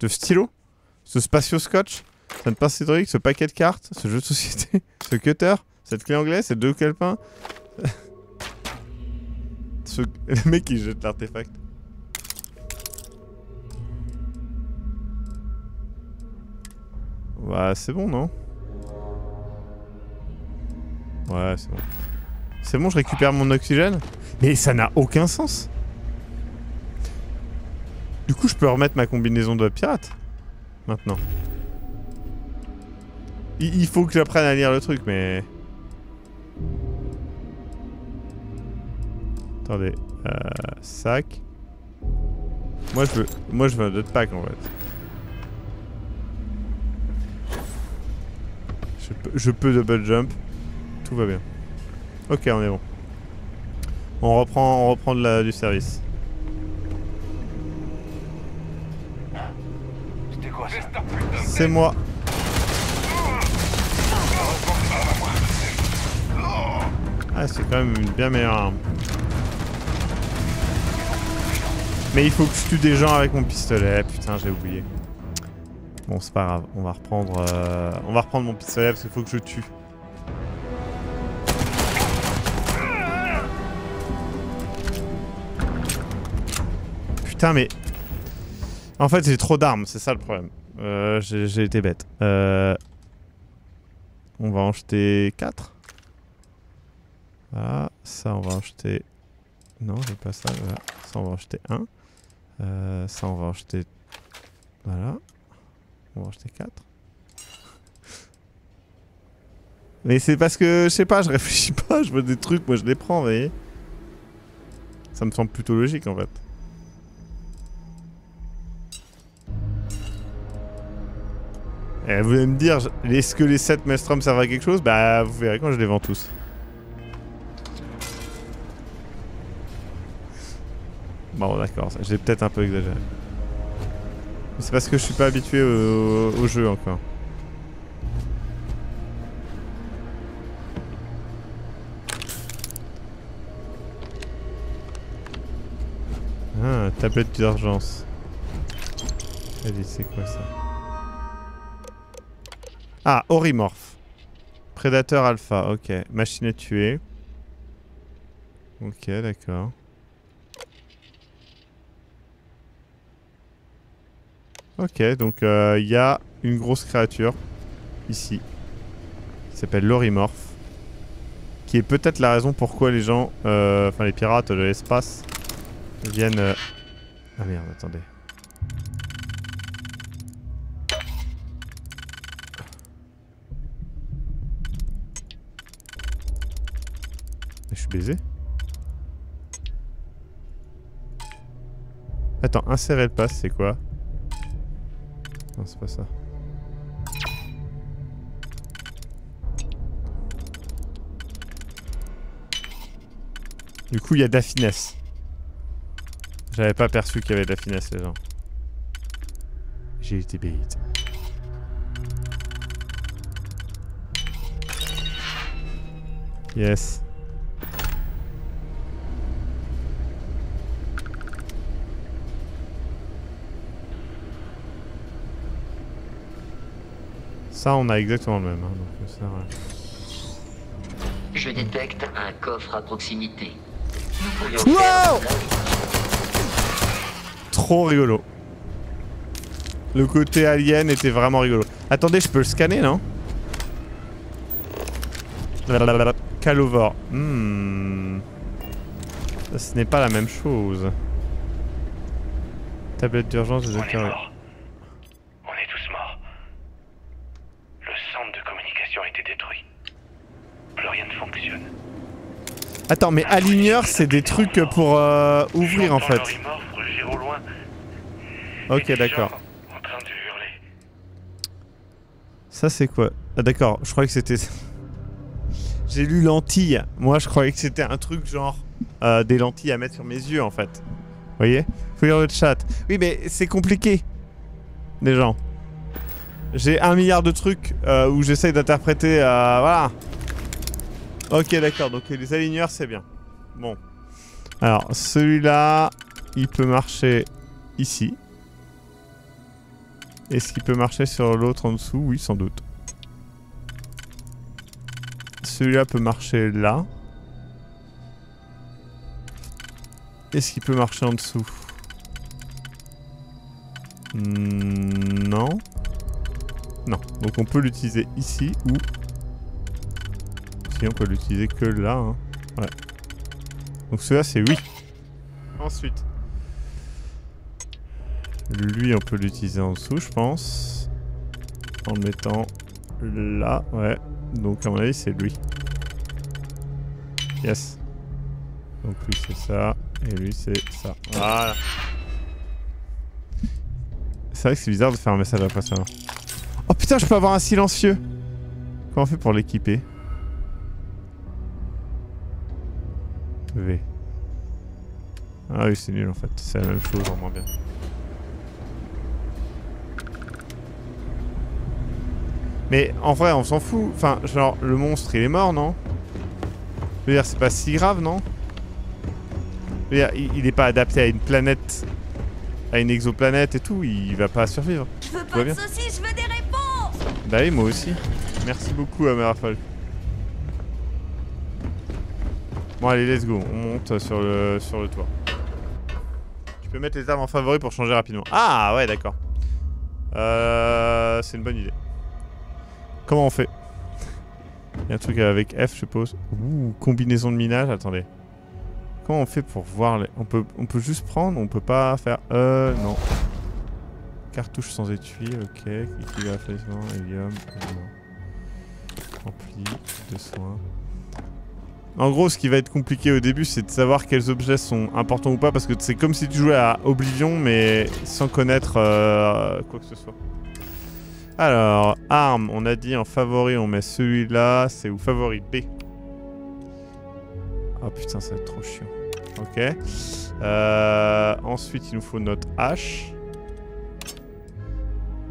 Ce stylo, ce spatio-scotch, cette pince hydraulique, ce paquet de cartes, ce jeu de société, ce cutter, cette clé anglaise, ces deux calepins. Ce... Le mec qui jette l'artefact. Bah c'est bon non? Ouais c'est bon. C'est bon, je récupère mon oxygène? Mais ça n'a aucun sens! Du coup, je peux remettre ma combinaison de pirate. Maintenant. Il faut que j'apprenne à lire le truc, mais... Attendez. Sac. Moi, je veux un jetpack, en fait. Je peux double jump. Tout va bien. Ok, on est bon. On reprend du service. C'est moi. Ah, c'est quand même une bien meilleure arme. Mais il faut que je tue des gens avec mon pistolet. Putain, j'ai oublié. Bon, c'est pas grave. On va reprendre mon pistolet parce qu'il faut que je tue. Putain, mais... En fait, j'ai trop d'armes, c'est ça le problème. J'ai été bête. On va en jeter 4. Voilà, ça on va en jeter... Non, j'ai pas ça, voilà. Ça on va en jeter 1. Ça on va en jeter... Voilà. On va en jeter 4. Mais c'est parce que, je sais pas, je réfléchis pas, je vois des trucs, moi je les prends, vous voyez. Ça me semble plutôt logique en fait. Et vous allez me dire, est-ce que les 7 Maelstrom servent à quelque chose? Bah, vous verrez quand je les vends tous. Bon, Bon, d'accord, j'ai peut-être un peu exagéré. C'est parce que je suis pas habitué au jeu encore. Ah, tablette d'urgence. Allez, c'est quoi ça? Ah, Orimorphe. Prédateur alpha, ok. Machine à tuer. Ok, d'accord. Ok, donc il y a une grosse créature ici qui s'appelle l'orimorphe, qui est peut-être la raison pourquoi les gens, enfin les pirates de l'espace viennent... Ah merde, attendez. Je suis baisé. Attends, insérer le pass, c'est quoi? Non, c'est pas ça. Du coup, il y a de la finesse. J'avais pas perçu qu'il y avait de la finesse, les gens. J'ai été bête. Yes. Ça, on a exactement le même. Hein, donc ça, ouais. Je détecte un coffre à proximité. Wow, trop rigolo. Le côté alien était vraiment rigolo. Attendez, je peux le scanner, non? Calovore. Ce n'est pas la même chose. Tablette d'urgence des acteurs. Attends, mais aligneur, c'est des trucs pour ouvrir en fait. Ok, d'accord. Ça, c'est quoi? Ah, d'accord, je croyais que c'était. J'ai lu lentilles. Moi, je croyais que c'était un truc genre des lentilles à mettre sur mes yeux en fait. Vous voyez? Faut lire le chat. Oui, mais c'est compliqué. Les gens. J'ai un milliard de trucs où j'essaye d'interpréter. Voilà. Ok, d'accord, donc les aligneurs c'est bien. Bon. Alors, celui-là, il peut marcher ici. Est-ce qu'il peut marcher sur l'autre en dessous? Oui, sans doute. Celui-là peut marcher là. Est-ce qu'il peut marcher en dessous? Non. Non, donc on peut l'utiliser ici ou... on peut l'utiliser que là, hein. Ouais. Donc celui-là c'est oui. Ensuite, lui on peut l'utiliser en dessous je pense. En le mettant là, ouais. Donc à mon avis c'est lui. Yes. Donc lui c'est ça, et lui c'est ça. Voilà. C'est vrai que c'est bizarre de faire un message après ça. Oh putain, je peux avoir un silencieux. Comment on fait pour l'équiper? V. Ah oui, c'est nul en fait, c'est la même chose en moins bien. Mais en vrai, on s'en fout. Enfin, genre, le monstre il est mort, non? Je veux dire, c'est pas si grave, non? Je veux dire, il est pas adapté à une planète, à une exoplanète et tout, il va pas survivre. Je veux pas de saucisses, je veux des réponses! Bah oui, moi aussi. Merci beaucoup, Amerafol. Bon allez, let's go, on monte sur le toit. Tu peux mettre les armes en favori pour changer rapidement. Ah ouais, d'accord. C'est une bonne idée. Comment on fait? Il y a un truc avec F, je suppose. Ouh, combinaison de minage, attendez. Comment on fait pour voir les... On peut juste prendre, on peut pas faire... non. Cartouche sans étui, ok. Équilibre, affaissement, hélium, rempli de soins. En gros, ce qui va être compliqué au début, c'est de savoir quels objets sont importants ou pas, parce que c'est comme si tu jouais à Oblivion, mais sans connaître quoi que ce soit. Alors, armes, on a dit en favori, on met celui-là, c'est où? Favori B. Oh putain, ça va être trop chiant. Ok. Ensuite, il nous faut notre hache.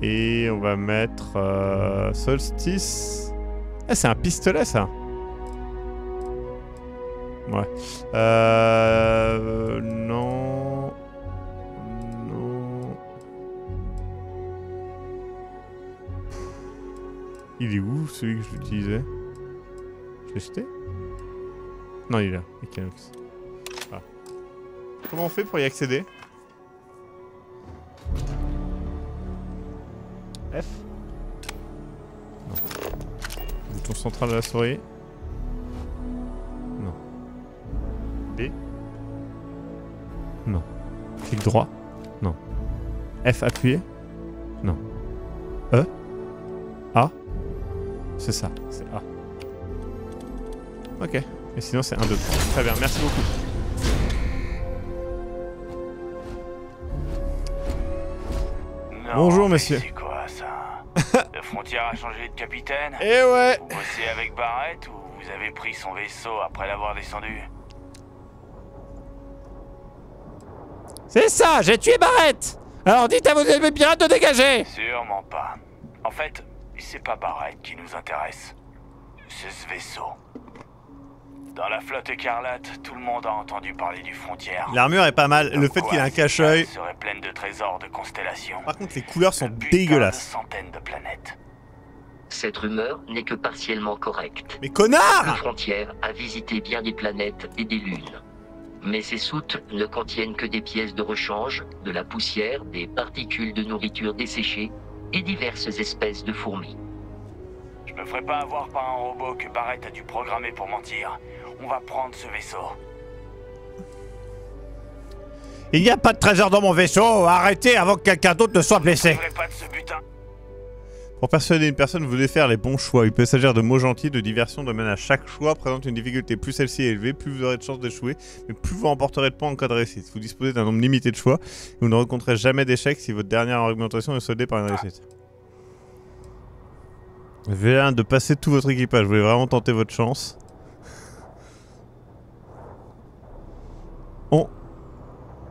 Et on va mettre Solstice. Ah, c'est un pistolet, ça. Ouais. Non. Non. Il est où, celui que j'utilisais? Je l'ai jeté? Non, il est là. Equinox. Ah. Comment on fait pour y accéder? F? Non. Bouton central de la souris. Non. B? Non. Clic droit? Non. F appuyé? Non. E? A? C'est ça, c'est A. Ok. Et sinon c'est 1, 2, 3. Très bien, merci beaucoup. Non, bonjour monsieur. C'est quoi ça? La frontière a changé de capitaine? Eh ouais. Vous bossez avec Barrett ou vous avez pris son vaisseau après l'avoir descendu? C'est ça, j'ai tué Barrett. Alors dites à vos amis pirates de dégager. Sûrement pas. En fait, c'est pas Barrett qui nous intéresse. C'est ce vaisseau. Dans la flotte écarlate, tout le monde a entendu parler du frontière. L'armure est pas mal, le fait qu'il ait un cache-œil serait pleine de trésors de constellations. Par contre, les couleurs sont dégueulasses. Centaines de planètes. Cette rumeur n'est que partiellement correcte. Mais connard! La frontière a visité bien des planètes et des lunes. Mais ces soutes ne contiennent que des pièces de rechange, de la poussière, des particules de nourriture desséchées et diverses espèces de fourmis. Je me ferai pas avoir par un robot que Barrett a dû programmer pour mentir. On va prendre ce vaisseau. Il n'y a pas de trésor dans mon vaisseau. Arrêtez avant que quelqu'un d'autre ne soit blessé. Pas de ce butin. Pour persuader une personne, vous devez faire les bons choix. Il peut s'agir de mots gentils, de diversion, de même à chaque choix présente une difficulté. Plus celle-ci est élevée, plus vous aurez de chances d'échouer, mais plus vous remporterez de points en cas de réussite. Vous disposez d'un nombre limité de choix. Et vous ne rencontrez jamais d'échec si votre dernière argumentation est soldée par une réussite. V1 de passer tout votre équipage. Vous voulez vraiment tenter votre chance.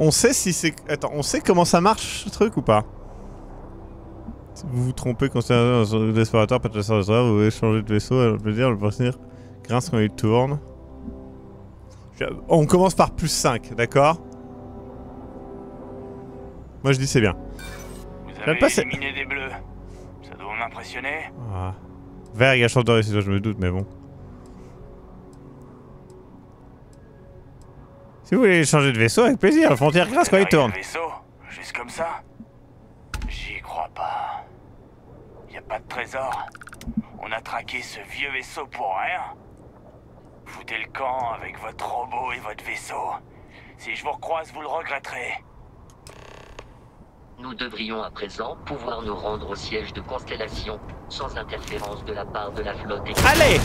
On sait si c'est... Attends, on sait comment ça marche ce truc ou pas? Si vous vous trompez concernant un explorateur, pas de chasseur de trésors, vous voulez changer de vaisseau, le plaisir, le plaisir grince quand il tourne. On commence par plus 5, d'accord? Moi je dis c'est bien. Vous avez éliminé des bleus. Ça doit m'impressionner. Ah. Vert, il y a chance de réussir, je me doute, mais bon. Si vous voulez changer de vaisseau, avec plaisir, la frontière grasse quand il tourne. Vaisseau, juste comme ça? J'y crois pas. Y a pas de trésor. On a traqué ce vieux vaisseau pour rien. Foutez le camp avec votre robot et votre vaisseau. Si je vous recroise, vous le regretterez. Nous devrions à présent pouvoir nous rendre au siège de Constellation sans interférence de la part de la flotte. Allez!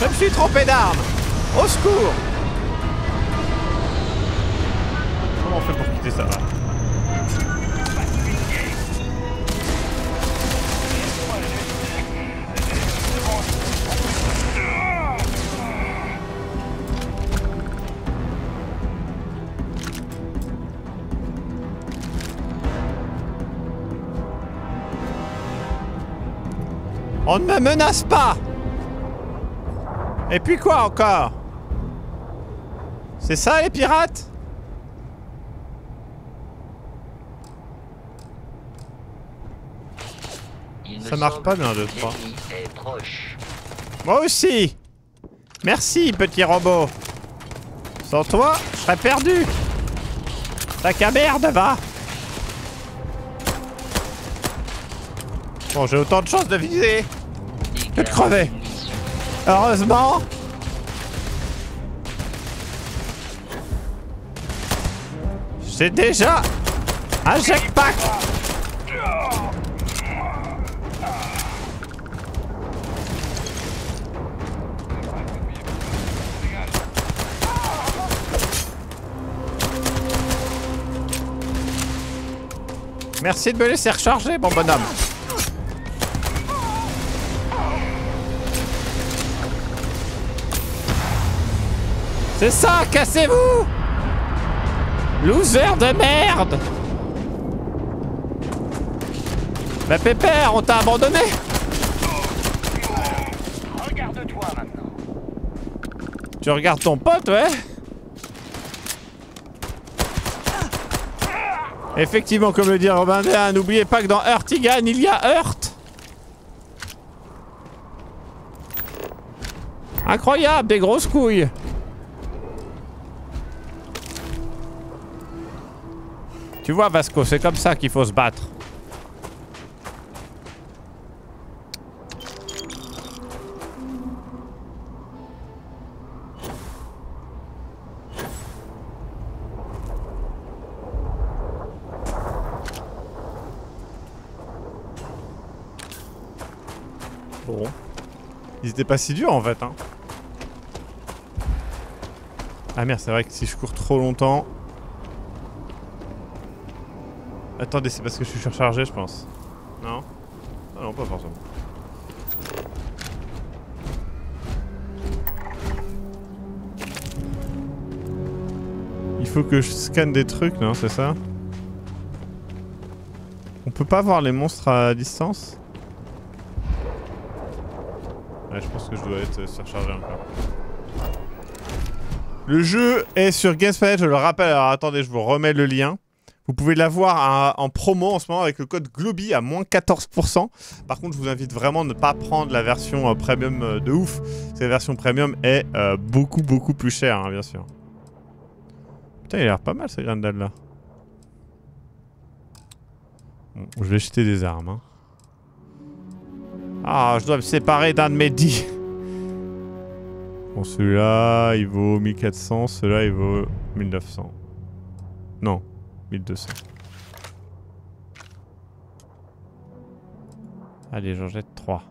Je me suis trompé d'arme! Au secours! Comment on fait pour quitter ça? On ne me menace pas! Et puis quoi encore? C'est ça les pirates? Ça marche pas, mais 1, 2, 3. Moi aussi! Merci, petit robot! Sans toi, je serais perdu! Sac à merde, va! Bon, j'ai autant de chances de viser que de crever! Heureusement. J'ai déjà un jetpack. Merci de me laisser recharger, mon bonhomme. C'est ça, cassez-vous! Loser de merde! Bah pépère, on t'a abandonné! Regarde-toi maintenant. Tu regardes ton pote, ouais? Effectivement, comme le dit Robin Dehaene, n'oubliez pas que dans Hurtigane, il y a Hurt. Incroyable, des grosses couilles. Tu vois, Vasco, c'est comme ça qu'il faut se battre. Bon. Ils étaient pas si durs en fait, hein. Ah merde, c'est vrai que si je cours trop longtemps... Attendez, c'est parce que je suis surchargé, je pense. Non? Ah non, pas forcément. Il faut que je scanne des trucs, non? C'est ça? On peut pas voir les monstres à distance? Ouais, je pense que je dois être surchargé encore. Le jeu est sur GamesPlanet, je le rappelle. Alors attendez, je vous remets le lien. Vous pouvez l'avoir en promo en ce moment avec le code GLOBI à moins 14%. Par contre, je vous invite vraiment à ne pas prendre la version premium de ouf. Cette version premium est beaucoup plus chère, hein, bien sûr. Putain, il a l'air pas mal ces Grendel là. Bon, je vais jeter des armes. Hein. Ah, je dois me séparer d'un de mes 10. Bon, celui-là, il vaut 1400. Celui-là, il vaut 1900. Non. 1200. Allez, j'en jette 3.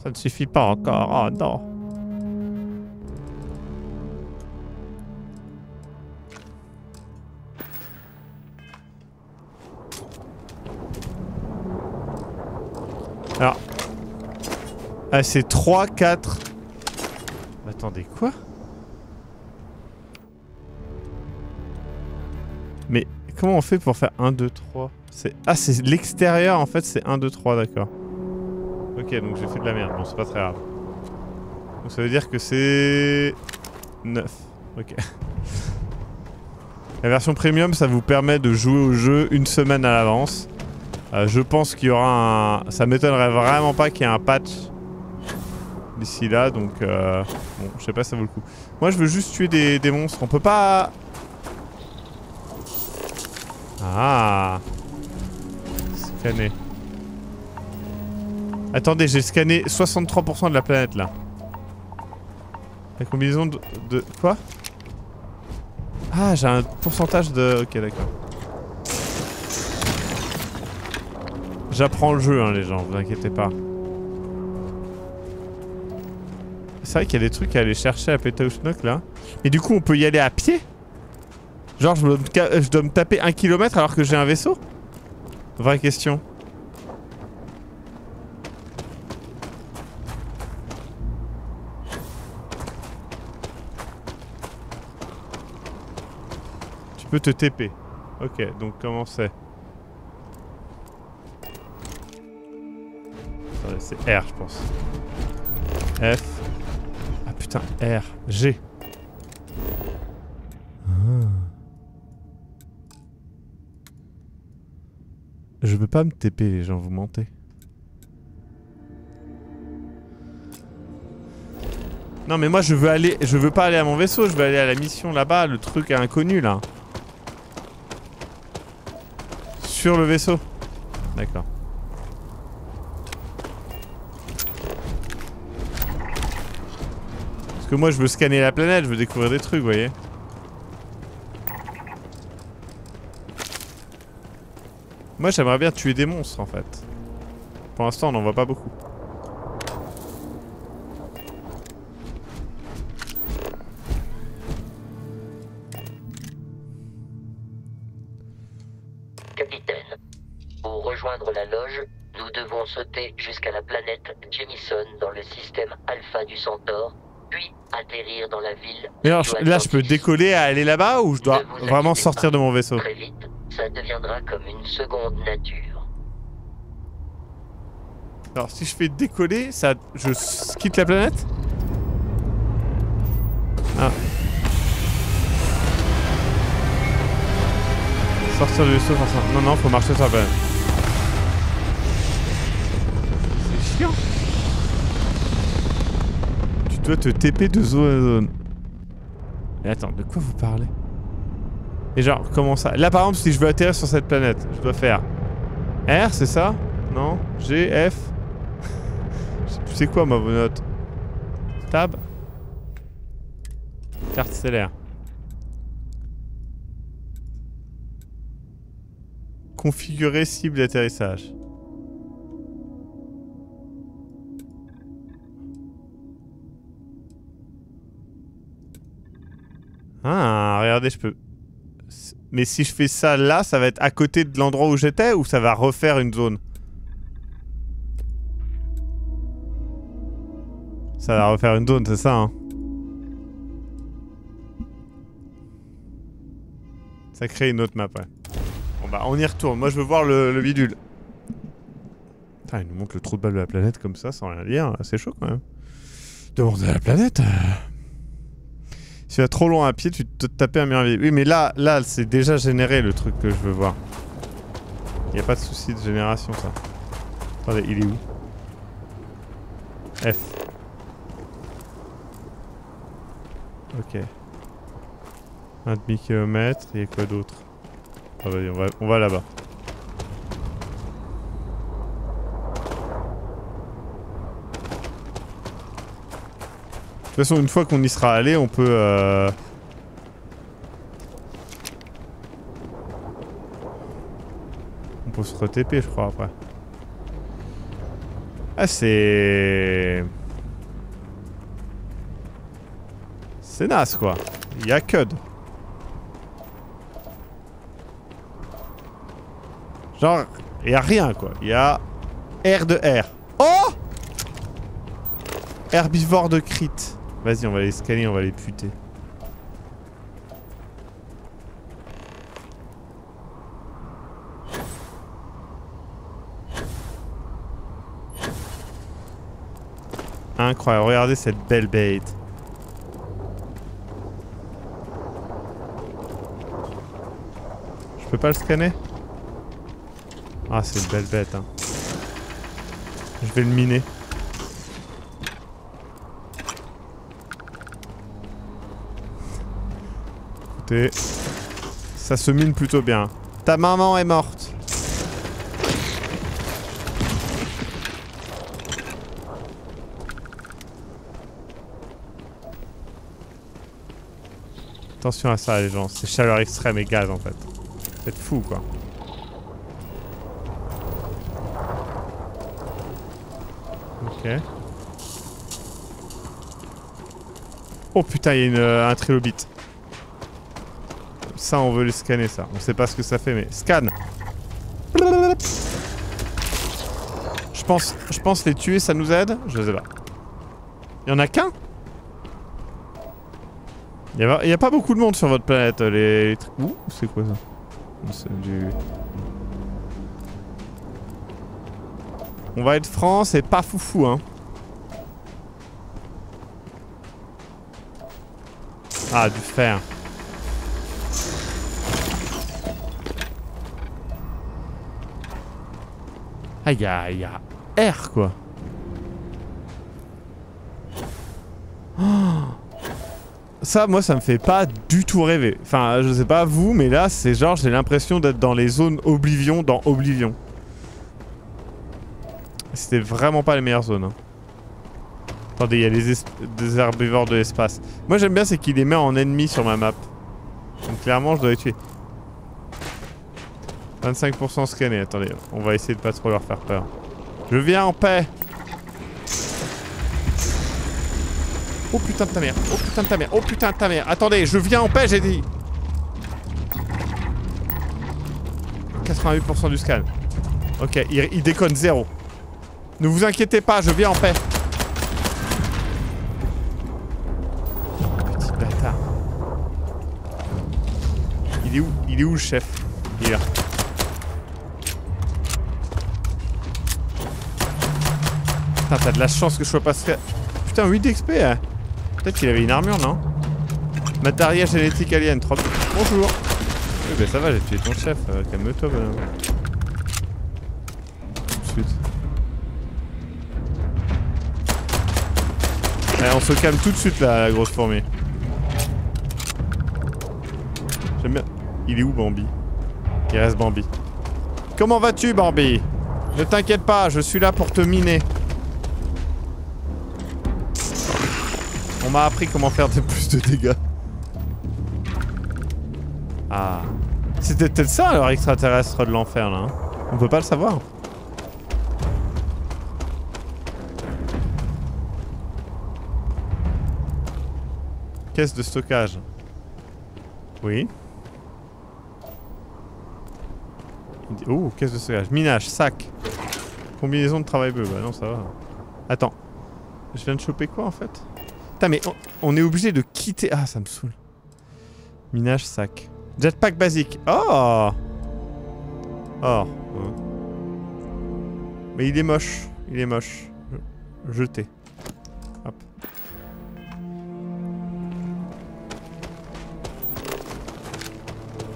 Ça ne suffit pas encore. Oh non. Alors. Ah, c'est 3, 4. Attendez, quoi? Mais comment on fait pour faire 1, 2, 3? Ah, c'est l'extérieur en fait, c'est 1, 2, 3, d'accord. Ok, donc j'ai fait de la merde, bon, c'est pas très grave. Donc ça veut dire que c'est... 9, ok. La version premium, ça vous permet de jouer au jeu une semaine à l'avance. Je pense qu'il y aura un... Ça m'étonnerait vraiment pas qu'il y ait un patch d'ici là, donc... Bon, je sais pas, ça vaut le coup. Moi, je veux juste tuer des monstres, on peut pas... Ah, scanner. Attendez, j'ai scanné 63% de la planète là. La combinaison de quoi? Ah, j'ai un pourcentage de... Ok, d'accord. J'apprends le jeu, hein, les gens, vous inquiétez pas. C'est vrai qu'il y a des trucs à aller chercher à Pétaouchnock là. Et du coup, on peut y aller à pied? Genre, je dois me taper 1 km alors que j'ai un vaisseau? Vraie question. Tu peux te TP. Ok, donc comment c'est? C'est R, je pense. F. Ah putain, R. G. Je peux pas me TP, les gens, vous mentez. Non mais moi je veux aller, je veux pas aller à mon vaisseau, je veux aller à la mission là-bas, le truc à inconnu là. Sur le vaisseau. D'accord. Parce que moi je veux scanner la planète, je veux découvrir des trucs, vous voyez. Moi j'aimerais bien tuer des monstres en fait. Pour l'instant on n'en voit pas beaucoup. Capitaine, pour rejoindre la loge, nous devons sauter jusqu'à la planète Jemison dans le système Alpha du Centaure, puis atterrir dans la ville. Mais alors, là, je peux décoller à aller là-bas ou je dois vraiment sortir de mon vaisseau? Très vite, ça deviendra comme une seconde nature. Alors, si je fais décoller, ça, je quitte la planète? Ah. Sortir du vaisseau, forcément. Non, non, faut marcher sur la planète. C'est chiant. Tu dois te TP de zone à zone. Mais attends, de quoi vous parlez? Et genre, comment ça? Là, par exemple, si je veux atterrir sur cette planète, je dois faire R, c'est ça? Non? G, F? Je sais plus c'est quoi ma note. Tab? Carte stellaire. Configurer cible d'atterrissage. Ah, regardez, je peux... Mais si je fais ça là, ça va être à côté de l'endroit où j'étais ou ça va refaire une zone? Ça va refaire une zone, c'est ça, hein? Ça crée une autre map, ouais. Bon bah on y retourne, moi je veux voir le bidule. Putain, il nous montre le trou de balle de la planète comme ça sans rien lire, c'est chaud quand même. Demander à la planète. Si tu vas trop loin à pied, tu te tapes un mur invisible. Oui mais là c'est déjà généré le truc que je veux voir. Il n'y a pas de souci de génération ça. Attendez, il est où? F. Ok. Un demi-kilomètre, et quoi d'autre? Ah bah on va là-bas. De toute façon, une fois qu'on y sera allé, on peut... On peut se re-TP, je crois, après. Ah, c'est... C'est naze, quoi. Il y a que de... Genre, il n'y a rien quoi, il y a R de R. Oh! Herbivore de Crit. Vas-y, on va les scanner, on va les puter. Incroyable, regardez cette belle bête. Je peux pas le scanner? Ah, c'est une belle bête, hein. Je vais le miner. Écoutez, ça se mine plutôt bien. Ta maman est morte. Attention à ça, les gens. C'est chaleur extrême et gaz, en fait. C'est fou, quoi. Okay. Oh putain, il y a un trilobite. Ça, on veut les scanner, ça. On sait pas ce que ça fait, mais scan. Je pense les tuer, ça nous aide. Je sais pas. Il y en a qu'un. Il y a pas beaucoup de monde sur votre planète. Les trucs. Ouh, c'est quoi ça? C'est du... On va être franc, c'est pas foufou, hein. Ah, du fer. Ah, il y a R, quoi. Oh. Ça, moi, ça me fait pas du tout rêver. Enfin, je sais pas vous, mais là, c'est genre, j'ai l'impression d'être dans les zones Oblivion, dans Oblivion. C'était vraiment pas les meilleures zones. Hein. Attendez, il y a des herbivores de l'espace. Moi j'aime bien, c'est qu'il les met en ennemi sur ma map. Donc clairement, je dois les tuer. 25% scanné. Attendez, on va essayer de pas trop leur faire peur. Je viens en paix. Oh putain de ta mère. Oh putain de ta mère. Oh putain de ta mère. Attendez, je viens en paix, j'ai dit. 88% du scan. Ok, il déconne zéro. Ne vous inquiétez pas, je viens en paix. Il est où? Il est où le chef? Il est là. Putain, t'as de la chance que je sois pas... Putain, 8 d'XP hein. Peut-être qu'il avait une armure, non? Matériel génétique alien, 30... Bonjour. Oui, bah ça va, j'ai tué ton chef. Calme-toi, ben. Tout de suite. Allez, on se calme tout de suite, là, la grosse fourmi. J'aime bien... Il est où, Bambi? Il reste Bambi. Comment vas-tu, Bambi? Ne t'inquiète pas, je suis là pour te miner. On m'a appris comment faire de plus de dégâts. Ah. C'était peut-être ça, alors, extraterrestre de l'enfer, là. Hein. On peut pas le savoir. Caisse de stockage. Oui. Oh, caisse de stockage. Minage, sac. Combinaison de travail bleu. Bah non, ça va. Attends. Je viens de choper quoi, en fait? Putain, mais on est obligé de quitter... Ah, ça me saoule. Minage, sac. Jetpack basique. Oh. Oh. Mais il est moche. Il est moche. Jeté. Hop.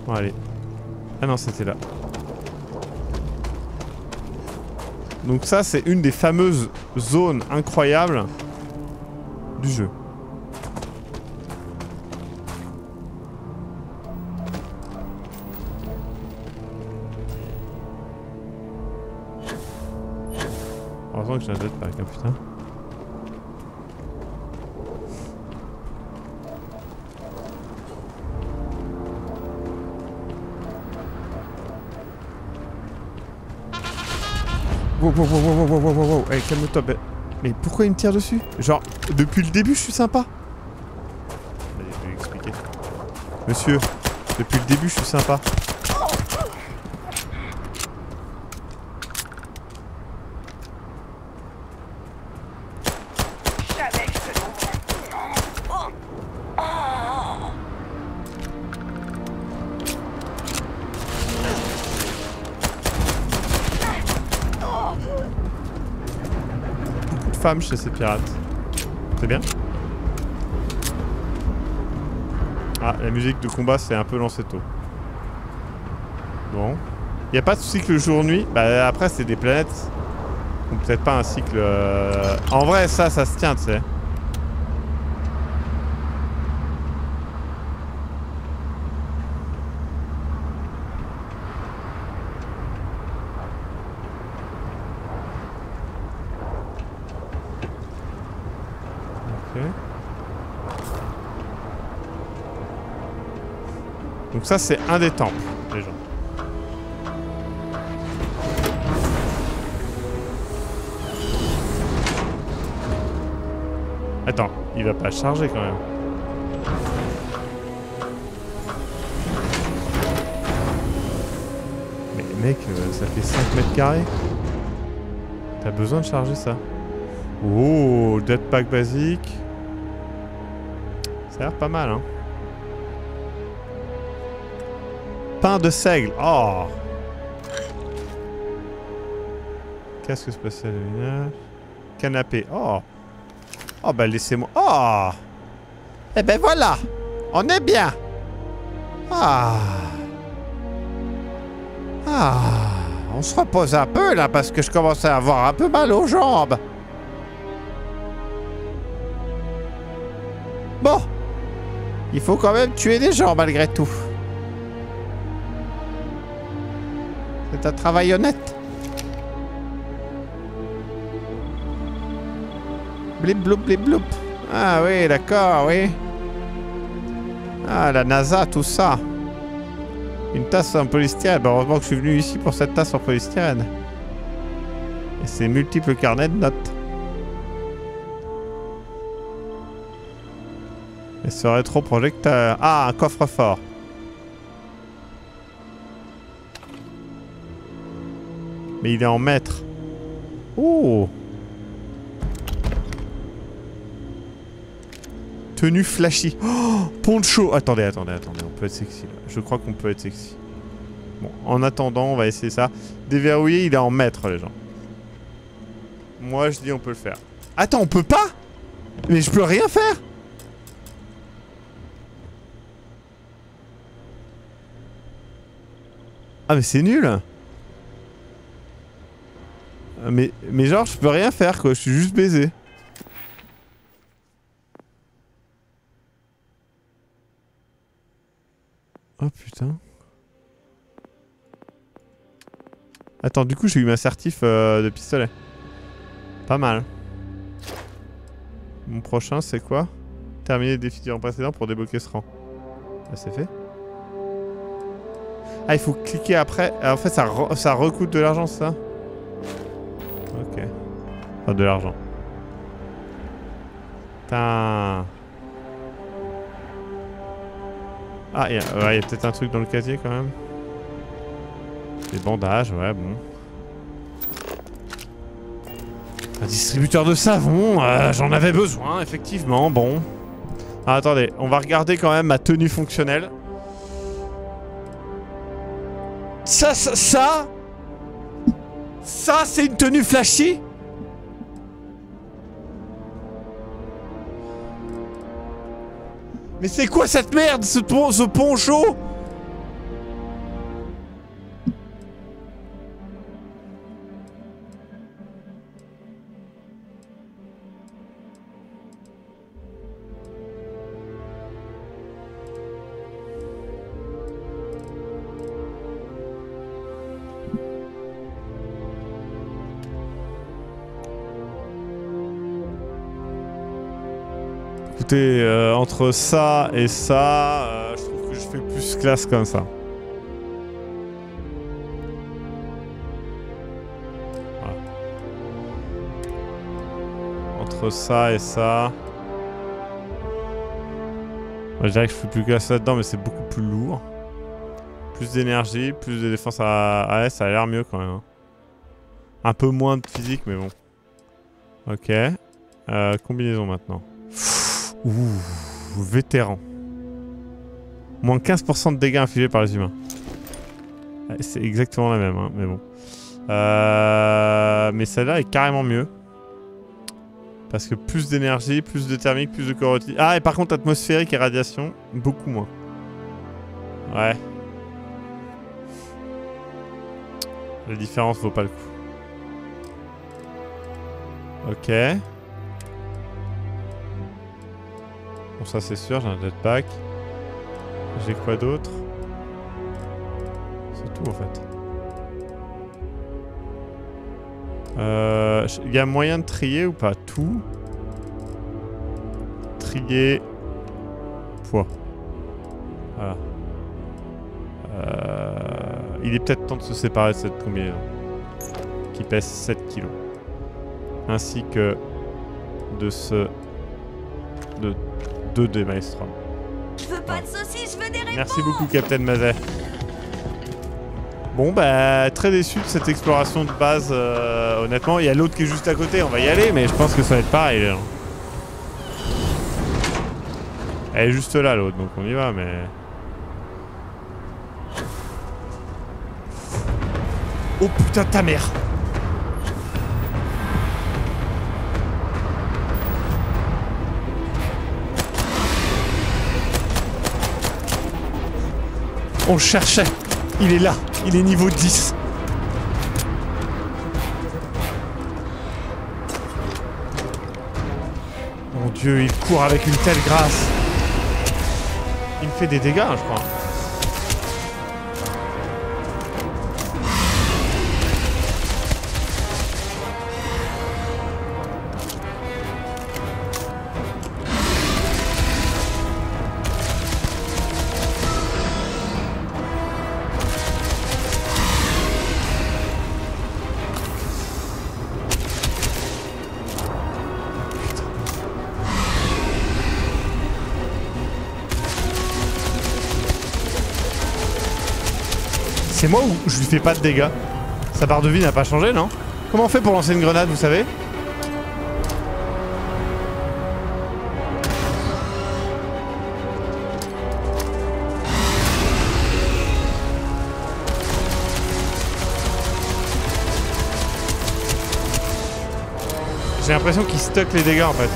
Bon, allez. Ah non, c'était là. Donc ça, c'est une des fameuses zones incroyables du jeu. Heureusement que j'ai un jetpack, hein, putain. Wow, wow, wow, wow, wow, wow, wow, wow. Allez, calme-toi. Mais pourquoi il me tire dessus? Genre, depuis le début, je suis sympa. Allez, je vais l'expliquer. Monsieur, depuis le début, je suis sympa. Chez ces pirates. C'est bien. Ah, la musique de combat c'est un peu lancé tôt. Bon. Y a pas de cycle jour-nuit. Bah après c'est des planètes. Donc peut-être pas un cycle... En vrai ça, ça se tient, tu sais. Donc ça c'est un des temples, les gens. Attends, il va pas charger quand même. Mais mec, ça fait 5 mètres carrés. T'as besoin de charger ça. Oh, jetpack basique. Ça a l'air pas mal, hein. Pain de seigle. Oh. Casque spatial de minage. Canapé. Oh. Oh bah laissez-moi. Oh. Eh ben voilà. On est bien. Ah. Ah. On se repose un peu là parce que je commence à avoir un peu mal aux jambes. Bon. Il faut quand même tuer des gens malgré tout. C'est un travail honnête. Blip bloup blip bloup. Ah oui, d'accord, oui. Ah, la NASA, tout ça. Une tasse en polystyrène. Bah, heureusement que je suis venu ici pour cette tasse en polystyrène. Et ses multiples carnets de notes. Et ce rétroprojecteur. Ah, un coffre-fort. Mais il est en mètres. Oh. Tenue flashy. Oh, poncho. Attendez, attendez, attendez. On peut être sexy là. Je crois qu'on peut être sexy. Bon, en attendant, on va essayer ça. Déverrouiller, il est en mètres, les gens. Moi, je dis on peut le faire. Attends, on peut pas? Mais je peux rien faire? Ah, mais c'est nul! Mais genre, je peux rien faire, quoi. Je suis juste baisé. Oh, putain. Attends, du coup, j'ai eu ma certif de pistolet. Pas mal. Mon prochain, c'est quoi? Terminer le défi du rang précédent pour débloquer ce rang. Là, c'est fait. Ah, il faut cliquer après. En fait, ça recoûte de l'argent, ça? Ok. Enfin, de l'argent. Putain. Ah, il y a peut-être un truc dans le casier, quand même. Des bandages, ouais, bon. Un distributeur de savon, j'en avais besoin, effectivement, bon. Ah, attendez, on va regarder quand même ma tenue fonctionnelle. Ça, c'est une tenue flashy? Mais c'est quoi cette merde, ce poncho? Entre ça et ça, je trouve que je fais plus classe comme ça. Voilà. Entre ça et ça... Moi, je dirais que je fais plus classe là-dedans, mais c'est beaucoup plus lourd. Plus d'énergie, plus de défense à S, ça a l'air mieux quand même. Hein. Un peu moins de physique, mais bon. Ok. Combinaison maintenant. Ouh, vétéran. Moins 15% de dégâts infligés par les humains. C'est exactement la même, hein, mais bon. Mais celle-là est carrément mieux. Parce que plus d'énergie, plus de thermique, plus de corrosion. Ah, et par contre, atmosphérique et radiation, beaucoup moins. Ouais. La différence vaut pas le coup. Ok. Bon, ça c'est sûr, j'ai un jetpack. J'ai quoi d'autre? C'est tout en fait. Il y a moyen de trier ou pas? Tout. Trier. Poids. Voilà. Il est peut-être temps de se séparer de cette combinaison. Qui pèse 7 kilos. Ainsi que de ce. Des maelstrom. Je veux pas de saucisses, je veux des réponses. Merci beaucoup, Captain Mazet. Bon, bah, très déçu de cette exploration de base. Honnêtement, il y a l'autre qui est juste à côté. On va y aller, mais je pense que ça va être pareil. Là. Elle est juste là, l'autre, donc on y va, mais... Oh putain, ta mère! On le cherchait. Il est là. Il est niveau 10. Mon dieu, il court avec une telle grâce. Il me fait des dégâts, je crois. C'est moi ou je lui fais pas de dégâts? Sa barre de vie n'a pas changé, non? Comment on fait pour lancer une grenade, vous savez? J'ai l'impression qu'il stocke les dégâts en fait.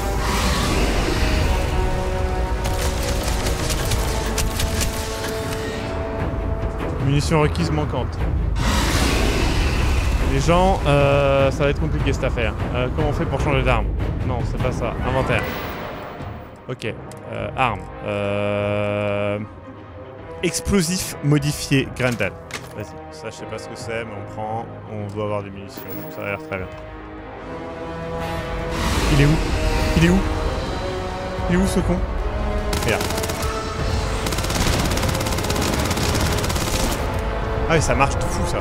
Munitions requises manquantes. Les gens, ça va être compliqué cette affaire. Comment on fait pour changer d'arme? Non, c'est pas ça. Inventaire. Ok. Arme. Explosif modifié. Grendel. Vas-y. Ça, je sais pas ce que c'est, mais on prend. On doit avoir des munitions. Ça a l'air très bien. Il est où? Il est où? Il est où ce con? Regarde. Ah oui, ça marche tout fou ça.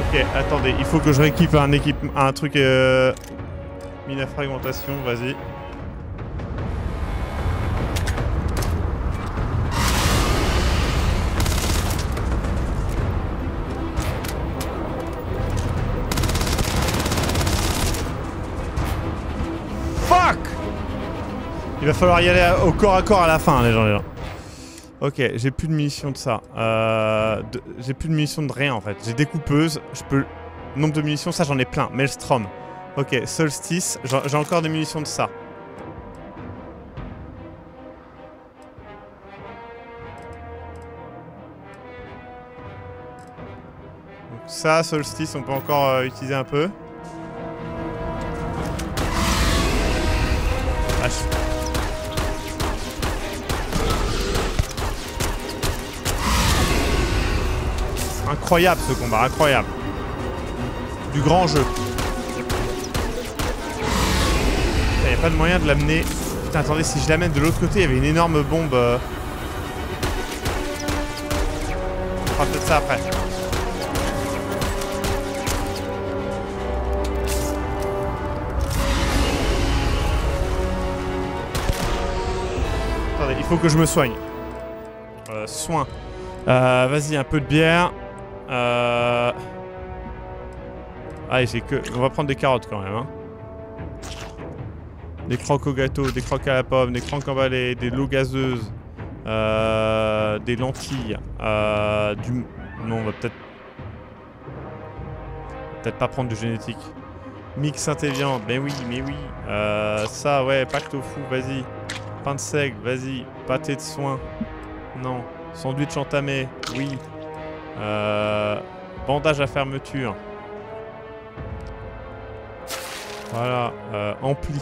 Ok, attendez, il faut que je rééquipe un truc... mine à fragmentation, vas-y. Fuck! Il va falloir y aller au corps à corps à la fin, hein, les gens, les gens. Ok, j'ai plus de munitions de ça. J'ai plus de munitions de rien en fait. J'ai des coupeuses, je peux. Nombre de munitions, ça j'en ai plein. Maelstrom. Ok, Solstice, j'ai encore des munitions de ça. Donc ça, Solstice, on peut encore utiliser un peu. Ah, incroyable ce combat, incroyable. Du grand jeu. Il n'y a pas de moyen de l'amener... Putain, attendez, si je l'amène de l'autre côté, il y avait une énorme bombe. On fera peut-être ça après. Attendez, il faut que je me soigne. Soin. Vas-y, un peu de bière. Allez, c'est que... On va prendre des carottes quand même, hein. Des crocs au gâteau, des crocs à la pomme, des crocs emballés, des lots gazeuses, des lentilles, du... Non, on va peut-être... Peut-être pas prendre du génétique. Mix intelligent, mais oui, mais oui. Ça, ouais, pack tofu, vas-y. Pain de seigle, vas-y. Pâté de soin, non. Sandwich entamé, oui. Bandage à fermeture. Voilà. Ampli.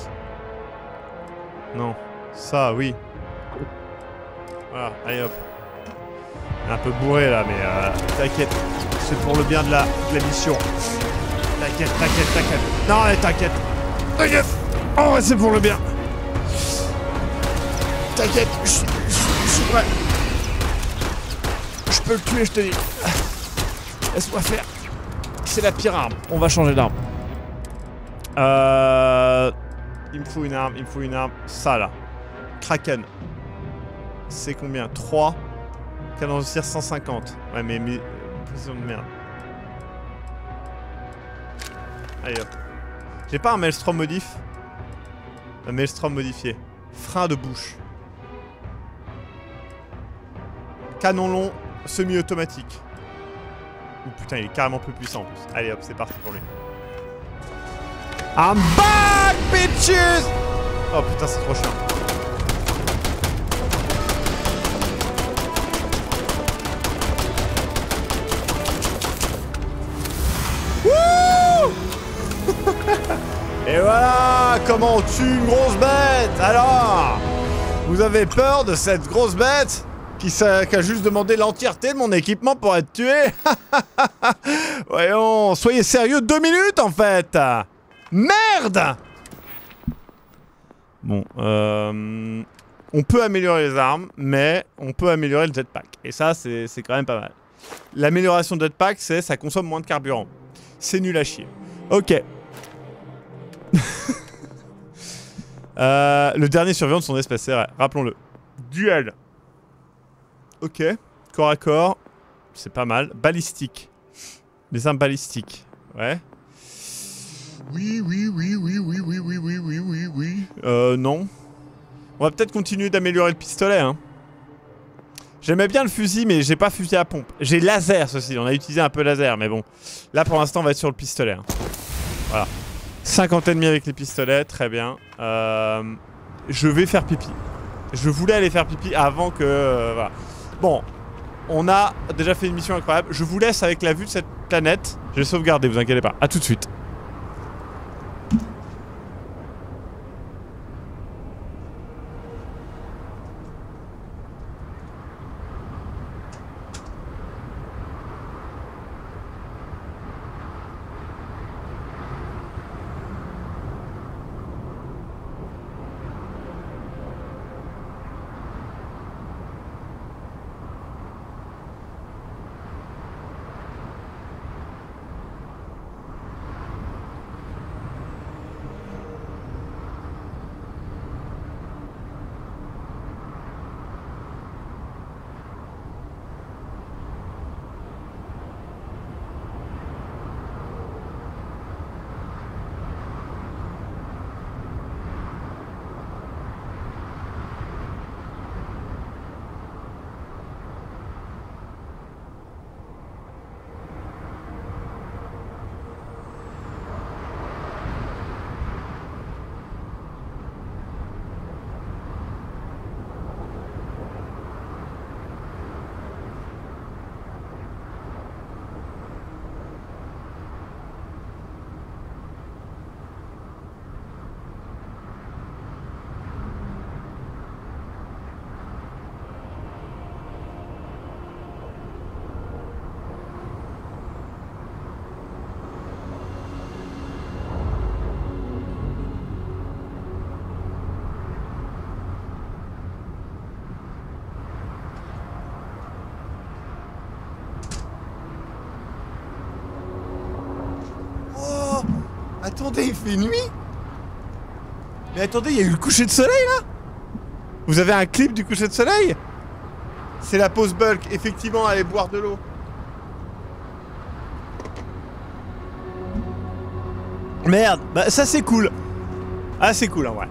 Non. Ça, oui. Voilà. Allez hop. Un peu bourré là, mais t'inquiète. C'est pour le bien de la mission. T'inquiète, t'inquiète, t'inquiète. Non, allez, t'inquiète. T'inquiète. Oh, c'est pour le bien. T'inquiète. Je suis prêt. Je peux le tuer, je te dis. Laisse-moi faire. C'est la pire arme. On va changer d'arme. Il me faut une arme, il me faut une arme. Ça là. Kraken. C'est combien? 3. Canon de tir 150. Ouais, mais prison de merde. Allez hop. J'ai pas un Maelstrom modif? Un Maelstrom modifié. Frein de bouche. Canon long semi-automatique. Oh putain, il est carrément plus puissant en plus. Allez hop, c'est parti pour lui. I'm back, bitches! Oh putain, c'est trop chiant. Wouh! Et voilà, comment on tue une grosse bête? Alors, vous avez peur de cette grosse bête? Qui a juste demandé l'entièreté de mon équipement pour être tué. Voyons, soyez sérieux 2 minutes en fait. Merde. Bon, on peut améliorer les armes, mais on peut améliorer le jetpack. Et ça, c'est quand même pas mal. L'amélioration de jetpack, c'est ça consomme moins de carburant. C'est nul à chier. Ok. Le dernier survivant de son espèce, c'est vrai, rappelons-le. Duel. Ok, corps à corps, c'est pas mal. Balistique. Les armes balistiques, ouais. Oui, oui, oui, oui, oui, oui, oui, oui, oui, oui. Non. On va peut-être continuer d'améliorer le pistolet, hein. J'aimais bien le fusil, mais j'ai pas fusil à pompe. J'ai laser, ceci. On a utilisé un peu laser, mais bon. Là, pour l'instant, on va être sur le pistolet. Hein. Voilà. 50 ennemis avec les pistolets, très bien. Je vais faire pipi. Je voulais aller faire pipi avant que... voilà. Bon. On a déjà fait une mission incroyable. Je vous laisse avec la vue de cette planète. Je vais sauvegarder, vous inquiétez pas. A tout de suite. Attendez, il fait nuit? Mais attendez, il y a eu le coucher de soleil là? Vous avez un clip du coucher de soleil? C'est la pause bulk, effectivement, allez boire de l'eau. Merde, bah ça c'est cool. Ah c'est cool en vrai.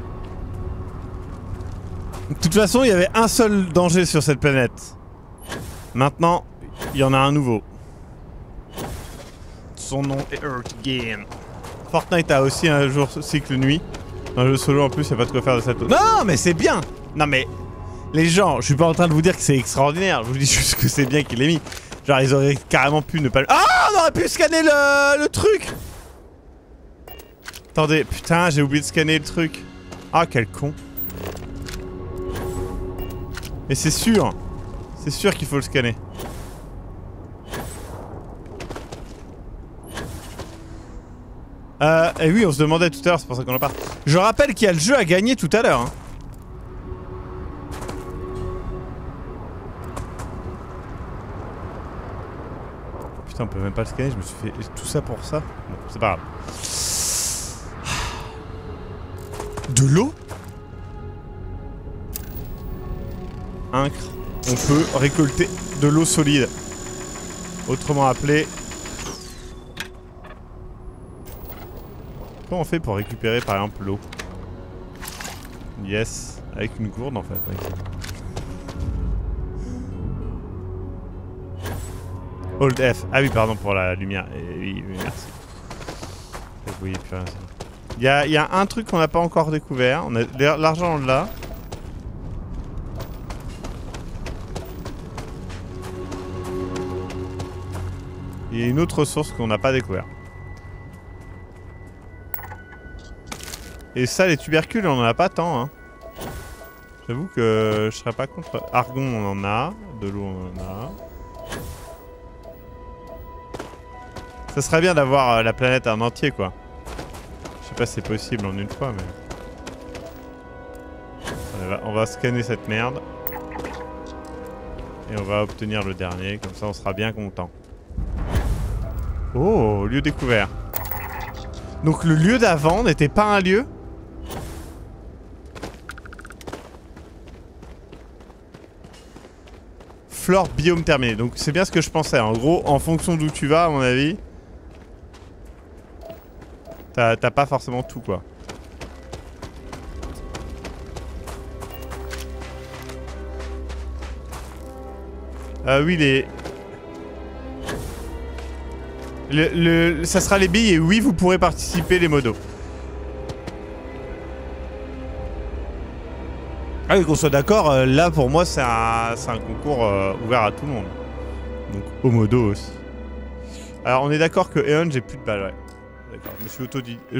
De toute façon, il y avait un seul danger sur cette planète. Maintenant, il y en a un nouveau. Son nom est Hurtigane. Fortnite a aussi un jour cycle nuit. Un jeu solo en plus, il n'y a pas de quoi faire de cette autre. Non, mais c'est bien. Non, mais les gens, je suis pas en train de vous dire que c'est extraordinaire. Je vous dis juste que c'est bien qu'il l'ait mis. Genre, ils auraient carrément pu ne pas... Ah, on aurait pu scanner le truc. Attendez, putain, j'ai oublié de scanner le truc. Ah, quel con. Mais c'est sûr. C'est sûr qu'il faut le scanner. Et oui, on se demandait tout à l'heure, c'est pour ça qu'on en parle. Je rappelle qu'il y a le jeu à gagner tout à l'heure. Hein. Putain, on peut même pas le scanner, je me suis fait tout ça pour ça. Bon, c'est pas grave. De l'eau? Incre. On peut récolter de l'eau solide. Autrement appelée... Comment on fait pour récupérer par exemple l'eau? Yes, avec une gourde en fait. Hold F. Ah oui, pardon pour la lumière. Oui, merci. Oui, putain. Il y a un truc qu'on n'a pas encore découvert. On a l'argent là. Il y a une autre ressource qu'on n'a pas découvert. Et ça, les tubercules, on en a pas tant, hein. J'avoue que je serais pas contre. Argon, on en a. De l'eau, on en a. Ça serait bien d'avoir la planète en entier, quoi. Je sais pas si c'est possible en une fois, mais... On va scanner cette merde. Et on va obtenir le dernier, comme ça on sera bien content. Oh, lieu découvert. Donc le lieu d'avant n'était pas un lieu? Flore, biome terminé. Donc c'est bien ce que je pensais. En gros, en fonction d'où tu vas, à mon avis, t'as pas forcément tout, quoi. Oui, les... ça sera les billes et oui, vous pourrez participer les modos. Ah oui, qu'on soit d'accord, là pour moi c'est un concours ouvert à tout le monde. Donc au modo aussi. Alors on est d'accord que Eon, j'ai plus de balles, ouais. D'accord, je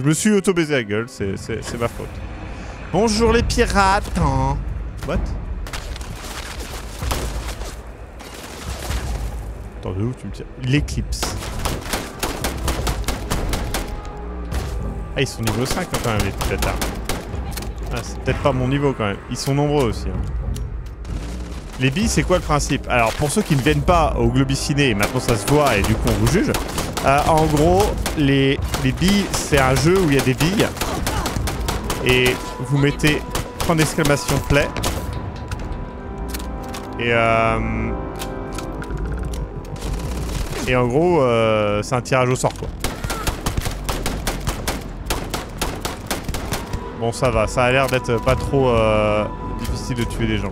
me suis auto-baisé la gueule, c'est ma faute. Bonjour les pirates, hein. What? Attends, de où tu me tires? L'éclipse. Ah, ils sont niveau 5 hein, quand même, les petits bâtards. Ah, c'est peut-être pas mon niveau quand même. Ils sont nombreux aussi. Hein. Les billes, c'est quoi le principe? Alors, pour ceux qui ne viennent pas au Globiciné, maintenant ça se voit et du coup on vous juge. En gros, les billes, c'est un jeu où il y a des billes. Et vous mettez point d'exclamation play. Et en gros, c'est un tirage au sort, quoi. Bon, ça va, ça a l'air d'être pas trop difficile de tuer des gens.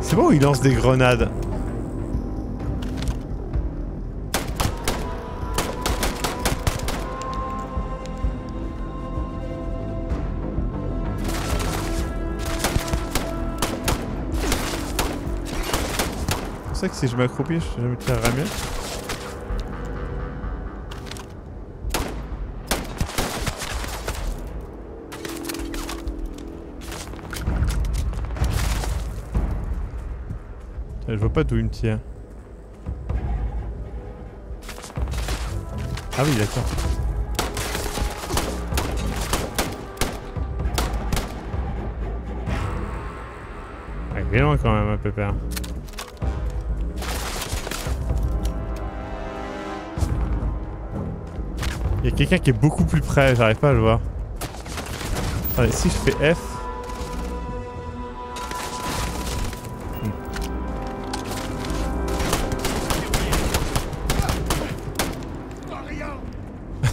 C'est bon, il lance des grenades. Que si je m'accroupis, je me tirerai mieux. Je vois pas d'où il me tire. Ah oui, d'accord. Ah, il est loin quand même, un peu peur. Il y a quelqu'un qui est beaucoup plus près, j'arrive pas à le voir. Attendez, si je fais F...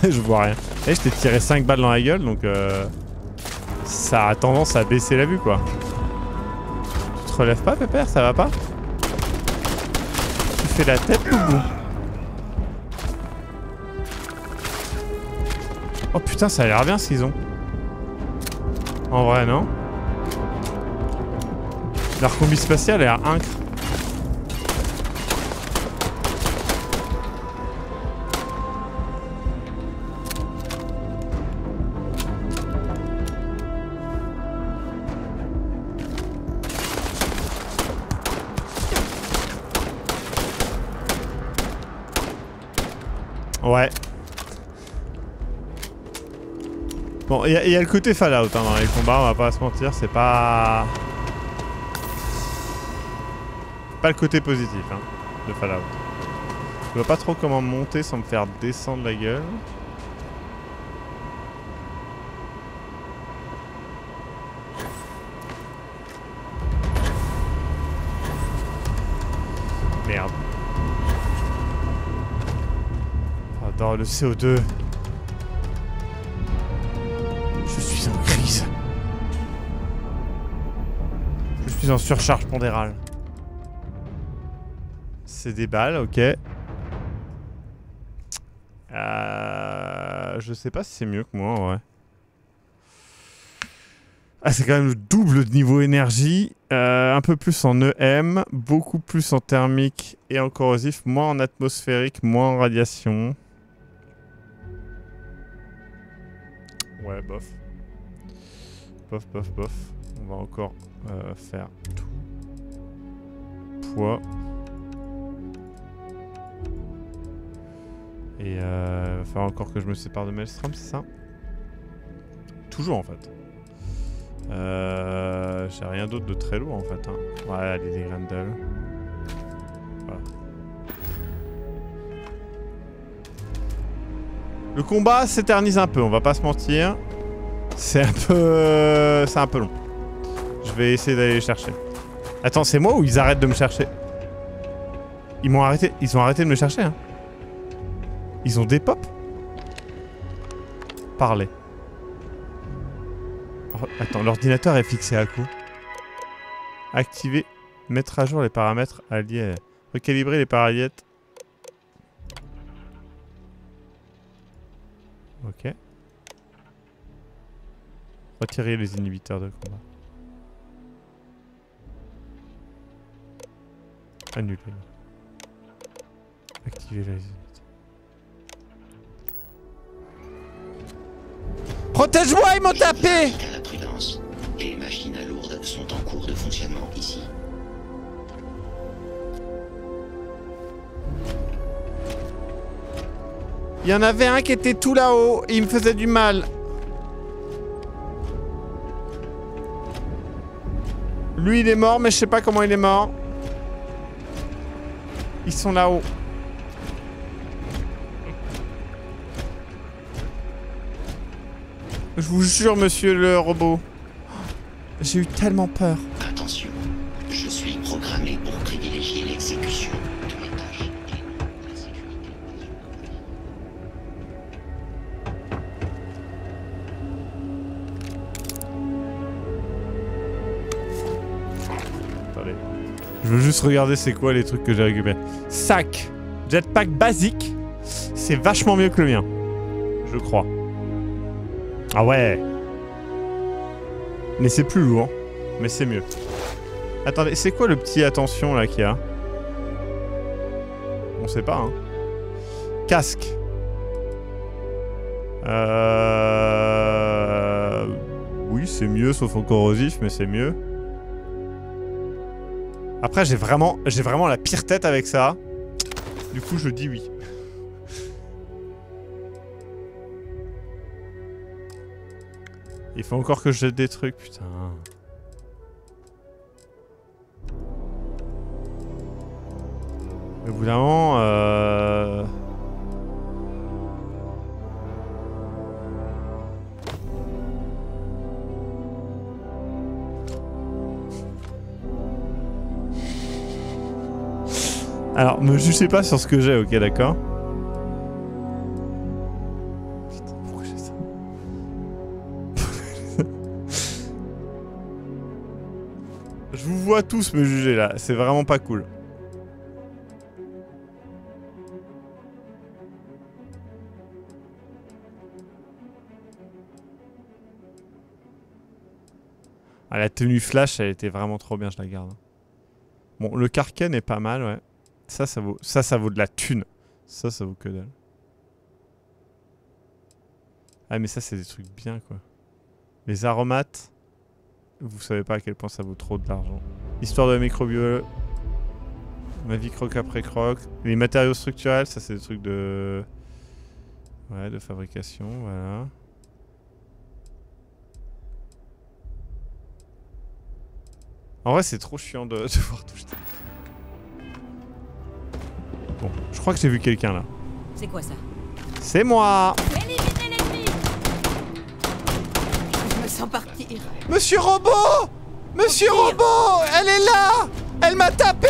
Je vois rien. Eh, je t'ai tiré 5 balles dans la gueule, donc... ça a tendance à baisser la vue, quoi. Tu te relèves pas, pépère? Ça va pas? Tu fais la tête ou bout? Oh putain, ça a l'air bien ce qu'ils ont. En vrai, non? Leur combi spatial a l'air incre. Ouais. Bon, il y a le côté Fallout hein, dans les combats, on va pas se mentir, c'est pas... Pas le côté positif hein, de Fallout. Je vois pas trop comment monter sans me faire descendre la gueule. Merde. J'adore le CO2. Je suis en surcharge pondérale. C'est des balles, ok. Je sais pas si c'est mieux que moi, ouais. Ah, c'est quand même le double de niveau énergie. Un peu plus en EM, beaucoup plus en thermique et en corrosif, moins en atmosphérique, moins en radiation. Ouais, bof. Bof, bof, bof. On va encore faire tout. Poids. Et il va falloir encore que je me sépare de Maelstrom, c'est ça? Toujours en fait. J'ai rien d'autre de très lourd en fait. Hein. Ouais, allez les Grendel. Voilà. Le combat s'éternise un peu, on va pas se mentir. C'est un peu... c'est un peu long. Je vais essayer d'aller les chercher. Attends, c'est moi ou ils arrêtent de me chercher? Ils m'ont arrêté. Ils ont arrêté de me chercher, hein. Ils ont des pop? Parler. Oh, attends, l'ordinateur est fixé à coup. Activer. Mettre à jour les paramètres alliés. Recalibrer les paramètres. Ok. Retirer les inhibiteurs de combat. Annuler. Activer les... Protège-moi, ils m'ont tapé! La prudence et les machines à lourdes sont en cours de fonctionnement ici. Il y en avait un qui était tout là-haut et il me faisait du mal. Lui, il est mort, mais je sais pas comment il est mort. Ils sont là-haut. Je vous jure, monsieur le robot. J'ai eu tellement peur. Attention, je suis programmé pour privilégier l'exécution de mes tâches et non la sécurité. Attendez. Je veux juste regarder c'est quoi les trucs que j'ai récupérés. Sac, jetpack basique. C'est vachement mieux que le mien. Je crois. Ah ouais. Mais c'est plus lourd. Mais c'est mieux. Attendez, c'est quoi le petit attention là qu'il y a? On sait pas, hein. Casque. Oui, c'est mieux, sauf au corrosif, mais c'est mieux. Après, j'ai vraiment la pire tête avec ça. Du coup, je dis oui. Il faut encore que je jette des trucs, putain. Au bout d'un moment... Alors, me jugez pas sur ce que j'ai, ok, d'accord ? À tous me juger là, c'est vraiment pas cool. Ah, la tenue flash, elle était vraiment trop bien, je la garde. Bon, le carcan est pas mal, ouais. Ça vaut de la thune. Ça vaut que dalle. Ah, mais ça, c'est des trucs bien, quoi. Les aromates, vous savez pas à quel point ça vaut trop de l'argent. Histoire de la microbiologie. Ma vie croque après croque. Les matériaux structurels, ça c'est des trucs de... Ouais, de fabrication, voilà. En vrai, c'est trop chiant de voir tout jeter. Bon, je crois que j'ai vu quelqu'un là. C'est quoi ça? C'est moi! Partir. Monsieur Robot! Monsieur Robot! Elle est là! Elle m'a tapé!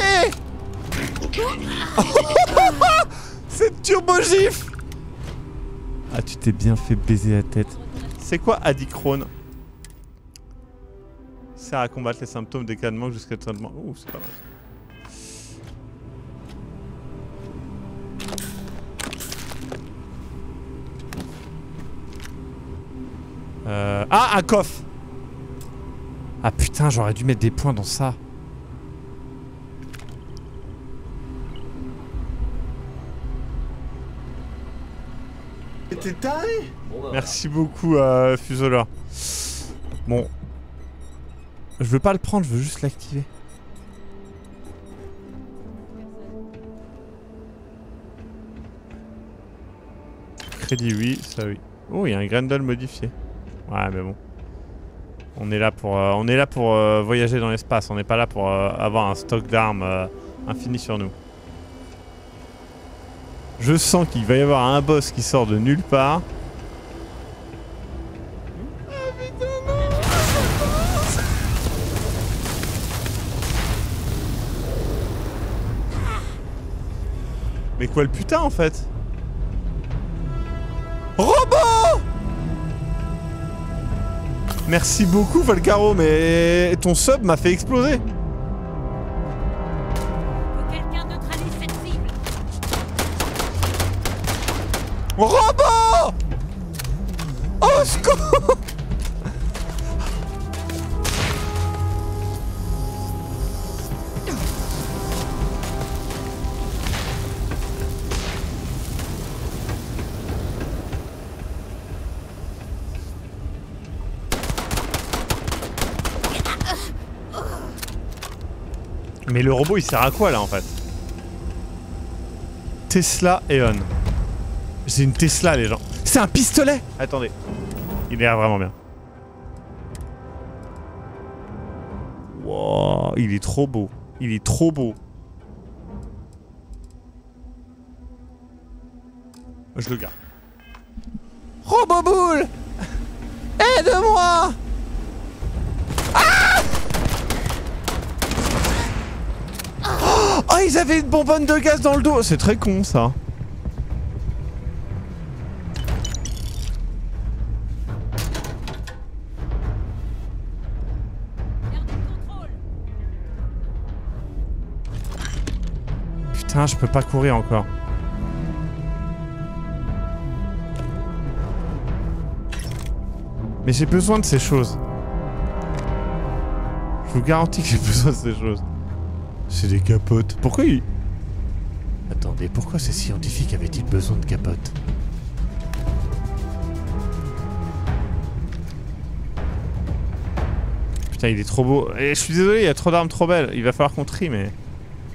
Cette turbo-gifle! Ah, tu t'es bien fait baiser la tête. C'est quoi Adicrone? Sert à combattre les symptômes d'éclatement jusqu'à totalement. Ouh, c'est pas vrai. Ah, un coffre! Ah putain, j'aurais dû mettre des points dans ça. T'es taré? Merci beaucoup, Fusola. Bon. Je veux pas le prendre, je veux juste l'activer. Crédit, oui, ça oui. Oh, il y a un Grendel modifié. Ouais, mais bon. On est là pour, voyager dans l'espace. On n'est pas là pour avoir un stock d'armes infini sur nous. Je sens qu'il va y avoir un boss qui sort de nulle part. Ah putain, non, ça commence. Mais quoi le putain en fait? Robot! Merci beaucoup Valcaro, mais ton sub m'a fait exploser. Quelqu'un neutralise cette cible. Robot! Au secours! Mais le robot il sert à quoi là en fait? Tesla Eon. C'est une Tesla les gens. C'est un pistolet! Attendez. Il est vraiment bien. Wow, il est trop beau. Il est trop beau. Je le garde. Robot boule! Aide-moi! Oh, ils avaient une bonbonne de gaz dans le dos. C'est très con, ça. Putain, je peux pas courir encore. Mais j'ai besoin de ces choses. Je vous garantis que j'ai besoin de ces choses. C'est des capotes. Pourquoi il... Attendez, pourquoi ces scientifiques avaient-ils besoin de capotes? Putain, il est trop beau. Et je suis désolé, il y a trop d'armes trop belles. Il va falloir qu'on trie, mais...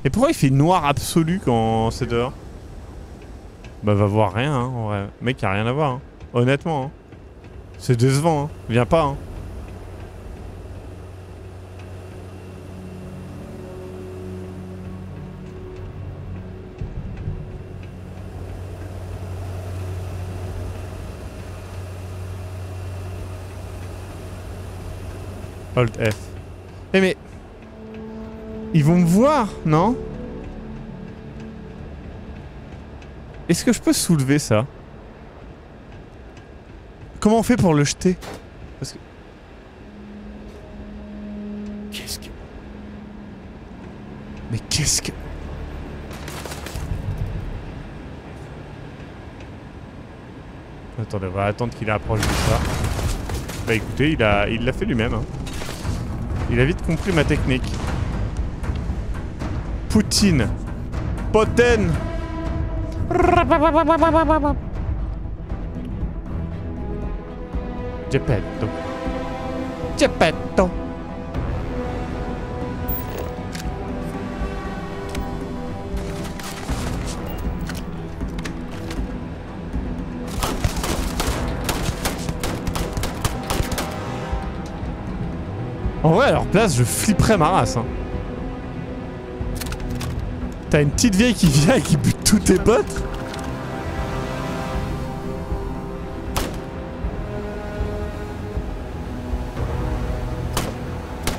Et pourquoi il fait noir absolu quand c'est dehors? Bah va voir rien, hein, en vrai. Mec, y a rien à voir, hein. Honnêtement, hein. C'est décevant, hein. Viens pas, hein. Alt F. Eh mais... Ils vont me voir, non? Est-ce que je peux soulever ça? Comment on fait pour le jeter? Parce que... Qu'est-ce que... Mais qu'est-ce que... Attendez, on va attendre qu'il approche de ça. Bah écoutez, il l'a fait lui-même, hein. Il a vite compris ma technique. Poutine. Poten. Geppetto. Geppetto. En vrai, à leur place, je flipperais ma race, hein. T'as une petite vieille qui vient et qui bute tous tes potes?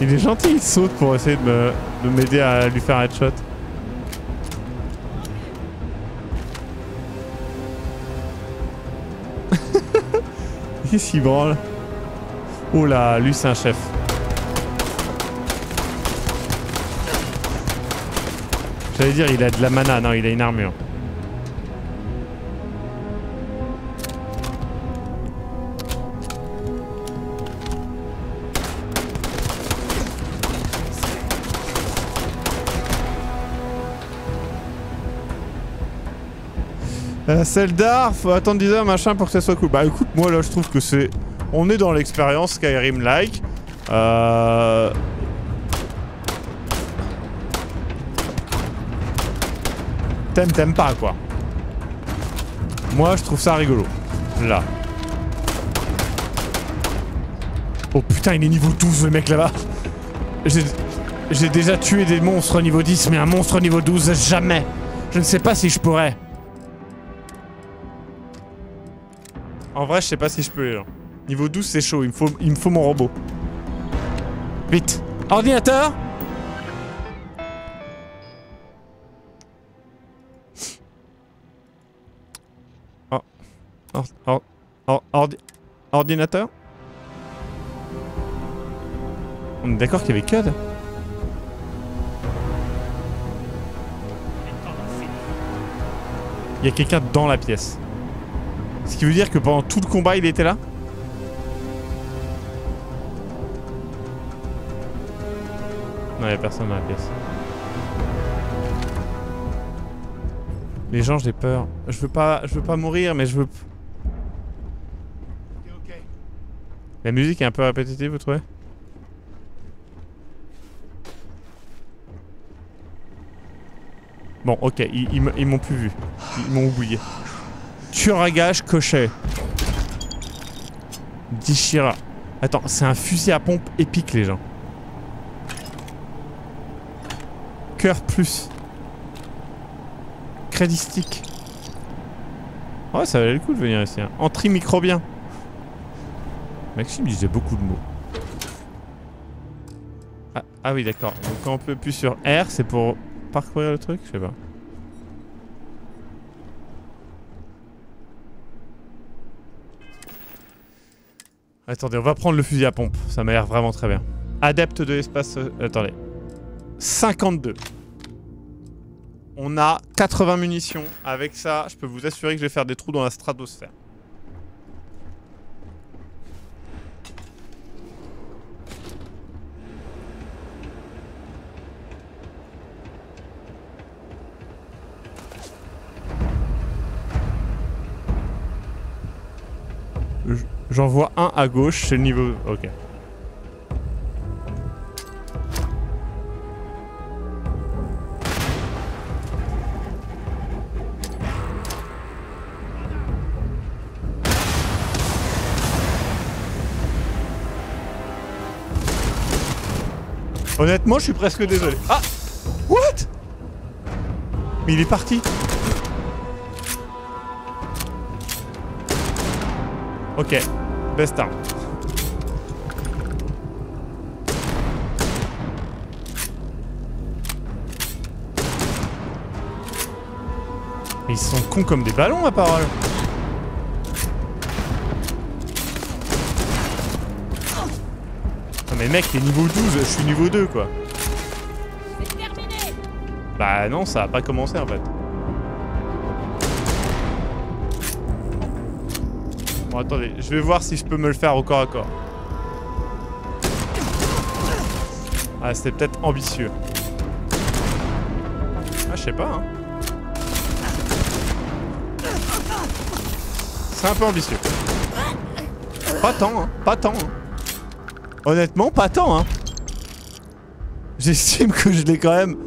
Il est gentil, il saute pour essayer de m'aider à lui faire headshot. Qu'est-ce qu'il branle? Oh là, lui c'est un chef. J'allais dire, il a de la mana, non, il a une armure. Celle d'art, faut attendre 10 heures, machin, pour que ça soit cool. Bah écoute, moi là, je trouve que c'est... On est dans l'expérience Skyrim-like. T'aimes, t'aimes pas, quoi. Moi, je trouve ça rigolo. Là. Oh putain, il est niveau 12, le mec, là-bas. J'ai déjà tué des monstres niveau 10, mais un monstre niveau 12, jamais. Je ne sais pas si je pourrais. En vrai, je sais pas si je peux, les gens. Niveau 12, c'est chaud. Il me faut mon robot. Vite. Ordinateur! Ordinateur. On est d'accord qu'il y avait code. Il y a quelqu'un dans la pièce. Ce qui veut dire que pendant tout le combat, il était là. Non, il n'y a personne dans la pièce. Les gens, j'ai peur. Je veux pas mourir, mais je veux... La musique est un peu répétitive, vous trouvez? Bon, ok, ils m'ont plus vu. Ils m'ont oublié. Tueur à gage, cochet. Dishira. Attends, c'est un fusil à pompe épique, les gens. Cœur plus. Crédistique. Ouais, ça valait le coup de venir ici. Hein. Antimicrobien. Maxime disait beaucoup de mots. Ah oui, d'accord. Donc quand on peut appuyer sur R, c'est pour parcourir le truc, je sais pas. Attendez, on va prendre le fusil à pompe. Ça m'a l'air vraiment très bien. Adepte de l'espace... attendez. 52. On a 80 munitions. Avec ça, je peux vous assurer que je vais faire des trous dans la stratosphère. J'en vois un à gauche, c'est le niveau... ok. Honnêtement, je suis presque désolé. Ah! What? Mais il est parti! Ok. Best arm. Ils sont cons comme des ballons, ma parole. Non mais mec, t'es niveau 12, je suis niveau 2 quoi. C'est terminé. Bah non, ça a pas commencé en fait. Bon, attendez, je vais voir si je peux me le faire au corps à corps. Ah, c'était peut-être ambitieux. Ah, je sais pas, hein. C'est un peu ambitieux. Pas tant, hein. Pas tant, hein. Honnêtement, pas tant, hein. J'estime que je l'ai quand même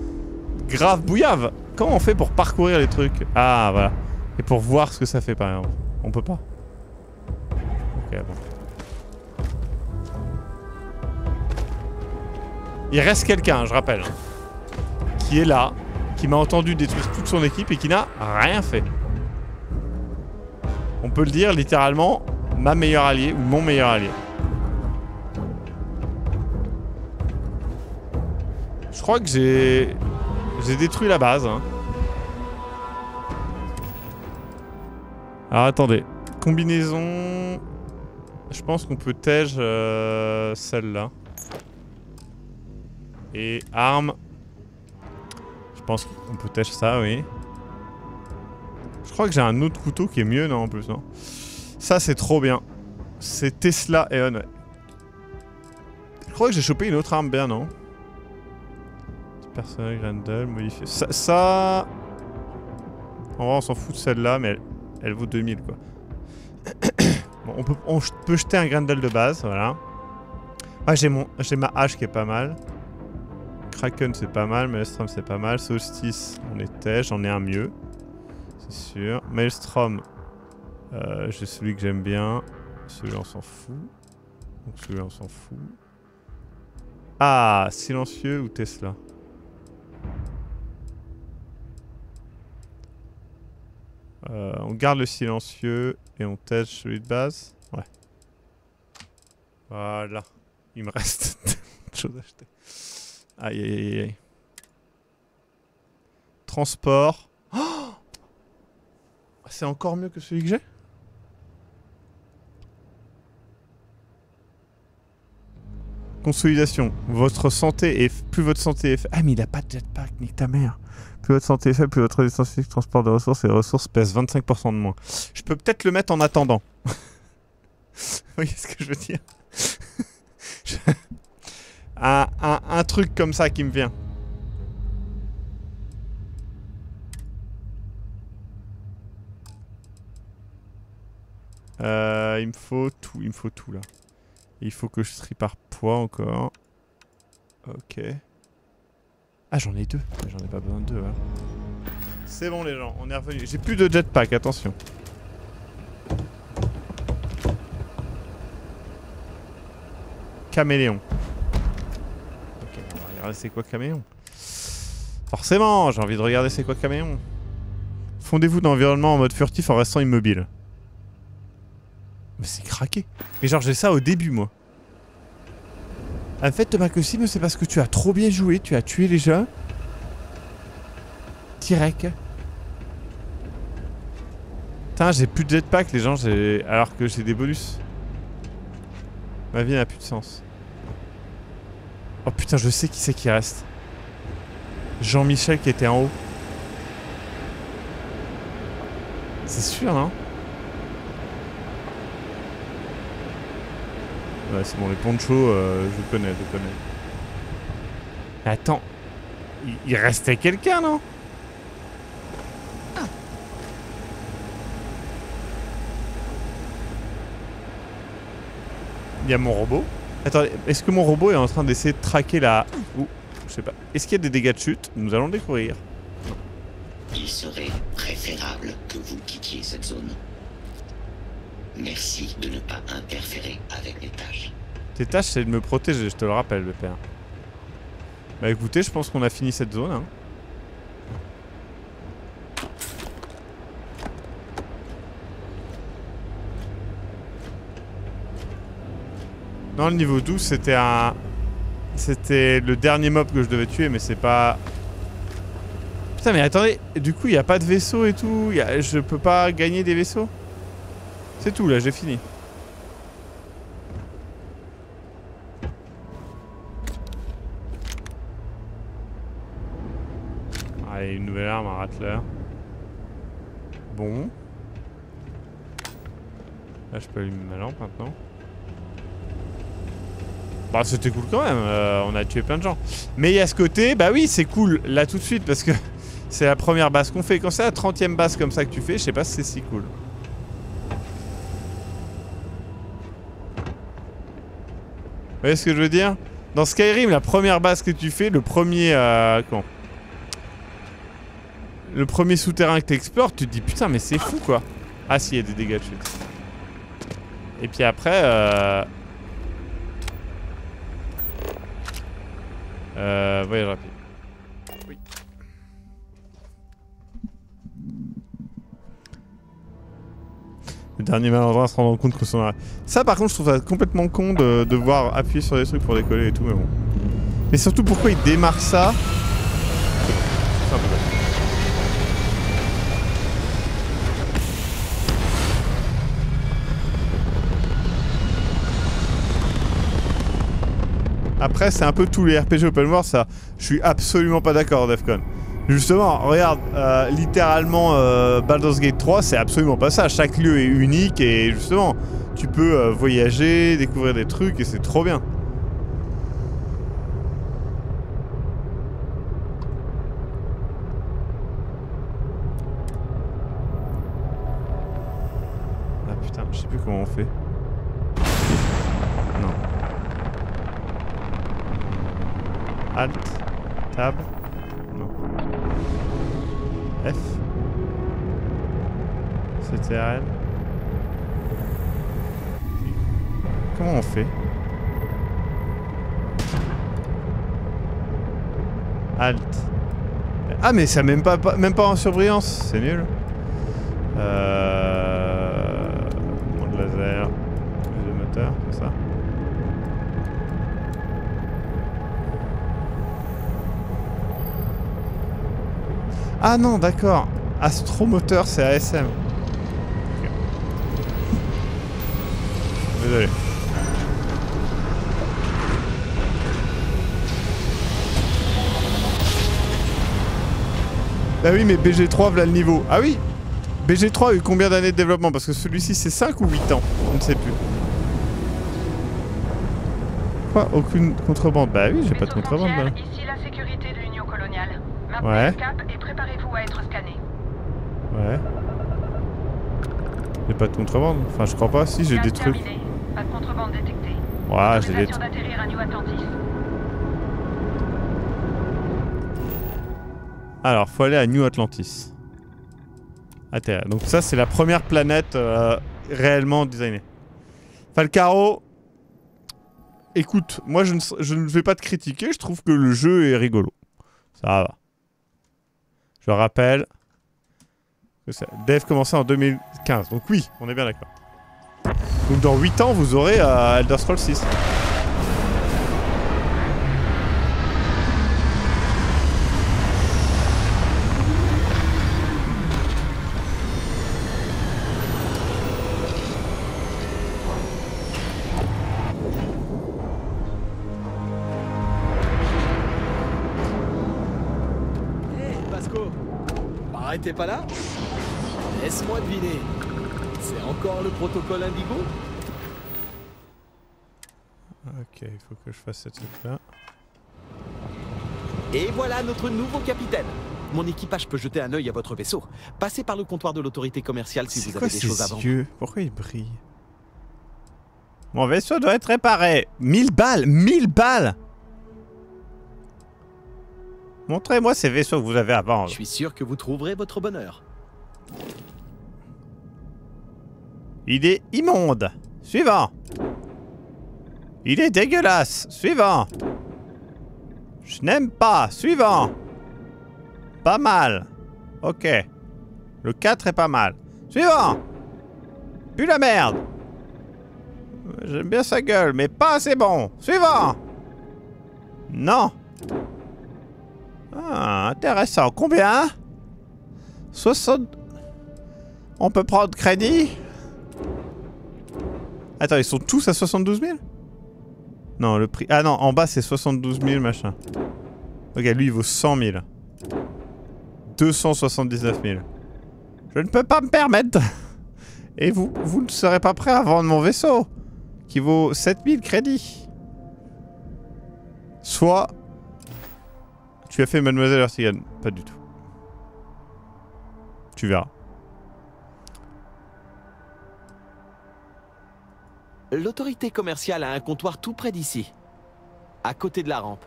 grave bouillave. Comment on fait pour parcourir les trucs? Ah, voilà. Et pour voir ce que ça fait, par exemple. On peut pas. Okay, bon. Il reste quelqu'un, je rappelle, qui est là, qui m'a entendu détruire toute son équipe et qui n'a rien fait. On peut le dire littéralement, ma meilleure alliée ou mon meilleur allié. Je crois que j'ai détruit la base. Hein. Alors attendez, combinaison... Je pense qu'on peut tège celle-là. Et arme. Je pense qu'on peut tège ça, oui. Je crois que j'ai un autre couteau qui est mieux, non, en plus, non. Ça, c'est trop bien. C'est Tesla et on. Ouais. Je crois que j'ai chopé une autre arme bien, non. Personnage, Grendel, modifié. Ça... En vrai, on s'en fout de celle-là, mais elle vaut 2000, quoi. Bon, on peut jeter un Grendel de base, voilà. Ah, j'ai ma hache qui est pas mal. Kraken, c'est pas mal. Maelstrom, c'est pas mal. Solstice, on était. J'en ai un mieux. C'est sûr. Maelstrom, j'ai celui que j'aime bien. Celui-là, on s'en fout. Donc celui-là, on s'en fout. Ah, silencieux ou Tesla? On garde le silencieux et on tège celui de base. Ouais. Voilà. Il me reste tellement de choses à acheter. Aïe aïe aïe aïe. Transport. Oh, c'est encore mieux que celui que j'ai. Consolidation. Votre santé est... Plus votre santé est faible... Ah mais il a pas de jetpack, nique ta mère. Plus votre santé est faible, plus votre résistance physique, transport de ressources et les ressources pèsent 25% de moins. Je peux peut-être le mettre en attendant. Vous voyez ce que je veux dire? Un truc comme ça qui me vient. Il me faut tout, là. Il faut que je trie par poids encore. Ok. Ah j'en ai deux. J'en ai pas besoin de deux. Hein. C'est bon les gens, on est revenu. J'ai plus de jetpack, attention. Caméléon. Ok, on va regarder c'est quoi Caméléon. Forcément, j'ai envie de regarder c'est quoi Caméléon. Fondez-vous dans l'environnement en mode furtif en restant immobile. Mais c'est craqué. Mais genre j'ai ça au début moi. En fait Thomas Cossime, c'est parce que tu as trop bien joué, tu as tué les gens. Tirek. Putain j'ai plus de jetpack les gens, alors que j'ai des bonus. Ma vie n'a plus de sens. Oh putain je sais qui c'est qui reste. Jean-Michel qui était en haut. C'est sûr non? Ouais, c'est bon, les ponchos, je connais, Attends, il restait quelqu'un, non? Ah. Il y a mon robot. Attendez, est-ce que mon robot est en train d'essayer de traquer la... Ouh, je sais pas. Est-ce qu'il y a des dégâts de chute? Nous allons découvrir. Il serait préférable que vous quittiez cette zone. Merci de ne pas interférer avec les tâches. Tes tâches, c'est de me protéger, je te le rappelle, le père. Bah écoutez, je pense qu'on a fini cette zone. Hein. Non, le niveau 12, c'était un... C'était le dernier mob que je devais tuer, mais c'est pas... Putain, mais attendez, du coup, il n'y a pas de vaisseau et tout. Je peux pas gagner des vaisseaux? C'est tout là, j'ai fini. Allez, une nouvelle arme, un rattler. Bon. Là, je peux allumer ma lampe maintenant. Bah, c'était cool quand même, on a tué plein de gens. Mais il y a ce côté, bah oui, c'est cool là tout de suite parce que c'est la première base qu'on fait. Quand c'est la 30e base comme ça que tu fais, je sais pas si c'est si cool. Vous voyez ce que je veux dire? Dans Skyrim, la première base que tu fais, le premier... Le premier souterrain que tu explores, tu te dis putain mais c'est fou quoi. Ah si, il y a des dégâts de chute. Et puis après... voyage rapide. Oui. Le dernier malandrin se rend compte que son arrêt. Ça par contre je trouve ça complètement con de devoir appuyer sur des trucs pour décoller et tout, mais bon. Mais surtout pourquoi il démarre ça? C'est un peu bête. Après c'est un peu tous les RPG open world ça. Je suis absolument pas d'accord Defcon. Justement, regarde, littéralement Baldur's Gate 3, c'est absolument pas ça. Chaque lieu est unique et justement, tu peux voyager, découvrir des trucs et c'est trop bien. Ah putain, je sais plus comment on fait. Non. Alt, Tab. F CTRL. Comment on fait? Alt. Ah mais ça même pas en surbrillance, c'est nul. Monde laser, plus de moteur, c'est ça. Ah non, d'accord. Astromoteur, c'est ASM. Okay. Désolé. Bah oui, mais BG3, voilà le niveau. Ah oui, BG3 a eu combien d'années de développement? Parce que celui-ci, c'est 5 ou 8 ans? On ne sait plus. Quoi? Aucune contrebande? Bah oui, j'ai pas de contrebande. Là. Ici la sécurité de l'Union coloniale. Maintenant, ouais. Cap et préparez-vous à être scanné. Ouais. J'ai pas de contrebande? Enfin, je crois pas. Si, j'ai des trucs. Pas de contrebande détectée. Ouais, j'ai des trucs. Alors, faut aller à New Atlantis. Atterrir. Donc ça, c'est la première planète réellement designée. Falcaro, écoute, moi je ne vais pas te critiquer, je trouve que le jeu est rigolo. Ça va. Je rappelle que ça dev commençait en 2015. Donc oui, on est bien d'accord. Donc dans 8 ans, vous aurez Elder Scrolls 6. T'es pas là? Laisse-moi deviner. C'est encore le protocole Indigo? Ok, il faut que je fasse ce truc-là. Et voilà notre nouveau capitaine. Mon équipage peut jeter un œil à votre vaisseau. Passez par le comptoir de l'autorité commerciale si vous avez des choses à vendre. Pourquoi il brille? Mon vaisseau doit être réparé. 1000 balles, 1000 balles. Montrez-moi ces vaisseaux que vous avez à vendre. Je suis sûr que vous trouverez votre bonheur. Idée immonde. Suivant. Il est dégueulasse. Suivant. Je n'aime pas. Suivant. Pas mal. Ok. Le 4 est pas mal. Suivant. Pue la merde. J'aime bien sa gueule, mais pas assez bon. Suivant. Non. Ah, intéressant. Combien? 60... On peut prendre crédit? Attends, ils sont tous à 72 000? Non, le prix... Ah non, en bas c'est 72 000 machin. Ok, lui il vaut 100 000. 279 000. Je ne peux pas me permettre. Et vous ne serez pas prêt à vendre mon vaisseau, qui vaut 7 000 crédits. Soit... Tu as fait Mademoiselle Hurtigane? Pas du tout. Tu verras. L'autorité commerciale a un comptoir tout près d'ici. À côté de la rampe.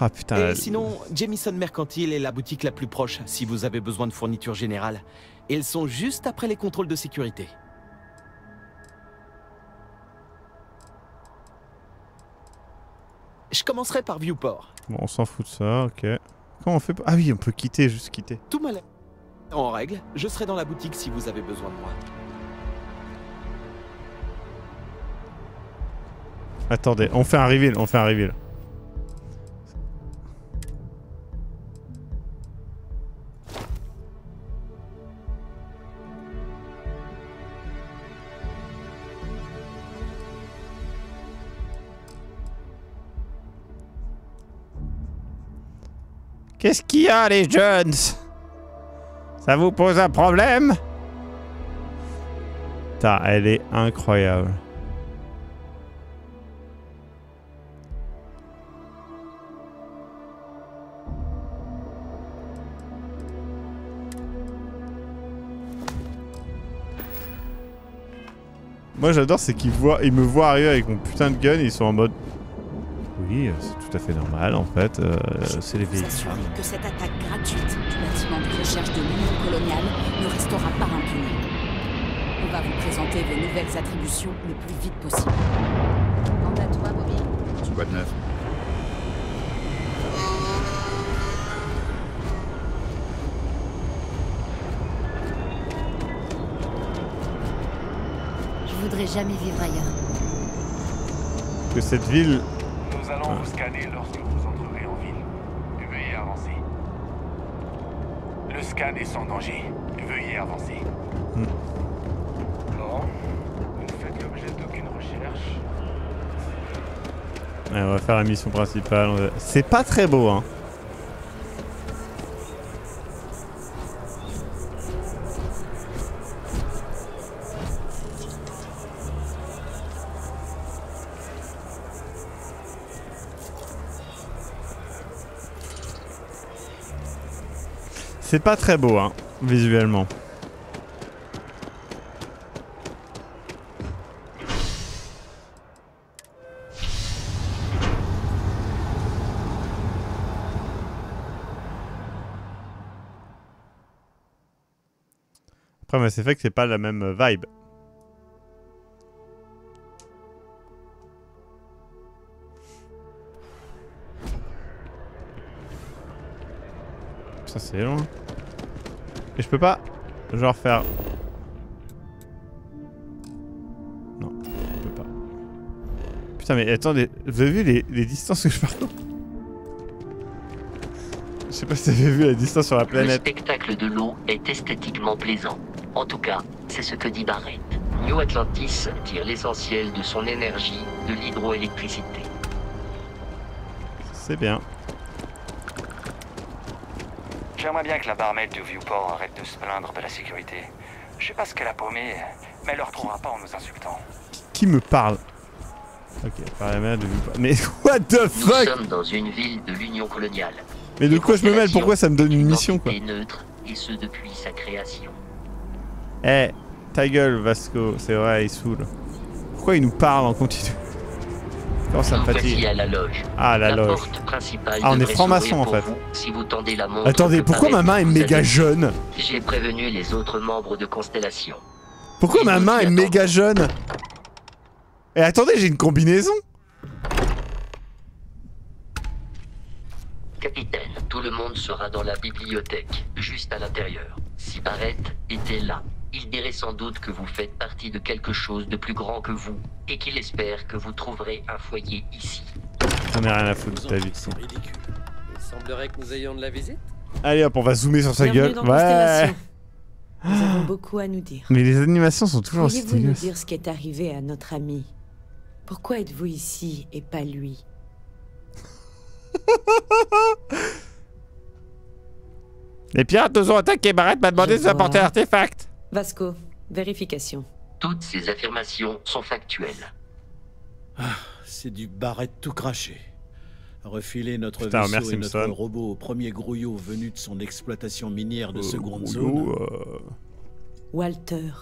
Ah putain. Et sinon, Jamison Mercantile est la boutique la plus proche si vous avez besoin de fournitures générales. Ils sont juste après les contrôles de sécurité. Je commencerai par Viewport. Bon, on s'en fout de ça, ok. Comment on fait? Ah oui, on peut quitter, juste quitter. Tout mal en règle, je serai dans la boutique si vous avez besoin de moi. Attendez, on fait un reveal, on fait un reveal. Qu'est-ce qu'il y a, les jeunes? Ça vous pose un problème? Putain, elle est incroyable. Moi, j'adore, c'est qu'ils me voient arriver avec mon putain de gun et ils sont en mode... Oui, c'est tout à fait normal en fait, c'est les véhicules. Je vous assure que cette attaque gratuite du bâtiment de recherche de l'Union coloniale ne restera pas impunie. On va vous présenter vos nouvelles attributions le plus vite possible. En à toi, Bobby. C'est quoi de neuf? Je voudrais jamais vivre ailleurs. Que cette ville... Nous allons vous scanner lorsque vous entrerez en ville. Veuillez avancer. Le scan est sans danger. Veuillez avancer. Non, vous ne faites l'objet d'aucune recherche. Allez, on va faire la mission principale. C'est pas très beau, hein. C'est pas très beau, hein, visuellement. Après, Mass Effect, c'est pas la même vibe. Ça c'est long. Et je peux pas genre faire... Non, je peux pas. Putain mais attendez, vous avez vu les distances que je parcours? Je sais pas si vous avez vu la distance sur la planète. Le spectacle de l'eau est esthétiquement plaisant. En tout cas, c'est ce que dit Barrett. New Atlantis tire l'essentiel de son énergie de l'hydroélectricité. C'est bien. J'aimerais bien que la barmaid du Viewport arrête de se plaindre de la sécurité. Je sais pas ce qu'elle a paumé, mais elle leur trouvera pas en nous insultant. Qui me parle? Ok, par la merde du Viewport. Mais what the fuck? Nous sommes dans une ville de l'Union coloniale. Mais de quoi je me mêle? Pourquoi ça me donne une mission quoi? Neutre, et ce depuis sa création. Eh, hey, ta gueule Vasco, c'est vrai, il saoule. Pourquoi il nous parle en continu? Oh, ça me fatigue. À la loge. Ah la loge. Ah on est franc-maçon en fait. Vous, si vous tendez la montre. Attendez, pourquoi ma main est méga jeune? J'ai prévenu les autres membres de Constellation. Pourquoi ma main est méga jeune? Et attendez, j'ai une combinaison. Capitaine, tout le monde sera dans la bibliothèque, juste à l'intérieur. Si Barrett était là, il dirait sans doute que vous faites partie de quelque chose de plus grand que vous, et qu'il espère que vous trouverez un foyer ici. J'en ai rien à foutre de ta vie. Il semblerait que nous ayons de la visite. Allez hop, on va zoomer sur sa gueule. Ouais. Nous avons beaucoup à nous dire. Mais les animations sont toujours aussi dégueulasses. Pouvez-vous nous dire ce qui est arrivé à notre ami? Pourquoi êtes-vous ici et pas lui? Les pirates nous ont attaqué. Barrett m'a demandé de vous apporter l'artefact. Vasco, vérification. Toutes ces affirmations sont factuelles. Ah, c'est du Barrett tout craché. Refiler notre vaisseau et notre robot au premier grouillot venu de son exploitation minière de seconde zone. Walter.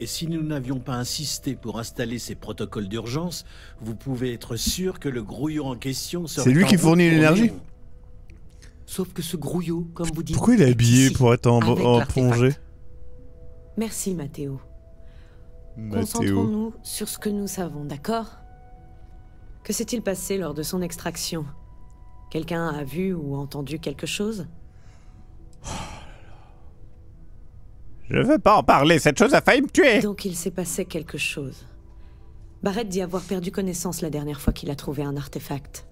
Et si nous n'avions pas insisté pour installer ces protocoles d'urgence, vous pouvez être sûr que le grouillot en question serait... C'est lui qui fournit l'énergie. Sauf que ce grouillot, comme vous dites... Pourquoi il est habillé pour être en plongée? Merci, Mathéo. Concentrons-nous sur ce que nous savons, d'accord? Que s'est-il passé lors de son extraction? Quelqu'un a vu ou entendu quelque chose? Je veux pas en parler, cette chose a failli me tuer! Donc il s'est passé quelque chose. Barrett dit avoir perdu connaissance la dernière fois qu'il a trouvé un artefact.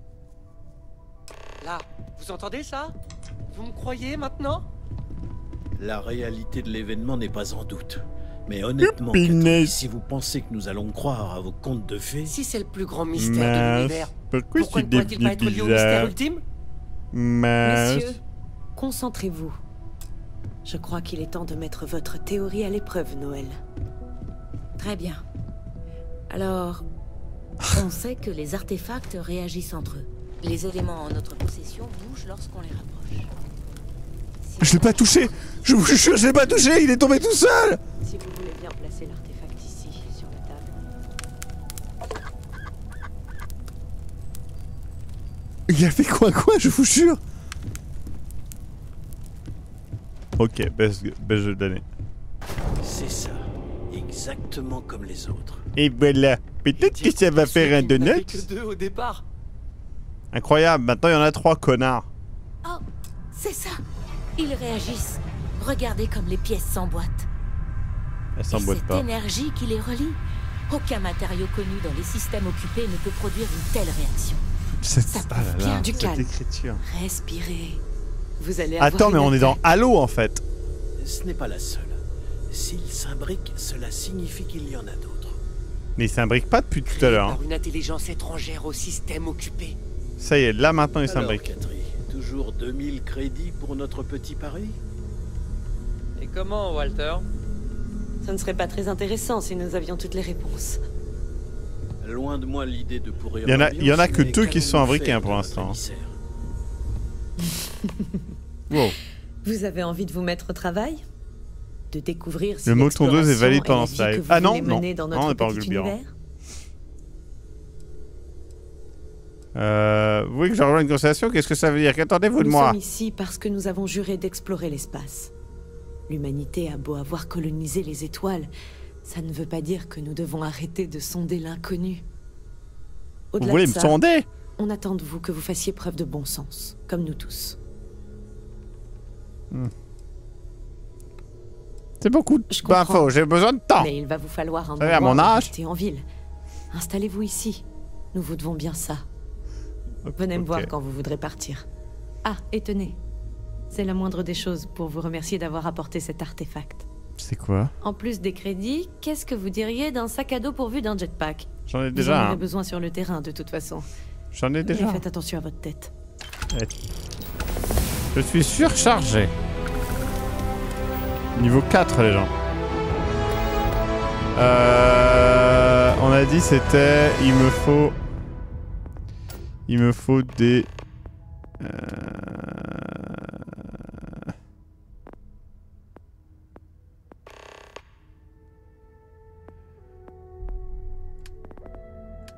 Là, vous entendez ça? Vous me croyez maintenant? La réalité de l'événement n'est pas en doute. Mais honnêtement, si vous pensez que nous allons croire à vos contes de fées... Si c'est le plus grand mystère de l'univers, pourquoi ne pourrait-il pas être lié au mystère ultime? Messieurs, concentrez-vous. Je crois qu'il est temps de mettre votre théorie à l'épreuve, Noël. Très bien. Alors, on sait que les artefacts réagissent entre eux. Les éléments en notre possession bougent lorsqu'on les rapproche. Je l'ai pas touché! Je vous jure, je l'ai pas touché! Il est tombé tout seul! Si vous voulez bien placer l'artefact ici, sur la table. Il a fait quoi, je vous jure! Ok, baisse de données. C'est ça, exactement comme les autres. Et voilà, peut-être que ça va faire un donut? Incroyable, maintenant il y en a 3 connards. Oh, c'est ça! Ils réagissent. Regardez comme les pièces s'emboîtent. Elles s'emboîtent pas. Cette énergie qui les relie. Aucun matériau connu dans les systèmes occupés ne peut produire une telle réaction. Ça prouve bien du calme. Respirez. Vous allez avoir... Attends, mais on est dans Halo en fait. Ce n'est pas la seule. S'ils s'imbriquent, cela signifie qu'il y en a d'autres. Mais ils s'imbriquent pas depuis tout à l'heure. Par une intelligence étrangère au système occupé. Ça y est, là maintenant ils s'imbriquent. Toujours 2000 crédits pour notre petit pari? Et comment, Walter? Ça ne serait pas très intéressant si nous avions toutes les réponses. Loin de moi l'idée de pourrir. Il y en a que 2 qui sont imbriqués pour l'instant. Wow. Vous avez envie de vous mettre au travail? De découvrir si le mot tondeuse est valide pendant ce live. Ah non, non, on n'est pas en Globirant. Vous voulez que je rejoigne une constellation? Qu'est-ce que ça veut dire? Qu'attendez-vous de moi? Nous sommes ici parce que nous avons juré d'explorer l'espace. L'humanité a beau avoir colonisé les étoiles, ça ne veut pas dire que nous devons arrêter de sonder l'inconnu. Vous voulez me sonder? On attend de vous que vous fassiez preuve de bon sens, comme nous tous. C'est beaucoup d'infos, j'ai besoin de temps. Mais il va vous falloir un moment pour rester en ville. Installez-vous ici, nous vous devons bien ça. Venez me voir quand vous voudrez partir. Ah, et tenez, c'est la moindre des choses pour vous remercier d'avoir apporté cet artefact. C'est quoi? En plus des crédits, qu'est-ce que vous diriez d'un sac à dos pourvu d'un jetpack? J'en ai déjà. J'en ai besoin sur le terrain de toute façon. J'en ai déjà. Mais faites attention à votre tête. Je suis surchargé. Niveau 4 les gens. On a dit c'était... Il me faut des...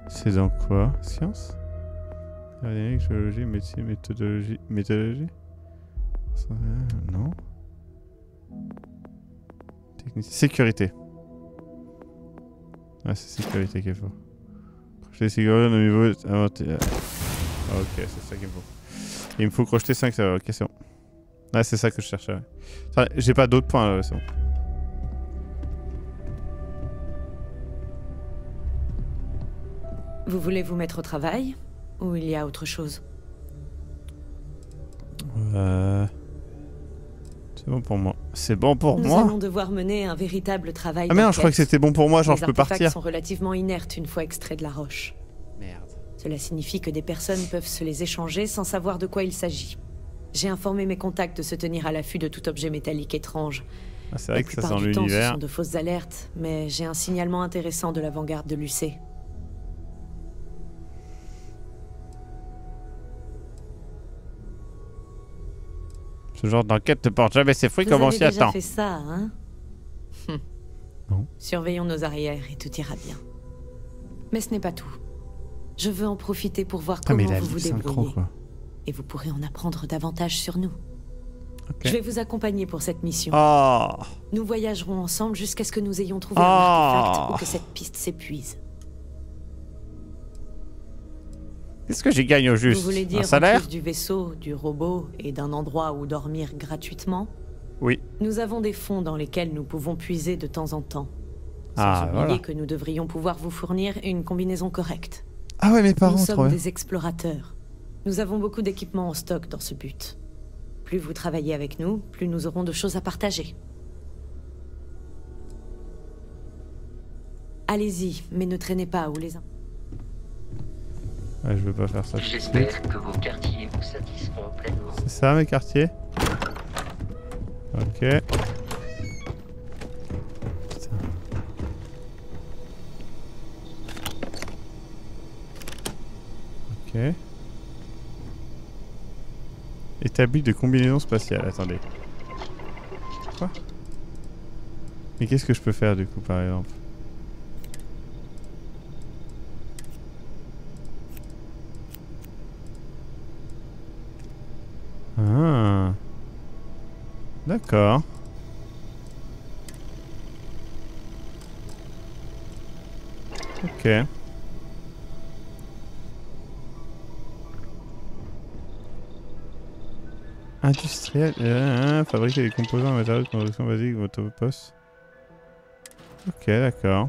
C'est dans quoi? Science? Aéronautique, géologie, médecine, méthodologie... Méthodologie? Non. Sécurité. Ah, c'est sécurité qu'il faut. Projeter sécurité au niveau... Ah, ok, c'est ça qu'il me faut. Il me faut crocheter 5 serveurs, ok, c'est bon. Ah, c'est ça que je cherchais. Ouais. J'ai pas d'autres points là, c'est bon. Vous voulez vous mettre au travail? Ou il y a autre chose? C'est bon pour moi. C'est bon pour moi. Nous allons devoir mener un véritable travail. Ah merde, je crois que c'était bon pour moi, genre je peux partir. Les artefacts sont relativement inertes une fois extraits de la roche. Merde. Cela signifie que des personnes peuvent se les échanger sans savoir de quoi il s'agit. J'ai informé mes contacts de se tenir à l'affût de tout objet métallique étrange. Ah, c'est vrai que ça sent l'univers. Ce sont de fausses alertes, mais j'ai un signalement intéressant de l'avant-garde de l'UC. Ce genre d'enquête ne porte jamais ses fruits comme on s'y attend. Vous avez déjà fait ça, hein? Non. Surveillons nos arrières et tout ira bien. Mais ce n'est pas tout. Je veux en profiter pour voir comment vous vous débrouillez. Et vous pourrez en apprendre davantage sur nous. Okay. Je vais vous accompagner pour cette mission. Oh. Nous voyagerons ensemble jusqu'à ce que nous ayons trouvé un artefact ou que cette piste s'épuise. Qu'est-ce que j'y gagne au juste? Vous voulez dire un salaire du vaisseau, du robot et d'un endroit où dormir gratuitement? Oui. Nous avons des fonds dans lesquels nous pouvons puiser de temps en temps. Sans oublier que nous devrions pouvoir vous fournir une combinaison correcte. Ah ouais, mes parents. Nous sommes des explorateurs. Nous avons beaucoup d'équipements en stock dans ce but. Plus vous travaillez avec nous, plus nous aurons de choses à partager. Allez-y, mais ne traînez pas Ouais, je veux pas faire ça. J'espère que vos quartiers vous satisfont pleinement. C'est ça mes quartiers? Ok. Putain. Ok. Établi de combinaison spatiale, attendez. Quoi? Mais qu'est-ce que je peux faire du coup par exemple? Ah. D'accord. Ok. Industriel. Fabriquer des composants en matériaux de construction basique, votre poste. Ok, d'accord.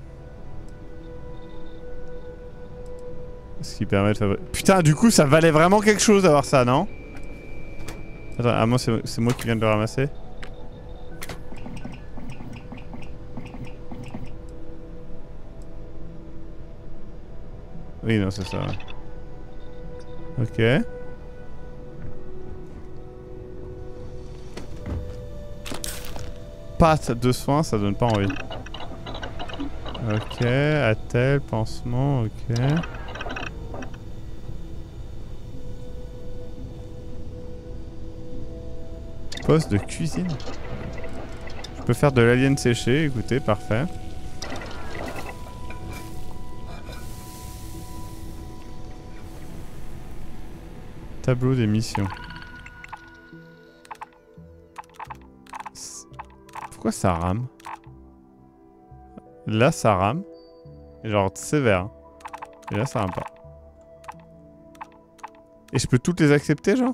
Ce qui permet de fabriquer. Putain, du coup, ça valait vraiment quelque chose d'avoir ça, non? Attends, ah, moi c'est moi qui viens de le ramasser. Oui, non, c'est ça. Ok. Pâte de soin, ça donne pas envie. Ok, attel, pansement, ok. Poste de cuisine. Je peux faire de l'alien séché, écoutez, parfait. Tableau des missions. Pourquoi ça rame? Là ça rame. Genre sévère. Et là ça rame pas. Et je peux toutes les accepter, genre?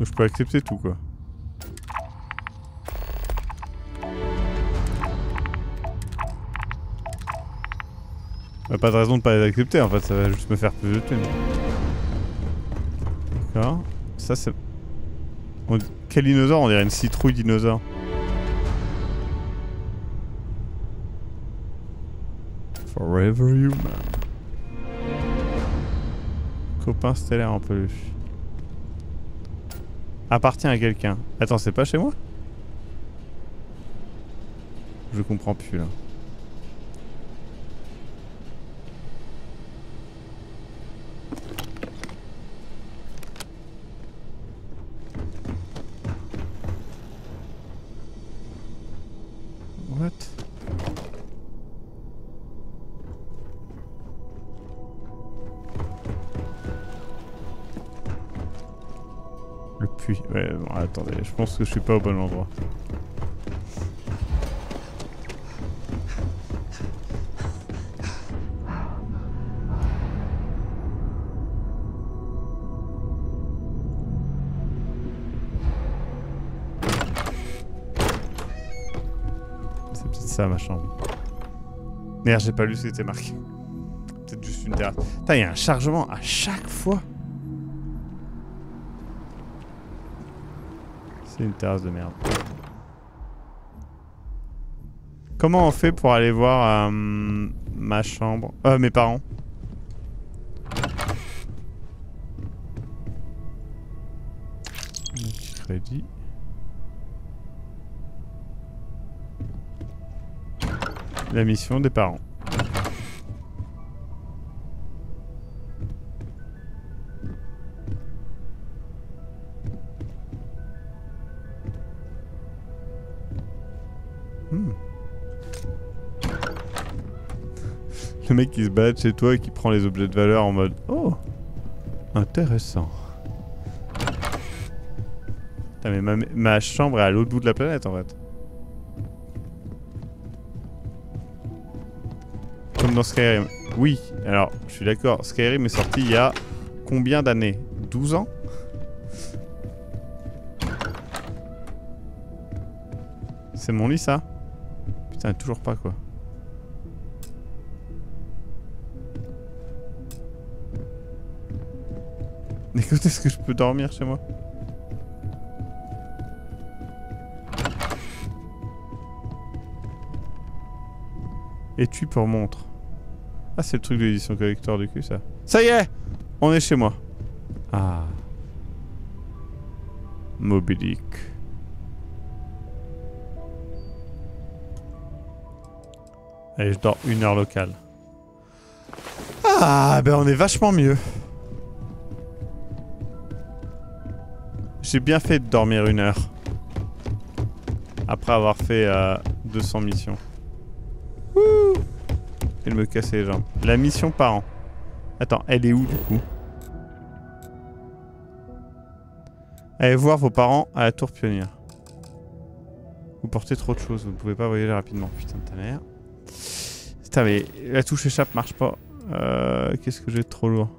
Je peux accepter tout, quoi. Pas de raison de pas les accepter, en fait, ça va juste me faire plus de thunes. D'accord. Ça, c'est... Quel dinosaure? On dirait une citrouille dinosaure. Forever human. Copain stellaire en peluche. Appartient à quelqu'un. Attends, c'est pas chez moi? Je comprends plus, là. Ouais, bon, attendez, je pense que je suis pas au bon endroit. C'est peut-être ça ma chambre. Merde, j'ai pas lu ce qui était marqué. Peut-être juste une terrasse. Putain, il y a un chargement à chaque fois. C'est une terrasse de merde. Comment on fait pour aller voir ma chambre, mes parents? Crédit. La mission des parents. Le mec qui se balade chez toi et qui prend les objets de valeur en mode oh intéressant. Putain, mais ma chambre est à l'autre bout de la planète en fait. Comme dans Skyrim. Oui, alors je suis d'accord, Skyrim est sorti il y a combien d'années? 12 ans? C'est mon lit ça? Putain, toujours pas quoi. Écoute, est-ce que je peux dormir chez moi? Étui pour montre. Ah, c'est le truc de l'édition collector du cul, ça. Ça y est! On est chez moi. Ah. Moby Dick. Allez, je dors 1 heure locale. Ah, ben on est vachement mieux. J'ai bien fait de dormir 1 heure. Après avoir fait 200 missions. Wouh! Elle me casse les jambes. La mission par an. Attends, elle est où du coup? Allez voir vos parents à la tour pionnière. Vous portez trop de choses, vous ne pouvez pas voyager rapidement. Putain de ta mère. Putain mais la touche échappe marche pas. Qu'est-ce que j'ai de trop lourd?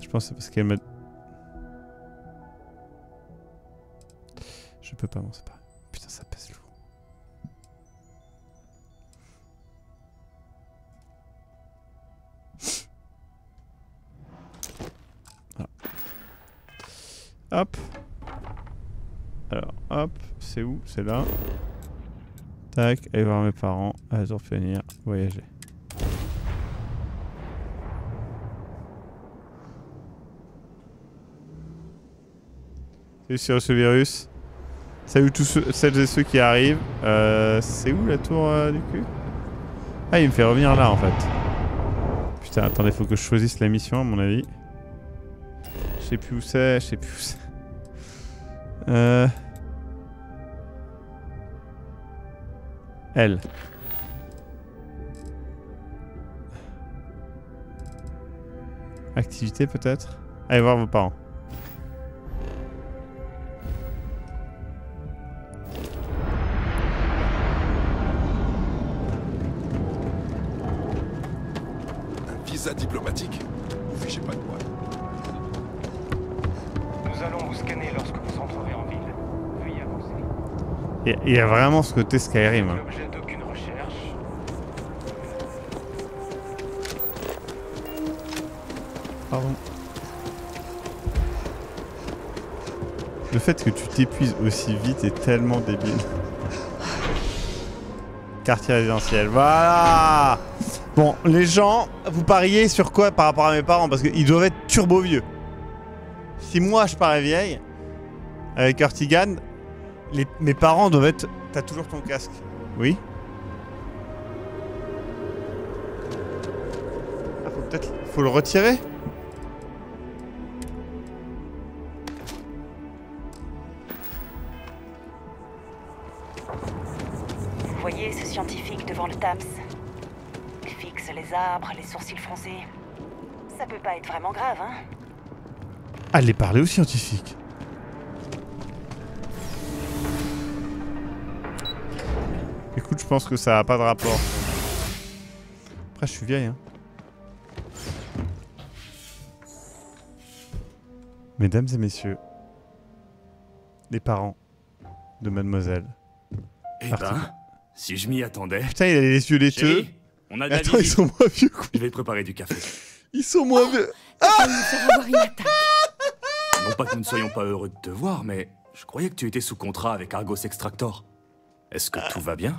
Je pense que c'est parce qu'elle m'a... Je peux pas m'en séparer. Putain, ça pèse lourd. Voilà. Hop. Alors, hop. C'est où? C'est là. Tac. Aller voir mes parents. À la tour pionnière. Voyager. Salut sur ce virus. Salut tous celles et ceux qui arrivent. C'est où la tour du cul? Ah, il me fait revenir là en fait. Putain, attendez, faut que je choisisse la mission à mon avis. Je sais plus où c'est, je sais plus où c'est. Elle. Activité peut-être? Allez voir vos parents. Diplomatique, vous fichez pas de moi. Nous allons vous scanner lorsque vous entrerez en ville. Veuillez avancer. Il y a vraiment ce côté Skyrim. L'objet d'aucune recherche. Pardon. Le fait que tu t'épuises aussi vite est tellement débile. Quartier résidentiel, voilà. Bon, les gens, vous pariez sur quoi par rapport à mes parents? Parce qu'ils doivent être turbo vieux. Si moi je parais vieille, avec Hurtigane, mes parents doivent être... T'as toujours ton casque? Oui. Ah, faut peut-être... Faut le retirer? Vous voyez ce scientifique devant le TAMS? Les arbres, les sourcils froncés. Ça peut pas être vraiment grave, hein? Allez parler aux scientifiques. Écoute, je pense que ça a pas de rapport. Après, je suis vieille, hein. Mesdames et messieurs, les parents de mademoiselle. Eh ben, si je m'y attendais. Putain, il a les yeux laiteux. On a de la attends, visite. Ils sont moins vieux quoi. Je vais préparer du café. Ils sont moins vieux. Ah, non pas que nous ne soyons pas heureux de te voir, mais je croyais que tu étais sous contrat avec Argos Extractor. Est-ce que tout va bien?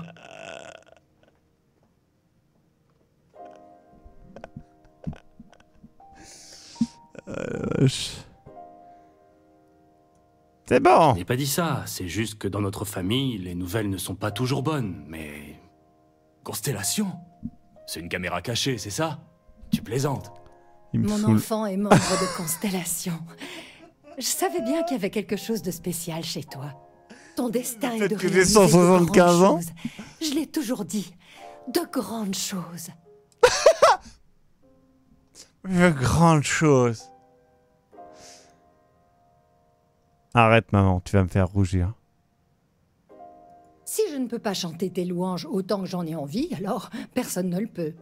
C'est bon. Je n'ai pas dit ça, c'est juste que dans notre famille, les nouvelles ne sont pas toujours bonnes, mais... Constellation? C'est une caméra cachée, c'est ça? Tu plaisantes? Mon enfant est membre de Constellation. Je savais bien qu'il y avait quelque chose de spécial chez toi. Ton destin est de réaliser 175 ans. Je l'ai toujours dit, de grandes choses. De grandes choses. Arrête maman, tu vas me faire rougir. Si je ne peux pas chanter tes louanges autant que j'en ai envie, alors personne ne le peut.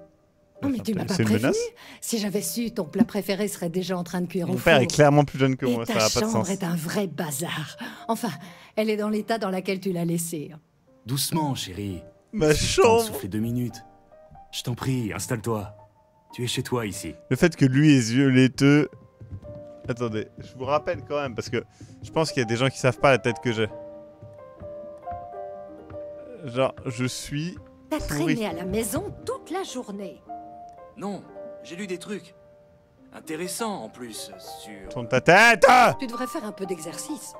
Non, mais tu m'as pas prévenu. Si j'avais su, ton plat préféré serait déjà en train de cuire au four. Mon père est clairement plus jeune que moi, ça n'a pas de sens. Et ta chambre est un vrai bazar. Enfin, elle est dans l'état dans lequel tu l'as laissée. Doucement, chérie. Ma chambre. Souffle 2 minutes. Je t'en prie, installe-toi. Tu es chez toi ici. Le fait que lui ait les yeux laiteux... Attendez, je vous rappelle quand même, parce que je pense qu'il y a des gens qui savent pas la tête que j'ai. Genre, je suis... T'as traîné à la maison toute la journée. Non, j'ai lu des trucs. Intéressants en plus, sur... Tourne ta tête! Tu devrais faire un peu d'exercice.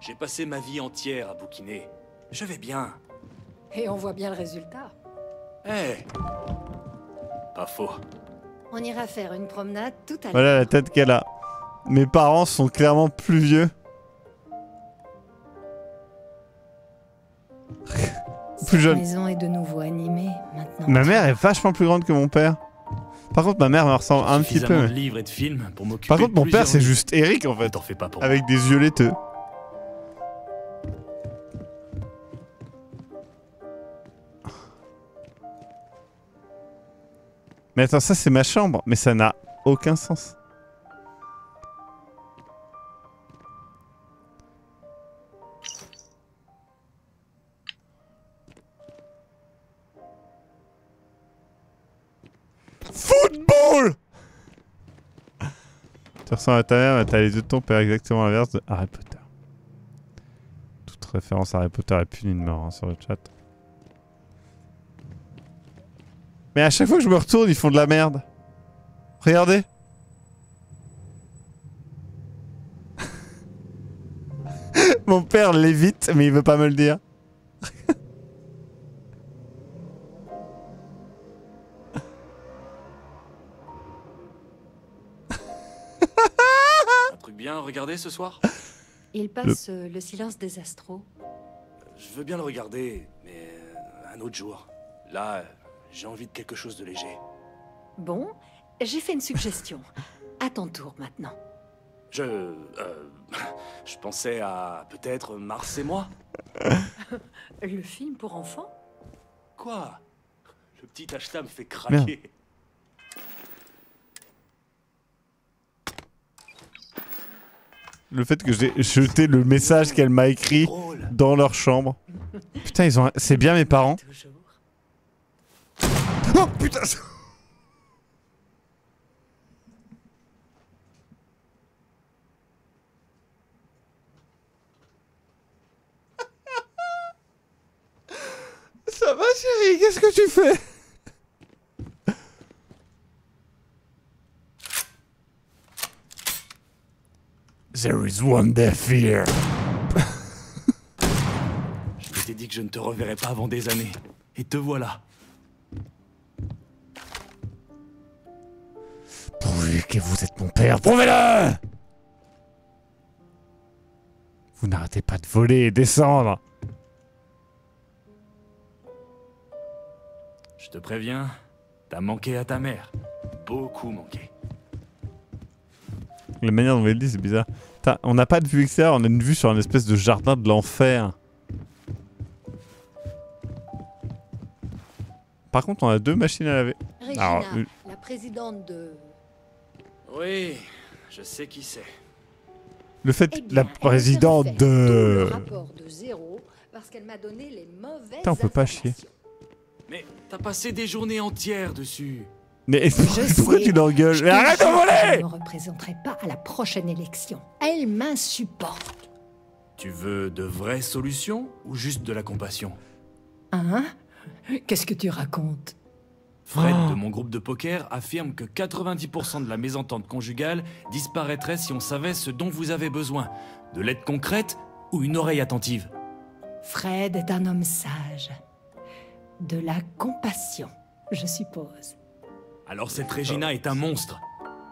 J'ai passé ma vie entière à bouquiner. Je vais bien. Et on voit bien le résultat. Eh, hey. Pas faux. On ira faire une promenade tout à l'heure. Voilà la tête qu'elle a. Mes parents sont clairement plus vieux. Plus jeune. La maison est de nouveau animée maintenant. Ma mère est vachement plus grande que mon père. Par contre, ma mère me ressemble un petit peu. De livres et de films pour m'occuper. Par contre, mon père, c'est juste Eric en fait. T'en fais pas pour avec moi. Des yeux laiteux. Mais attends, ça c'est ma chambre, mais ça n'a aucun sens. Football! Tu ressembles à ta mère, mais t'as les yeux de ton père, exactement l'inverse de Harry Potter. Toute référence à Harry Potter est punie de mort hein, sur le chat. Mais à chaque fois que je me retourne, ils font de la merde. Regardez! Mon père l'évite, mais il veut pas me le dire. Un truc bien à regarder ce soir? Il passe le silence des astros. Je veux bien le regarder, mais un autre jour. Là, j'ai envie de quelque chose de léger. Bon, j'ai fait une suggestion. À ton tour maintenant. Je pensais à peut-être Mars et moi. Le film pour enfants? Quoi? Le petit hashtag me fait craquer. Merde. Le fait que j'ai jeté le message qu'elle m'a écrit dans leur chambre. Putain, ils ont... c'est bien mes parents. Oh putain. Ça va chérie, qu'est-ce que tu fais? There is one death here. Je t'ai dit que je ne te reverrai pas avant des années. Et te voilà. Prouvez que vous êtes mon père, prouvez-le! Vous n'arrêtez pas de voler et descendre. Je te préviens, t'as manqué à ta mère. Beaucoup manqué. La manière dont elle dit, c'est bizarre. Putain, on n'a pas de vue extérieure, on a une vue sur un espèce de jardin de l'enfer. Par contre, on a deux machines à laver. Regina, alors, la présidente de... Oui, je sais qui c'est. Le fait que la présidente de... Putain, on peut pas chier. Mais t'as passé des journées entières dessus. Mais pourquoi tu l'engueules? Mais arrête de voler! Je ne me représenterai pas à la prochaine élection. Elle m'insupporte. Tu veux de vraies solutions ou juste de la compassion? Hein? Qu'est-ce que tu racontes? Fred de mon groupe de poker affirme que 90% de la mésentente conjugale disparaîtrait si on savait ce dont vous avez besoin. De l'aide concrète ou une oreille attentive? Fred est un homme sage. De la compassion, je suppose. Alors cette Regina est un monstre.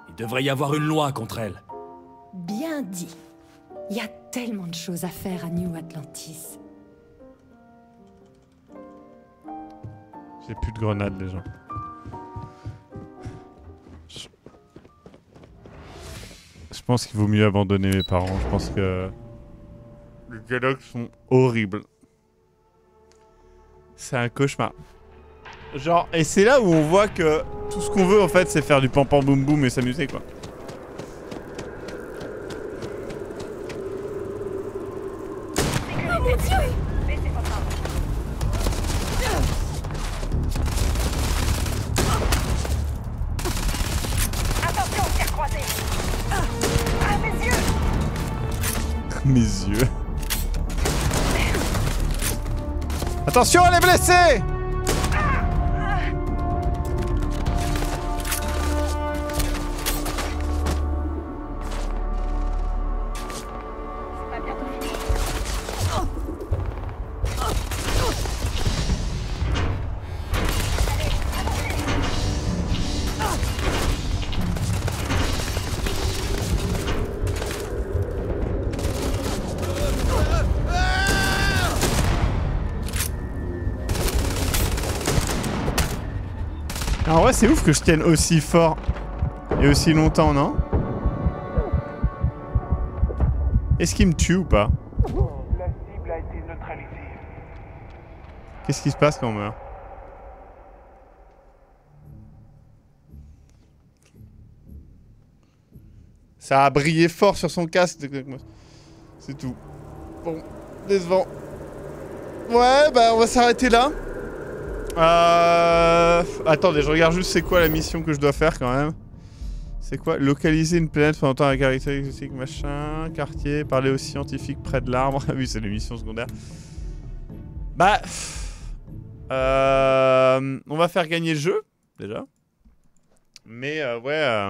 Il devrait y avoir une loi contre elle. Bien dit. Il y a tellement de choses à faire à New Atlantis. J'ai plus de grenades, les gens. Je pense qu'il vaut mieux abandonner mes parents. Je pense que les dialogues sont horribles. C'est un cauchemar. Genre, et c'est là où on voit que tout ce qu'on veut en fait, c'est faire du pam pam boum boum et s'amuser quoi. Oh mon Dieu! Mais c'est pas grave. Attention aux pierres croisées. Ah, mes yeux! Mes yeux. Attention, elle est blessée! En vrai, c'est ouf que je tienne aussi fort et aussi longtemps, non? Est-ce qu'il me tue ou pas? La cible a été neutralisée. Qu'est-ce qui se passe quand on meurt? Ça a brillé fort sur son casque. C'est tout. Bon, décevant. Ouais, bah on va s'arrêter là. Attendez, je regarde juste c'est quoi la mission que je dois faire quand même. C'est quoi? Localiser une planète pendant un caractère exotique, machin, quartier, parler aux scientifiques près de l'arbre. Oui, c'est les missions secondaires. Bah... on va faire gagner le jeu, déjà. Mais ouais...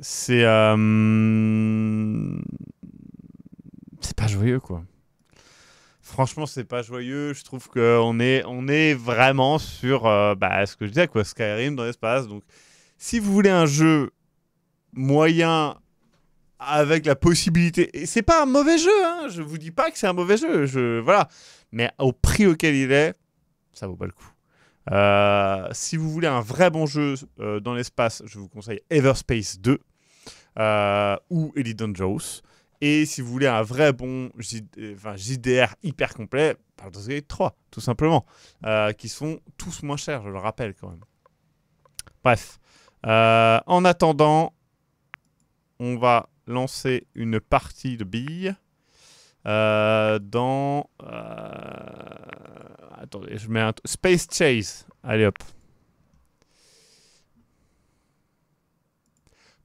c'est... joyeux, quoi. Franchement, c'est pas joyeux. Je trouve qu'on est, vraiment sur ce que je disais, quoi, Skyrim dans l'espace. Donc, si vous voulez un jeu moyen avec la possibilité... Et c'est pas un mauvais jeu, hein, je vous dis pas que c'est un mauvais jeu. Voilà. Mais au prix auquel il est, ça vaut pas le coup. Si vous voulez un vrai bon jeu dans l'espace, je vous conseille Everspace 2 ou Ellie Dangerous. Et si vous voulez un vrai bon JDR hyper complet, Baldur's Gate 3, tout simplement. Qui sont tous moins chers, je le rappelle quand même. Bref. En attendant, on va lancer une partie de billes. Attendez, je mets un... Space Chase. Allez hop.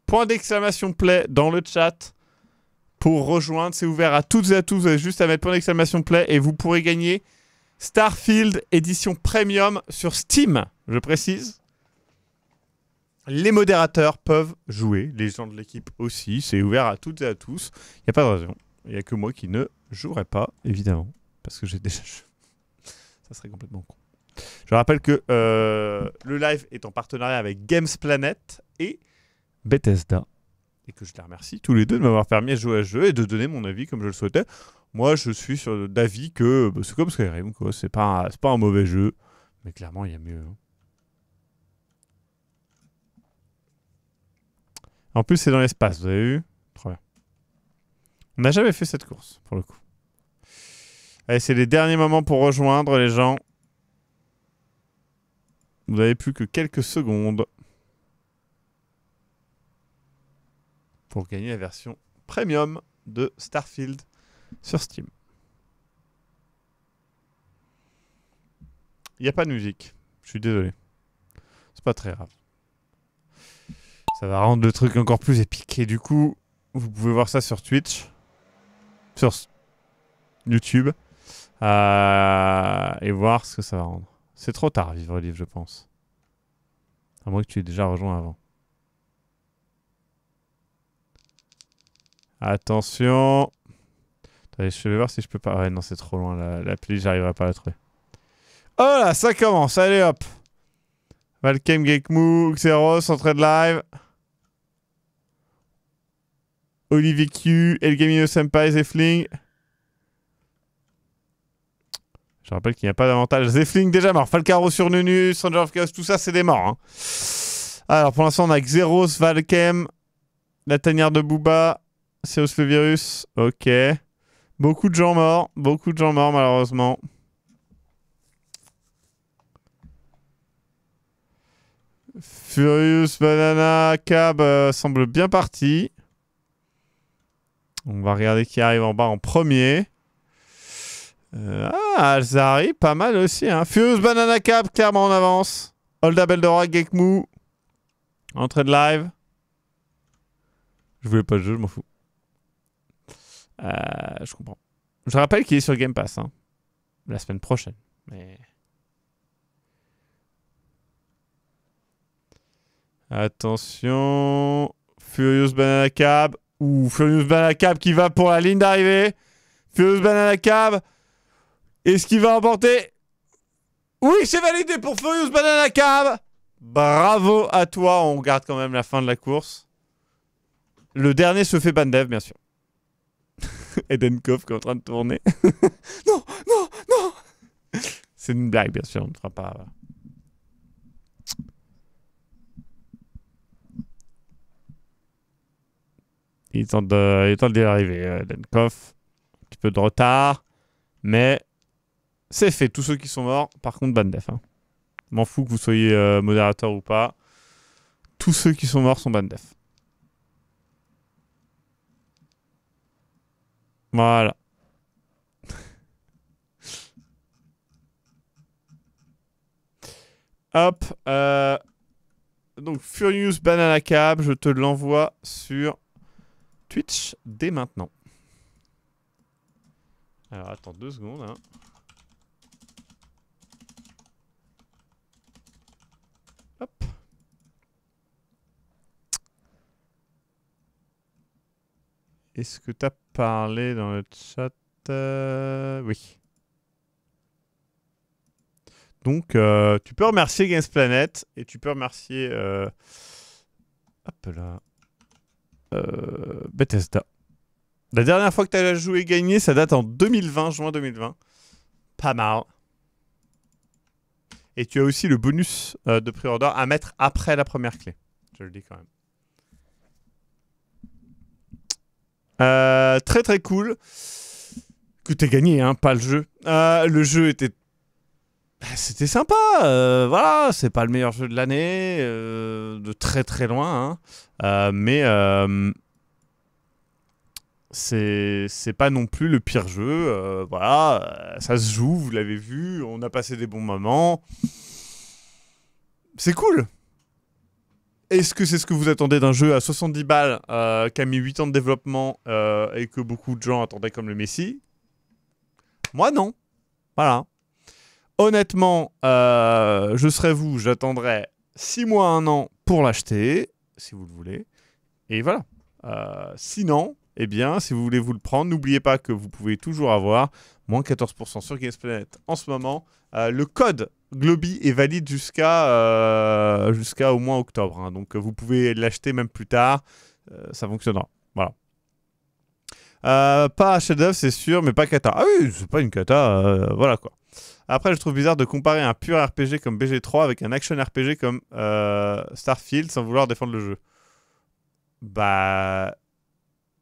Point d'exclamation play dans le chat. Pour rejoindre, c'est ouvert à toutes et à tous. Vous avez juste à mettre point d'exclamation play et vous pourrez gagner Starfield édition premium sur Steam, je précise. Les modérateurs peuvent jouer, les gens de l'équipe aussi. C'est ouvert à toutes et à tous. Il n'y a pas de raison. Il n'y a que moi qui ne jouerai pas, évidemment. Parce que j'ai déjà joué. Ça serait complètement con. Je rappelle que le live est en partenariat avec GamesPlanet et Bethesda. Et que je les remercie tous les deux de m'avoir permis de jouer à ce jeu et de donner mon avis comme je le souhaitais. Moi, je suis d'avis que c'est comme Skyrim, quoi. C'est pas un mauvais jeu, mais clairement, il y a mieux. Hein. En plus, c'est dans l'espace, vous avez vu? Trop bien. On n'a jamais fait cette course, pour le coup. Allez, c'est les derniers moments pour rejoindre, les gens. Vous n'avez plus que quelques secondes pour gagner la version premium de Starfield sur Steam. Il n'y a pas de musique. Je suis désolé. C'est pas très grave. Ça va rendre le truc encore plus épique. Et du coup, vous pouvez voir ça sur Twitch. Sur YouTube. Et voir ce que ça va rendre. C'est trop tard, Vivre Live, je pense. À moins que tu aies déjà rejoint avant. Attention. Attendez, je vais voir si je peux pas... Ouais, non, c'est trop loin. La playlist, j'arriverai pas à la trouver. Oh là, ça commence. Allez, hop. Valkem, Gekmu, Xeros, entrée de live. Olivier Q, Elgamino Senpai, Zefling. Je rappelle qu'il n'y a pas d'avantage. Zefling déjà mort. Falcaro sur Nunu, Stranger of Chaos, tout ça, c'est des morts. Hein. Alors, pour l'instant, on a Xeros, Valkem, la tanière de Booba. Cyrus le virus, ok. Beaucoup de gens morts malheureusement. Furious, Banana, Cab semble bien parti. On va regarder qui arrive en bas en premier. Alzari, pas mal aussi. Hein. Furious, Banana, Cab, clairement en avance. Olda, Beldora, Gekmu. Entrée de live. Je voulais pas le jeu, je m'en fous. Je comprends. Je rappelle qu'il est sur Game Pass, hein, la semaine prochaine. Mais... Attention, Furious Banana Cab ou Furious Banana Cab qui va pour la ligne d'arrivée. Furious Banana Cab, est-ce qu'il va emporter? Oui, c'est validé pour Furious Banana Cab. Bravo à toi. On regarde quand même la fin de la course. Le dernier se fait bandev, bien sûr. Edenkov qui est en train de tourner. Non, non, non. C'est une blague, bien sûr, on ne fera pas. Il tente d'y arriver, Edenkov. Un petit peu de retard, mais c'est fait. Tous ceux qui sont morts, par contre, bandef. Hein. M'en fous que vous soyez modérateur ou pas. Tous ceux qui sont morts sont bandef. Voilà. Hop. Donc Furious Banana Cab, je te l'envoie sur Twitch dès maintenant. Alors attends 2 secondes. Hein. Hop. Est-ce que tu as parlé dans le chat? Oui. Donc, tu peux remercier GamesPlanet et tu peux remercier Bethesda. La dernière fois que tu as joué et gagné, ça date en 2020, juin 2020. Pas mal. Et tu as aussi le bonus de pré-order à mettre après la première clé. Je le dis quand même. Très très cool. Que t'aies gagné, hein, pas le jeu. Le jeu était... C'était sympa, voilà, c'est pas le meilleur jeu de l'année, de très très loin, hein. Mais c'est pas non plus le pire jeu, voilà, ça se joue, vous l'avez vu, on a passé des bons moments, c'est cool. Est-ce que c'est ce que vous attendez d'un jeu à 70 balles qui a mis 8 ans de développement et que beaucoup de gens attendaient comme le Messi? Moi non, voilà. Honnêtement, je serais vous, j'attendrai 6 mois, 1 an pour l'acheter, si vous le voulez. Et voilà. Sinon, eh bien, si vous voulez vous le prendre, n'oubliez pas que vous pouvez toujours avoir moins 14% sur GamesPlanet en ce moment. Le code GLOBI est valide jusqu'à au moins octobre. Hein, donc, vous pouvez l'acheter même plus tard. Ça fonctionnera. Voilà. Pas chef-d'œuvre, c'est sûr, mais pas cata. Ah oui, c'est pas une cata. Voilà quoi. Après, je trouve bizarre de comparer un pur RPG comme BG3 avec un action RPG comme Starfield sans vouloir défendre le jeu. Bah...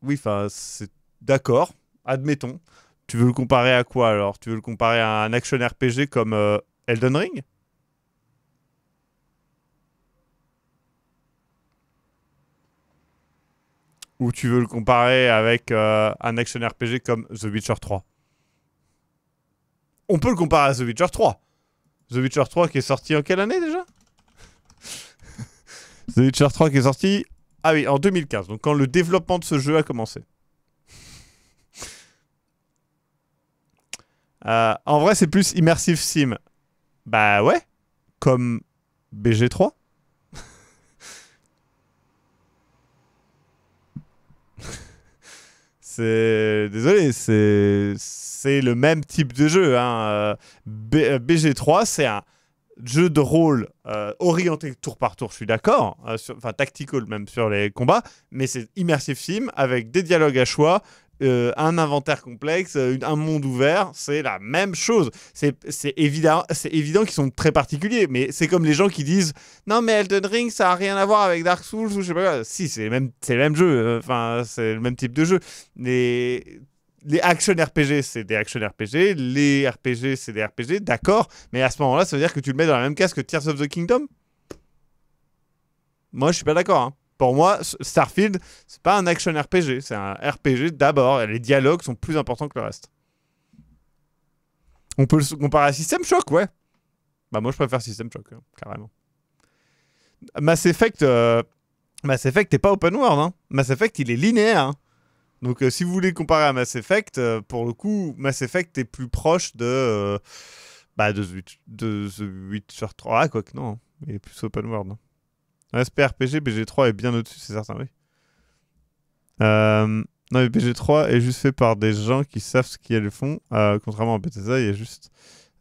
Oui, enfin, c'est... D'accord, admettons. Tu veux le comparer à quoi, alors? Tu veux le comparer à un action RPG comme Elden Ring? Ou tu veux le comparer avec un action RPG comme The Witcher 3? On peut le comparer à The Witcher 3. The Witcher 3 qui est sorti en quelle année déjà? The Witcher 3 qui est sorti... Ah oui, en 2015. Donc quand le développement de ce jeu a commencé. En vrai, c'est plus immersive sim. Bah ouais. Comme BG3. C'est... Désolé, c'est... C'est le même type de jeu. Hein. BG3, c'est un jeu de rôle orienté tour par tour, je suis d'accord. Enfin, tactical même sur les combats. Mais c'est immersive sim avec des dialogues à choix, un inventaire complexe, un monde ouvert. C'est la même chose. C'est évident qu'ils sont très particuliers. Mais c'est comme les gens qui disent « Non, mais Elden Ring, ça n'a rien à voir avec Dark Souls » ou je sais pas quoi. Si, c'est le même jeu. Enfin, c'est le même type de jeu. Mais... Les action RPG, c'est des action RPG. Les RPG, c'est des RPG. D'accord. Mais à ce moment-là, ça veut dire que tu le mets dans la même case que Tears of the Kingdom? Moi, je suis pas d'accord. Hein. Pour moi, Starfield, c'est pas un action RPG. C'est un RPG d'abord. Les dialogues sont plus importants que le reste. On peut le comparer à System Shock, ouais. Bah, moi, je préfère System Shock, hein, carrément. Mass Effect, n'est pas open world. Hein. Mass Effect, il est linéaire. Hein. Donc si vous voulez comparer à Mass Effect, pour le coup, Mass Effect est plus proche de The Witcher 3. Ah, quoi que non, il est plus open world. L'aspect RPG, BG3 est bien au-dessus, c'est certain, oui. Non, mais BG3 est juste fait par des gens qui savent ce qu'ils font. Contrairement à Bethesda, il est juste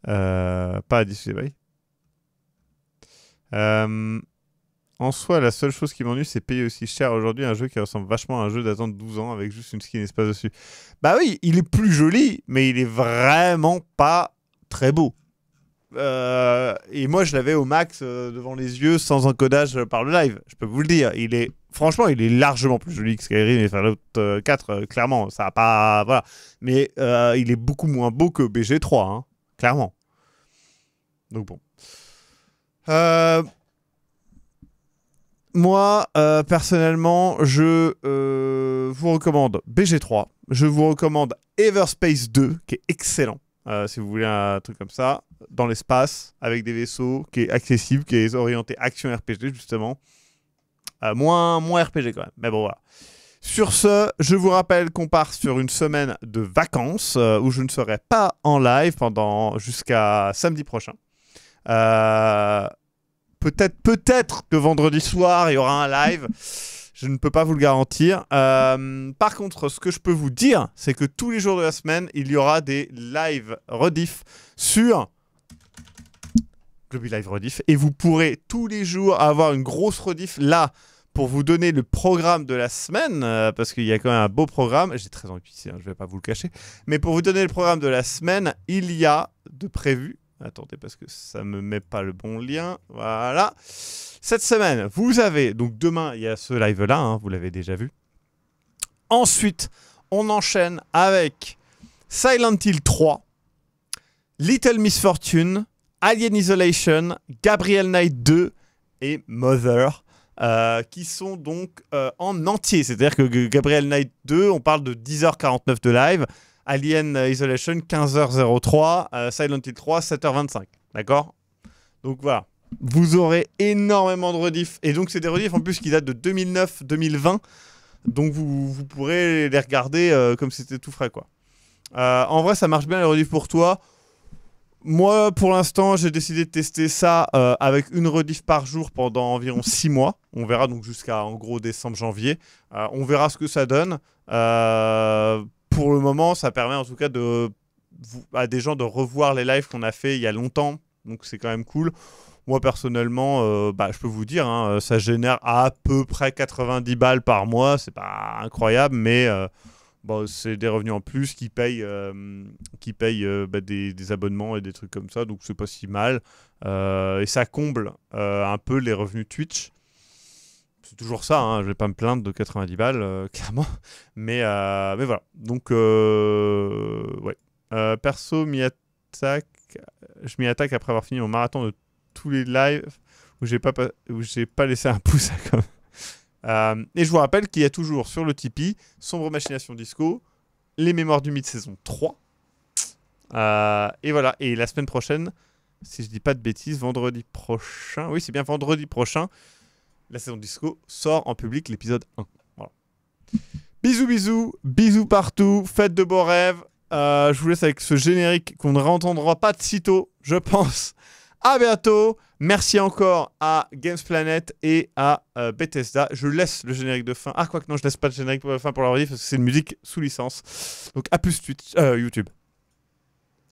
pas à diffuser. Bye. En soi, la seule chose qui m'ennuie, c'est payer aussi cher aujourd'hui un jeu qui ressemble vachement à un jeu datant de 12 ans avec juste une skin espace dessus. Bah oui, il est plus joli, mais il est vraiment pas très beau. Et moi, je l'avais au max devant les yeux sans encodage par le live. Je peux vous le dire, il est franchement, il est largement plus joli que Skyrim et Fallout 4. Clairement, ça a pas, voilà. Mais il est beaucoup moins beau que BG3, hein, clairement. Donc bon. Moi, personnellement, je vous recommande BG3. Je vous recommande Everspace 2, qui est excellent. Si vous voulez un truc comme ça, dans l'espace, avec des vaisseaux, qui est accessible, qui est orienté action RPG, justement. Moins RPG, quand même. Mais bon, voilà. Sur ce, je vous rappelle qu'on part sur une semaine de vacances, où je ne serai pas en live pendant jusqu'à samedi prochain. Peut-être que vendredi soir, il y aura un live. Je ne peux pas vous le garantir. Par contre, ce que je peux vous dire, c'est que tous les jours de la semaine, il y aura des live rediff sur GLOBI Live Rediff. Et vous pourrez tous les jours avoir une grosse rediff là pour vous donner le programme de la semaine. Parce qu'il y a quand même un beau programme. J'ai très envie de pisser, hein, je ne vais pas vous le cacher. Mais pour vous donner le programme de la semaine, il y a de prévu. Attendez, parce que ça ne me met pas le bon lien. Voilà. Cette semaine, vous avez... Donc demain, il y a ce live-là, hein, vous l'avez déjà vu. Ensuite, on enchaîne avec Silent Hill 3, Little Miss Fortune, Alien Isolation, Gabriel Knight 2 et Mother, qui sont donc en entier. C'est-à-dire que Gabriel Knight 2, on parle de 10h49 de live. Alien Isolation, 15h03. Silent Hill 3, 7h25. D'accord? Donc voilà. Vous aurez énormément de rediffs. Et donc, c'est des rediffs en plus qui datent de 2009-2020. Donc, vous pourrez les regarder comme c'était tout frais, quoi. En vrai, ça marche bien les rediffs pour toi. Moi, pour l'instant, j'ai décidé de tester ça avec une rediff par jour pendant environ 6 mois. On verra donc jusqu'à, en gros, décembre-janvier. On verra ce que ça donne. Pour le moment, ça permet en tout cas à des gens de revoir les lives qu'on a fait il y a longtemps. Donc, c'est quand même cool. Moi, personnellement, je peux vous dire, hein, ça génère à peu près 90 balles par mois. C'est pas incroyable, mais c'est des revenus en plus qui payent, des abonnements et des trucs comme ça. Donc, c'est pas si mal. Et ça comble un peu les revenus Twitch. C'est toujours ça, hein, je vais pas me plaindre de 90 balles, clairement. Mais voilà. Donc, ouais. Perso, je m'y attaque après avoir fini mon marathon de tous les lives où j'ai pas laissé un pouce à com. Et je vous rappelle qu'il y a toujours sur le Tipeee Sombre Machination Disco, les Mémoires du Mythe saison 3. Et voilà. Et la semaine prochaine, si je dis pas de bêtises, vendredi prochain. Oui, c'est bien vendredi prochain. La saison Disco sort en public l'épisode 1. Voilà. Bisous, bisous, bisous partout. Faites de beaux rêves. Je vous laisse avec ce générique qu'on ne réentendra pas de sitôt, je pense. À bientôt. Merci encore à GamesPlanet et à Bethesda. Je laisse le générique de fin. Ah, quoique non, je laisse pas le générique de fin pour la rediff parce que c'est une musique sous licence. Donc à plus YouTube.